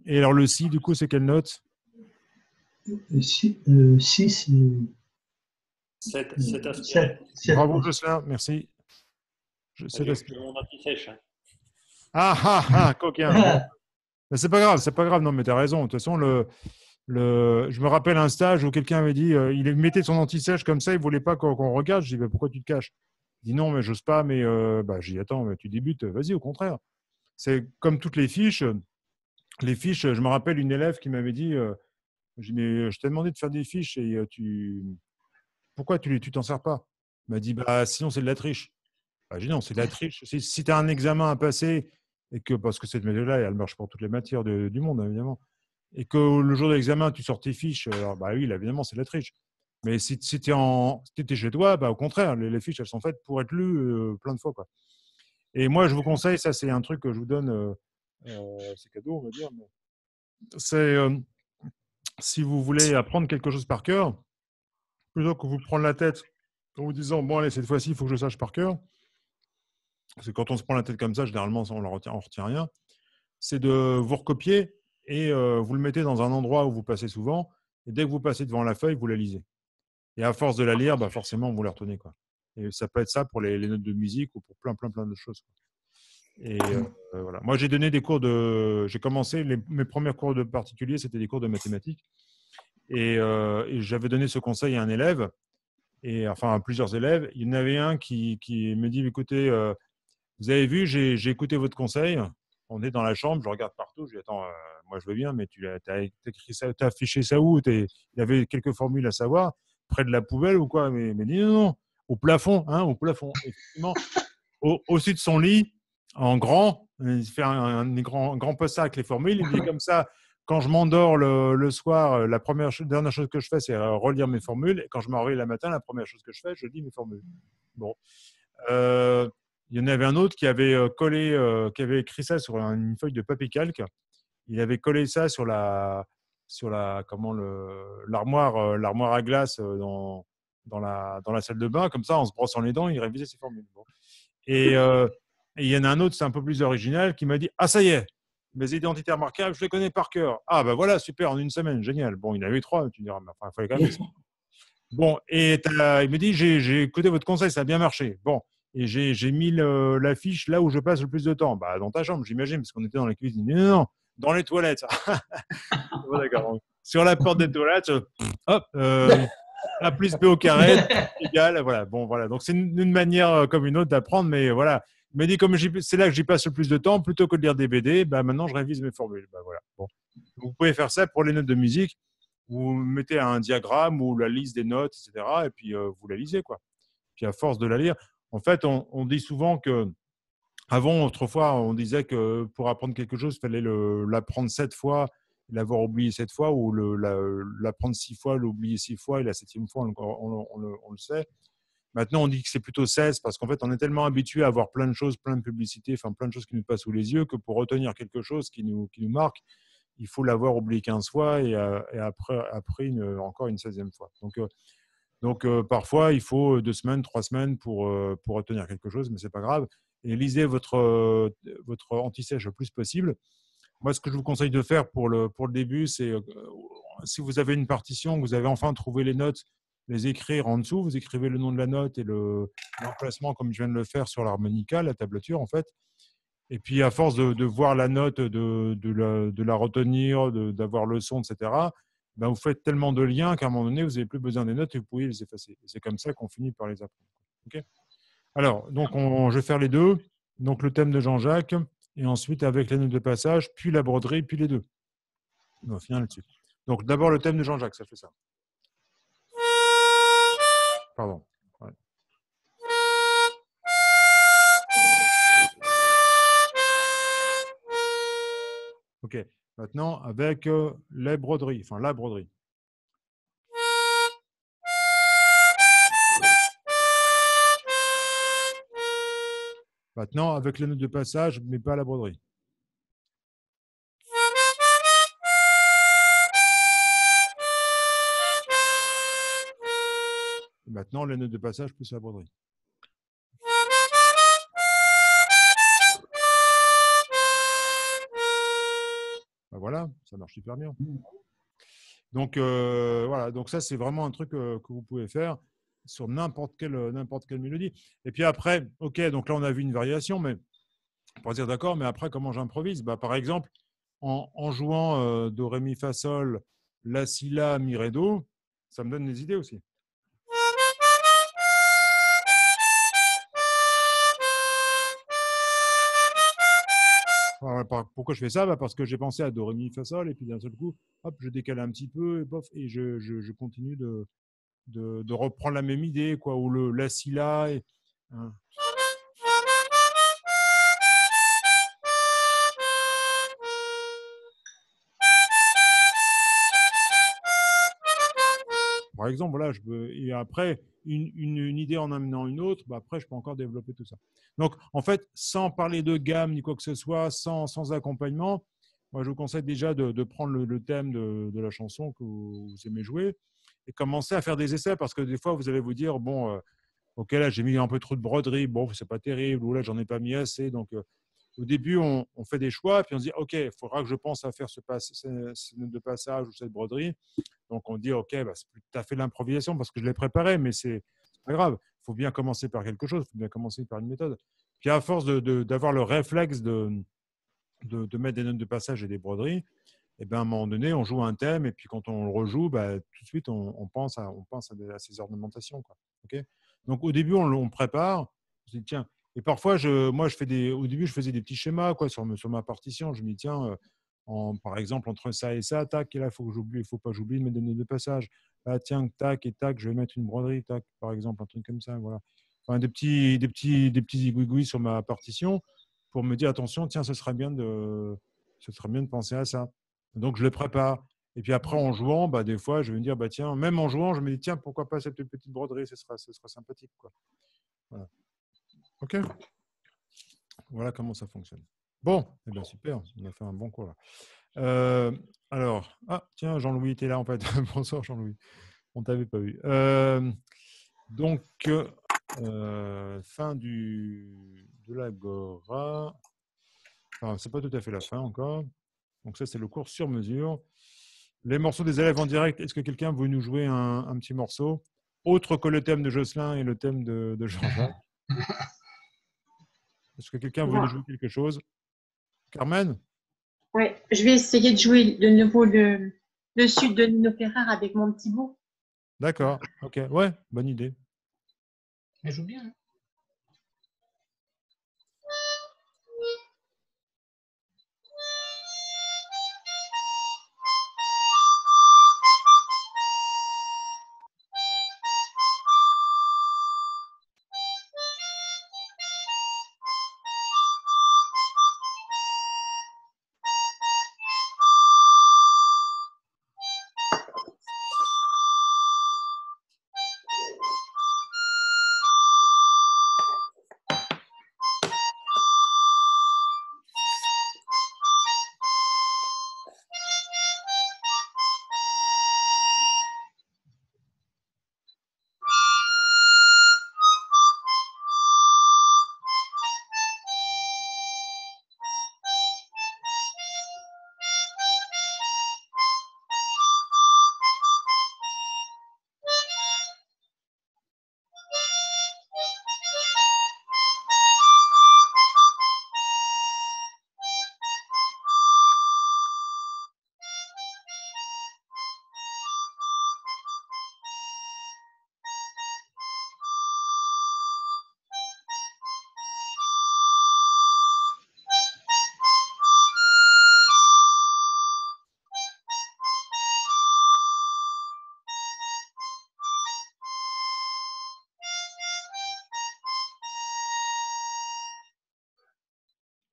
Et alors, le si, du coup, c'est quelle note? Si, euh, si c'est. sept aspiré. Bravo, Jocelyn, merci. sept aspiré. Ah ah ah, coquin. Ben, c'est pas grave, c'est pas grave. Non, mais t'as raison. De toute façon, le, le, je me rappelle un stage où quelqu'un avait dit, euh, il mettait son anti-sèche comme ça, il voulait pas qu'on qu'on regarde. Je dis, ben, pourquoi tu te caches? Il dit non, mais j'ose pas. Mais euh, ben, j'y attends. Mais tu débutes. Vas-y, au contraire. C'est comme toutes les fiches. Les fiches. Je me rappelle une élève qui m'avait dit, euh, je, mais, je t'ai demandé de faire des fiches et euh, tu, pourquoi tu tu t'en sers pas? Il m'a dit, bah sinon c'est de la triche. Ben, j'ai dit non, c'est de la triche. Si, si tu as un examen à passer. Et que, parce que cette méthode-là, elle marche pour toutes les matières de, du monde, évidemment. Et que le jour de l'examen, tu sors tes fiches, alors, bah oui, là, évidemment, c'est de la triche. Mais si, si tu étais chez toi, bah, au contraire, les, les fiches, elles sont faites pour être lues euh, plein de fois. Quoi. Et moi, je vous conseille, ça, c'est un truc que je vous donne, euh, euh, c'est cadeau, on va dire. Mais... C'est, euh, si vous voulez apprendre quelque chose par cœur, plutôt que vous prendre la tête en vous disant, bon, allez, cette fois-ci, il faut que je sache par cœur. Parce que quand on se prend la tête comme ça, généralement, on ne retient, retient rien. C'est de vous recopier et euh, vous le mettez dans un endroit où vous passez souvent. Et dès que vous passez devant la feuille, vous la lisez. Et à force de la lire, bah, forcément, vous la retenez. Quoi. Et ça peut être ça pour les, les notes de musique ou pour plein, plein, plein de choses. Quoi. Et euh, voilà. Moi, j'ai donné des cours de. J'ai commencé, les, mes premiers cours de particulier, c'était des cours de mathématiques. Et, euh, et j'avais donné ce conseil à un élève, et, enfin à plusieurs élèves. Il y en avait un qui, qui me dit écoutez, euh, vous avez vu, j'ai écouté votre conseil. On est dans la chambre, je regarde partout. Je dis, attends, euh, moi je veux bien, mais tu as, t'as écrit ça, t'as affiché ça où? Il y avait quelques formules à savoir, près de la poubelle ou quoi? Mais, mais dis non, non, au plafond, hein, au plafond. Effectivement, au, au-dessus de son lit, en grand, il fait un, un, un grand, un grand post avec les formules. Il dit comme ça, quand je m'endors le, le soir, la première dernière chose que je fais, c'est relire mes formules. Et quand je me réveille le matin, la première chose que je fais, je lis mes formules. Bon. Euh, Il y en avait un autre qui avait collé, euh, qui avait écrit ça sur une feuille de papier calque. Il avait collé ça sur la, sur la, comment le, l'armoire, euh, l'armoire à glace euh, dans, dans la, dans la salle de bain. Comme ça, en se brossant les dents, il révisait ses formules. Bon. Et, euh, et il y en a un autre, c'est un peu plus original, qui m'a dit ah ça y est, mes identités remarquables, je les connais par cœur. Ah ben voilà, super, en une semaine, génial. Bon, il en avait trois, tu diras, mais enfin, il fallait quand même. Bon, et il me dit j'ai écouté votre conseil, ça a bien marché. Bon. Et j'ai mis l'affiche là où je passe le plus de temps. Bah, dans ta chambre, j'imagine, parce qu'on était dans la cuisine. Non, non, dans les toilettes. Oh, d'accord. Sur la porte des toilettes, hop, euh, A plus B au carré, égal. Voilà. Bon, voilà. Donc, c'est une, une manière comme une autre d'apprendre. Mais voilà. Mais dit, comme c'est là que j'y passe le plus de temps, plutôt que de lire des B D, bah, maintenant, je révise mes formules. Bah, voilà. Bon. Vous pouvez faire ça pour les notes de musique. Vous mettez un diagramme ou la liste des notes, et cetera. Et puis, euh, vous la lisez, quoi. Puis, à force de la lire… En fait, on, on dit souvent que, avant, autrefois, on disait que pour apprendre quelque chose, il fallait l'apprendre sept fois, l'avoir oublié sept fois, ou l'apprendre la, six fois, l'oublier six fois, et la septième fois, on, on, on, on le sait. Maintenant, on dit que c'est plutôt seize, parce qu'en fait, on est tellement habitué à avoir plein de choses, plein de publicités, enfin, plein de choses qui nous passent sous les yeux, que pour retenir quelque chose qui nous, qui nous marque, il faut l'avoir oublié quinze fois et, et après, après une, encore une seizième fois. Donc, euh, donc euh, parfois, il faut deux semaines, trois semaines pour, euh, pour obtenir quelque chose, mais ce n'est pas grave. Et lisez votre, euh, votre anti-sèche le plus possible. Moi, ce que je vous conseille de faire pour le, pour le début, c'est euh, si vous avez une partition, vous avez enfin trouvé les notes, les écrire en dessous. Vous écrivez le nom de la note et l'emplacement, le, comme je viens de le faire sur l'harmonica, la tablature en fait. Et puis, à force de, de voir la note, de, de, la, de la retenir, d'avoir le son, et cetera, ben vous faites tellement de liens qu'à un moment donné, vous n'avez plus besoin des notes et vous pouvez les effacer. C'est comme ça qu'on finit par les apprendre. Okay, alors, donc, on, je vais faire les deux. Donc, le thème de Jean-Jacques, et ensuite avec les notes de passage, puis la broderie, puis les deux. On va finir là-dessus. Donc, d'abord, le thème de Jean-Jacques, ça fait ça. Pardon. Ok, maintenant avec euh, les broderies, enfin la broderie. Maintenant avec les notes de passage, mais pas la broderie. Et maintenant les notes de passage plus la broderie. Voilà, ça marche super bien. Donc, euh, voilà, donc ça, c'est vraiment un truc euh, que vous pouvez faire sur n'importe quelle, n'importe quelle mélodie. Et puis après, OK, donc là, on a vu une variation, mais pour dire d'accord, mais après, comment j'improvise? Bah, par exemple, en, en jouant euh, Do, Ré, Mi, Fa, Sol, La, Si, La, Mi, Ré, Do, ça me donne des idées aussi. Pourquoi je fais ça? Bah parce que j'ai pensé à Do, Ré, Mi, Fa, Sol, et puis d'un seul coup, hop, je décale un petit peu, et, bof, et je, je, je continue de, de, de reprendre la même idée, quoi, ou le La, Si, La. Et, hein. Par exemple, là, je peux, et après, une, une, une idée en amenant une autre, bah après, je peux encore développer tout ça. Donc, en fait, sans parler de gamme ni quoi que ce soit, sans, sans accompagnement, moi, je vous conseille déjà de, de prendre le, le thème de, de la chanson que vous, vous aimez jouer et commencer à faire des essais, parce que des fois, vous allez vous dire, bon, euh, OK, là, j'ai mis un peu trop de broderie, bon, c'est pas terrible, ou là, j'en ai pas mis assez. Donc, euh, au début, on, on fait des choix, puis on se dit, OK, il faudra que je pense à faire ce passe, cette note de passage ou cette broderie. Donc, on dit, OK, bah, c'est plus tout à fait l'improvisation parce que je l'ai préparé, mais c'est pas grave. Il faut bien commencer par quelque chose, il faut bien commencer par une méthode. Puis, à force d'avoir le réflexe de, de, de mettre des notes de passage et des broderies, eh bien, à un moment donné, on joue un thème et puis quand on le rejoue, bah, tout de suite, on, on pense à, on pense à, des, à ces ornementations, quoi. Okay, donc, au début, on, on prépare. On se dit, tiens, et parfois, je, moi, je fais des, au début, je faisais des petits schémas quoi, sur, sur ma partition. Je me dis, tiens, en, par exemple, entre ça et ça, tac, et là, il faut que j'oublie, il ne faut pas que j'oublie de mettre des notes de passage. Là, tiens, tac, et tac, je vais mettre une broderie, tac, par exemple, un truc comme ça. Voilà. Enfin, des petits, des petits, des petits zigouigouis sur ma partition pour me dire, attention, tiens, ce serait bien de, ce serait bien de penser à ça. Donc, je le prépare. Et puis après, en jouant, bah, des fois, je vais me dire, bah, tiens, même en jouant, je me dis, tiens, pourquoi pas cette petite broderie, ce sera, ce sera sympathique, quoi. Voilà. OK. Voilà comment ça fonctionne. Bon, eh bien, super, on a fait un bon cours là. Euh, alors, ah, tiens, Jean-Louis était là en fait. Bonsoir Jean-Louis, on ne t'avait pas vu. Euh, donc, euh, fin du, de l'Agora. Enfin, ce n'est pas tout à fait la fin encore. Donc ça, c'est le cours sur mesure. Les morceaux des élèves en direct. Est-ce que quelqu'un veut nous jouer un, un petit morceau autre que le thème de Jocelyn et le thème de, de Jean-Jacques? Est-ce que quelqu'un veut jouer quelque chose? Carmen? Oui, je vais essayer de jouer de nouveau le, le sud de Nino Ferrer avec mon petit bout. D'accord, OK. Ouais, bonne idée. Elle joue bien. Hein?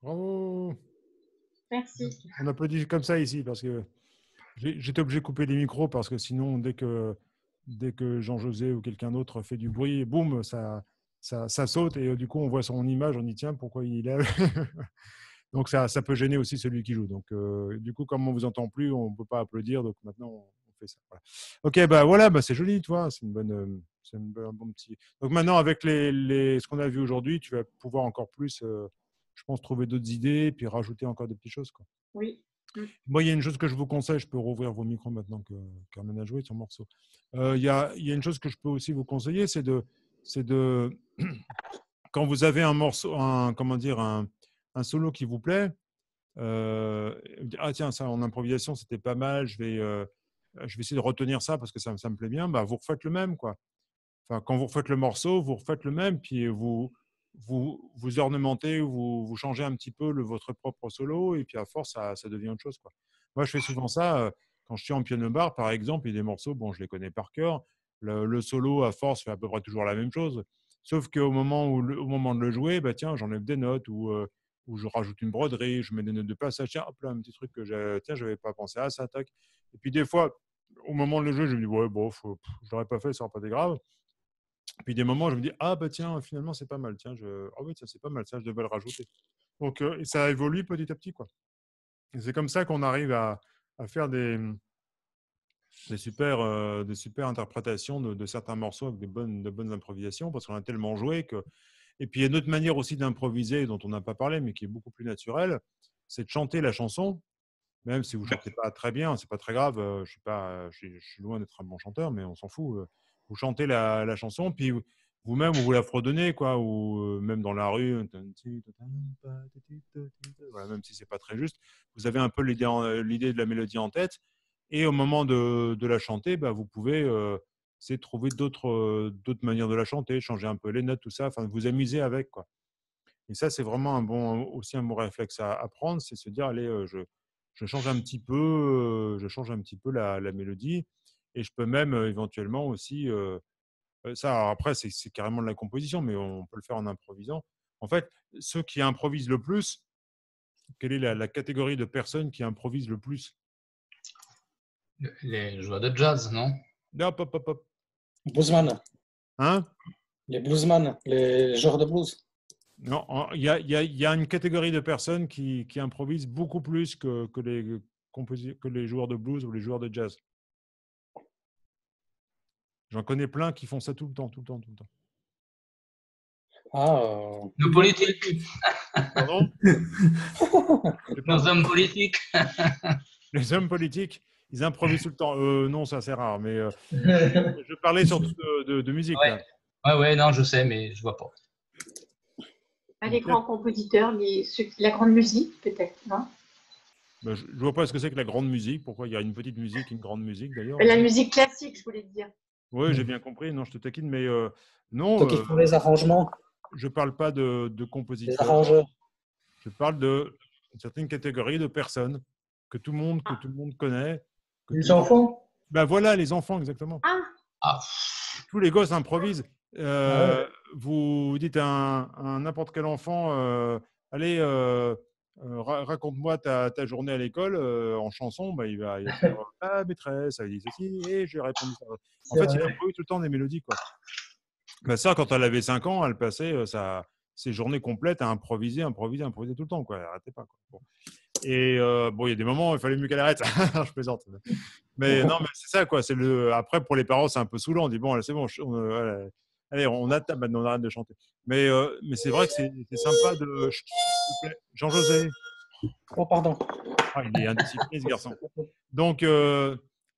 Bravo. Merci. On applaudit comme ça ici parce que j'étais obligé de couper les micros parce que sinon, dès que, dès que Jean-José ou quelqu'un d'autre fait du bruit, boum, ça, ça, ça saute et du coup, on voit son image, on dit tiens, pourquoi il est là. Donc, ça, ça peut gêner aussi celui qui joue. Donc, euh, du coup, comme on ne vous entend plus, on ne peut pas applaudir. Donc, maintenant, on fait ça. Voilà. OK, bah voilà, bah, c'est joli, toi. C'est une bonne... Euh, c'est un bon petit... Donc maintenant, avec les, les... ce qu'on a vu aujourd'hui, tu vas pouvoir encore plus, euh, je pense, trouver d'autres idées et puis rajouter encore des petites choses, quoi. Oui. Moi, il y a une chose que je vous conseille. Je peux rouvrir vos micros maintenant que Carmen a joué son morceau. Euh, il y a, il y a une chose que je peux aussi vous conseiller, c'est de, c'est de, quand vous avez un morceau, un, comment dire, un, un solo qui vous plaît, euh, ah tiens, ça en improvisation, c'était pas mal. Je vais, euh, je vais essayer de retenir ça parce que ça, ça me plaît bien. Bah, vous refaites le même, quoi. Enfin, quand vous refaites le morceau, vous refaites le même, puis vous, vous, vous ornementez, vous, vous changez un petit peu le, votre propre solo, et puis à force, ça, ça devient autre chose, quoi. Moi, je fais souvent ça euh, quand je suis en piano bar, par exemple, il y a des morceaux, bon, je les connais par cœur. Le, le solo, à force, fait à peu près toujours la même chose. Sauf qu'au moment, où le, au moment de le jouer, bah, tiens, j'enlève des notes, ou, euh, ou je rajoute une broderie, je mets des notes de passage, tiens, hop là, un petit truc que j'avais, tiens, je n'avais pas pensé à ça, tac. Et puis des fois, au moment de le jeu, je me dis, ouais, bon, faut, pff, je ne l'aurais pas fait, ça n'aurait pas été grave. Puis des moments, je me dis, ah bah tiens, finalement, c'est pas mal. Tiens, je... Ah oui, tiens, c'est pas mal, ça, je devais le rajouter. Donc, euh, ça évolue petit à petit, quoi. C'est comme ça qu'on arrive à, à faire des, des, super, euh, des super interprétations de, de certains morceaux avec des bonnes, de bonnes improvisations, parce qu'on a tellement joué que... Et puis, il y a une autre manière aussi d'improviser, dont on n'a pas parlé, mais qui est beaucoup plus naturelle, c'est de chanter la chanson, même si vous ne chantez pas très bien, c'est pas très grave, je suis, pas, je suis, je suis loin d'être un bon chanteur, mais on s'en fout. Vous chantez la, la chanson, puis vous-même, vous, vous la fredonnez, quoi, ou euh, même dans la rue, voilà, même si ce n'est pas très juste, vous avez un peu l'idée de la mélodie en tête, et au moment de, de la chanter, bah, vous pouvez euh, essayer de trouver d'autres euh, d'autres manières de la chanter, changer un peu les notes, tout ça, enfin, vous amuser avec, quoi. Et ça, c'est vraiment un bon, aussi un bon réflexe à, à prendre, c'est se dire, allez, euh, je, je change un petit peu, euh, je change un petit peu la, la mélodie. Et je peux même euh, éventuellement aussi, euh, ça alors après c'est carrément de la composition, mais on peut le faire en improvisant. En fait, ceux qui improvisent le plus, quelle est la, la catégorie de personnes qui improvisent le plus? Les joueurs de jazz, non? Non, pop, pop, pop. Bluesman. Hein? Les bluesman, les joueurs de blues. Non, il y a, y, a, y a une catégorie de personnes qui, qui improvisent beaucoup plus que, que, les, que les joueurs de blues ou les joueurs de jazz. J'en connais plein qui font ça tout le temps, tout le temps, tout le temps. Ah, euh... Nos politiques. Pardon? Nos hommes politiques. Les hommes politiques, ils improvisent tout le temps. Euh, non, ça c'est rare, mais euh, je parlais surtout de, de, de musique. Ouais. Là. Ouais, ouais, non, je sais, mais je vois pas. Ah, les grands compositeurs, les, ceux, la grande musique, peut-être, non? Ben, je ne vois pas ce que c'est que la grande musique. Pourquoi il y a une petite musique, une grande musique d'ailleurs? La musique classique, je voulais dire. Oui, j'ai bien compris. Non, je te taquine, mais euh, non. Donc, ils font les arrangements. Je ne parle pas de, de compositeurs. Les arrangeurs. Je parle de certaines catégories de personnes que tout le monde, que tout le monde connaît. Les enfants. Ben voilà, les enfants, exactement. Ah. Ah. Tous les gosses improvisent. Euh, ouais. Vous dites à, à n'importe quel enfant, euh, allez, euh, euh, raconte-moi ta, ta journée à l'école euh, en chanson, bah, il va, il va faire ah, maîtresse, elle dit ceci, et je vais répondre ça. En fait, vrai. Il improvise tout le temps des mélodies, quoi. Bah, ça, quand elle avait cinq ans, elle passait euh, sa, ses journées complètes à improviser, improviser, improviser tout le temps, quoi. Elle n'arrêtait pas, quoi. Bon. Et euh, bon, il y a des moments où il fallait mieux qu'elle arrête. Je plaisante. Mais non, mais c'est ça, quoi. C'est le... Après, pour les parents, c'est un peu saoulant. On dit bon, c'est bon, je... euh, allez, on attaque maintenant, on arrête de chanter. Mais, euh, mais c'est vrai que c'est sympa de... Jean-José. Oh, pardon. Ah, il est indiscipliné, ce garçon. Donc, euh,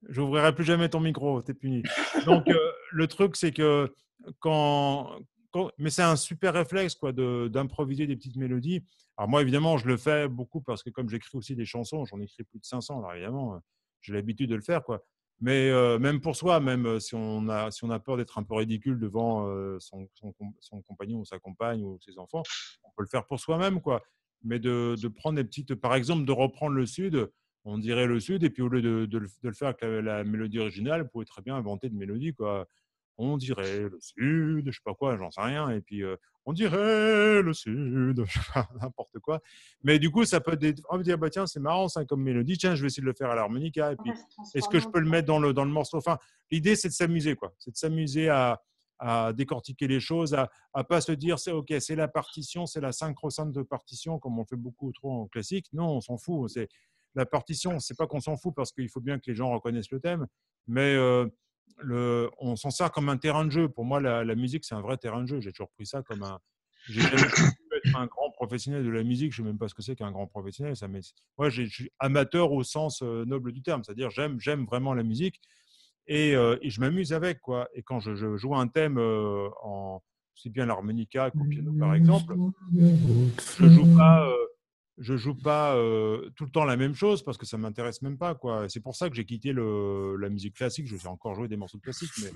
je n'ouvrirai plus jamais ton micro, t'es puni. Donc, euh, le truc, c'est que quand... quand... Mais c'est un super réflexe, quoi, d'improviser de, des petites mélodies. Alors moi, évidemment, je le fais beaucoup parce que comme j'écris aussi des chansons, j'en écris plus de cinq cents, alors évidemment, j'ai l'habitude de le faire, quoi. Mais euh, même pour soi, même si on a, si on a peur d'être un peu ridicule devant euh, son, son, son compagnon ou sa compagne ou ses enfants, on peut le faire pour soi-même, quoi. Mais de, de prendre des petites... Par exemple, de reprendre le sud, on dirait le sud, et puis au lieu de, de, de le faire avec la, la mélodie originale, vous pouvez très bien inventer une mélodie, quoi. on dirait le sud, je sais pas quoi, j'en sais rien, et puis euh, on dirait le sud, je sais pas, n'importe quoi. Mais du coup, ça peut être, on peut dire, bah, tiens, c'est marrant, ça, comme mélodie, tiens, je vais essayer de le faire à l'harmonica, et puis est-ce que je peux le mettre dans le, dans le morceau? Enfin, l'idée, c'est de s'amuser, quoi, c'est de s'amuser à, à décortiquer les choses, à ne pas se dire, c'est ok, c'est la partition, c'est la synchrosynth de partition, comme on fait beaucoup trop en classique. Non, on s'en fout, c'est la partition, c'est pas qu'on s'en fout, parce qu'il faut bien que les gens reconnaissent le thème, mais... Euh, Le, on s'en sert comme un terrain de jeu. Pour moi, la, la musique, c'est un vrai terrain de jeu. J'ai toujours pris ça comme un... J'ai jamais pu être un grand professionnel de la musique. Je ne sais même pas ce que c'est qu'un grand professionnel. Ça moi, je suis amateur au sens noble du terme. C'est-à-dire, j'aime, j'aime vraiment la musique et, euh, et je m'amuse avec, quoi. Et quand je, je joue un thème, euh, en, aussi bien l'harmonica qu'au piano, par exemple, je ne joue pas... Euh, je joue pas euh, tout le temps la même chose parce que ça m'intéresse même pas, quoi. C'est pour ça que j'ai quitté le, la musique classique. Je vais encore jouer des morceaux de classique, mais,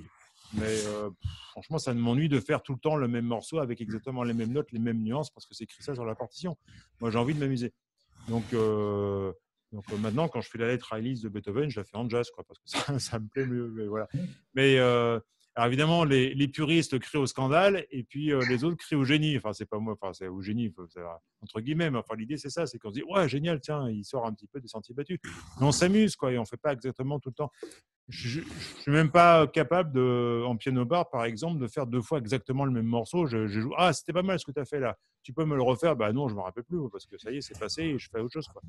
mais euh, pff, franchement, ça m'ennuie de faire tout le temps le même morceau avec exactement les mêmes notes, les mêmes nuances, parce que c'est écrit ça sur la partition. Moi, j'ai envie de m'amuser. Donc, euh, donc euh, maintenant, quand je fais la lettre à Elise de Beethoven, je la fais en jazz, quoi, parce que ça, ça me plaît mieux. Mais voilà. Mais euh, alors évidemment, les, les puristes crient au scandale et puis euh, les autres crient au génie. Enfin, c'est pas moi, enfin, c'est au génie, entre guillemets. Mais enfin, l'idée, c'est ça, c'est qu'on se dit, ouais, génial, tiens, il sort un petit peu des sentiers battus. Mais on s'amuse, quoi, et on ne fait pas exactement tout le temps. Je ne suis même pas capable, de, en piano-bar, par exemple, de faire deux fois exactement le même morceau. Je, je joue, ah, c'était pas mal ce que tu as fait là. Tu peux me le refaire? Bah non, je ne me rappelle plus, parce que ça y est, c'est passé et je fais autre chose, quoi.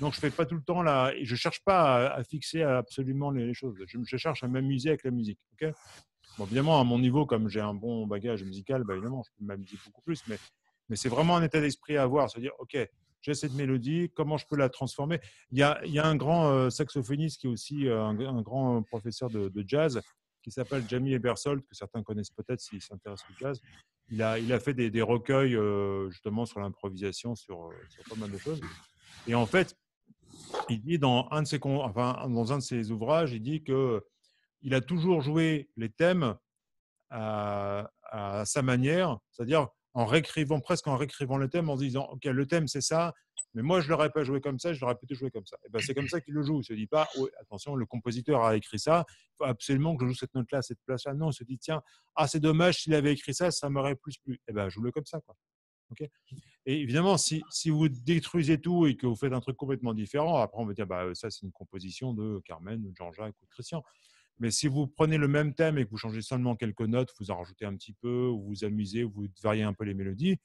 Donc, je ne fais pas tout le temps là, et je ne cherche pas à, à fixer absolument les, les choses. Je, je cherche à m'amuser avec la musique, ok? Bon, évidemment, à mon niveau, comme j'ai un bon bagage musical, bah, évidemment, je peux m'amuser beaucoup plus. Mais, mais c'est vraiment un état d'esprit à avoir, se dire, ok, j'ai cette mélodie, comment je peux la transformer? Il y a, il y a un grand euh, saxophoniste qui est aussi euh, un, un grand professeur de, de jazz, qui s'appelle Jamie Ebersold, que certains connaissent peut-être s'ils s'intéressent au jazz. Il a, il a fait des, des recueils euh, justement sur l'improvisation, sur, sur pas mal de choses. Et en fait, il dit dans un de ses, enfin, dans un de ses ouvrages, il dit que il a toujours joué les thèmes à, à sa manière, c'est-à-dire en réécrivant, presque en réécrivant le thème, en se disant ok, le thème c'est ça, mais moi je l'aurais pas joué comme ça, je l'aurais plutôt joué comme ça. Et ben c'est comme ça qu'il le joue. Il se dit pas oh, attention, le compositeur a écrit ça, il faut absolument que je joue cette note-là, cette place-là. Non, il se dit tiens, ah c'est dommage, s'il avait écrit ça, ça m'aurait plus plu. Et ben joue-le comme ça, quoi. Okay. Et évidemment, si, si vous détruisez tout et que vous faites un truc complètement différent, après on va dire bah ça c'est une composition de Carmen ou de Jean-Jacques ou de Christian. Mais si vous prenez le même thème et que vous changez seulement quelques notes, vous en rajoutez un petit peu, vous vous amusez, vous variez un peu les mélodies,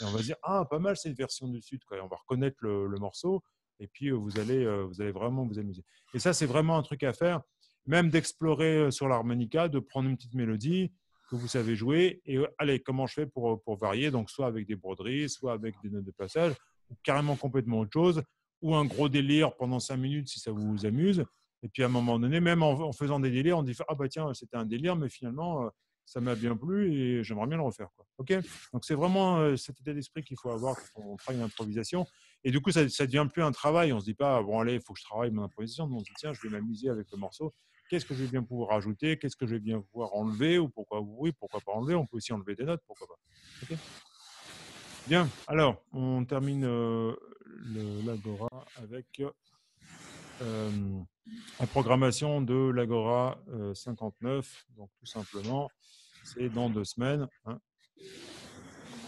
et on va dire ah pas mal cette version du sud, quoi. Et on va reconnaître le, le morceau, et puis vous allez vous allez vraiment vous amuser. Et ça c'est vraiment un truc à faire, même d'explorer sur l'harmonica, de prendre une petite mélodie que vous savez jouer et allez comment je fais pour pour varier, donc soit avec des broderies, soit avec des notes de passage, ou carrément complètement autre chose, ou un gros délire pendant cinq minutes si ça vous amuse. Et puis, à un moment donné, même en faisant des délires, on dit « Ah bah tiens, c'était un délire, mais finalement, ça m'a bien plu et j'aimerais bien le refaire. » Okay. Donc, c'est vraiment cet état d'esprit qu'il faut avoir quand on travaille l'improvisation. Et du coup, ça ne devient plus un travail. On ne se dit pas « Bon, allez, il faut que je travaille mon improvisation. » On se dit « Tiens, je vais m'amuser avec le morceau. Qu'est-ce que je vais bien pouvoir ajouter? Qu'est-ce que je vais bien pouvoir enlever? Ou pourquoi oui, pourquoi pas enlever? On peut aussi enlever des notes, pourquoi pas. Okay. » Bien, alors, on termine euh, l'Agora avec… Euh, Euh, la programmation de l'Agora euh, cinquante-neuf, donc tout simplement, c'est dans deux semaines. Hein.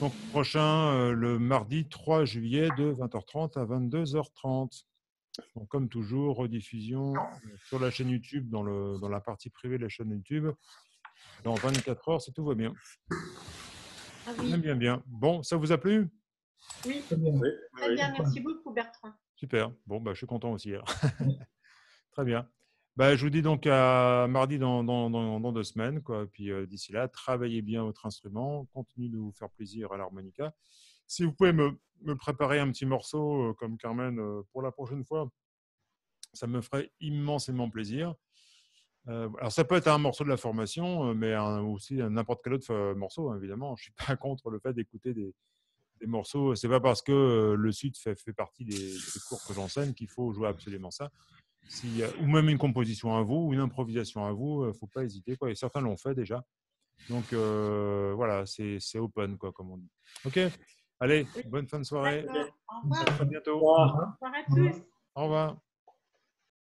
Donc prochain, euh, le mardi trois juillet de vingt heures trente à vingt-deux heures trente. Donc comme toujours, rediffusion sur la chaîne YouTube, dans, le, dans la partie privée de la chaîne YouTube, dans vingt-quatre heures, si tout va bien. Ah oui. Bien, bien, bien. Bon, ça vous a plu? Oui, très bien, oui. Très bien, merci beaucoup Bertrand. Super. Bon, bah, je suis content aussi. Très bien. Bah, je vous dis donc à mardi dans, dans, dans, dans deux semaines, quoi. Puis euh, d'ici là, travaillez bien votre instrument. Continuez de vous faire plaisir à l'harmonica. Si vous pouvez me, me préparer un petit morceau euh, comme Carmen euh, pour la prochaine fois, ça me ferait immensément plaisir. Euh, alors, ça peut être un morceau de la formation, mais un, aussi n'importe quel autre morceau, évidemment. Je ne suis pas contre le fait d'écouter des... des morceaux, c'est pas parce que euh, le sud fait, fait partie des, des cours que j'enseigne qu'il faut jouer absolument ça. Si, euh, ou même une composition à vous, ou une improvisation à vous, euh, faut pas hésiter, quoi. Et certains l'ont fait déjà. Donc euh, voilà, c'est open, quoi, comme on dit. Ok. Allez, bonne fin de soirée. Au revoir. À bientôt. Au revoir à tous. Au revoir.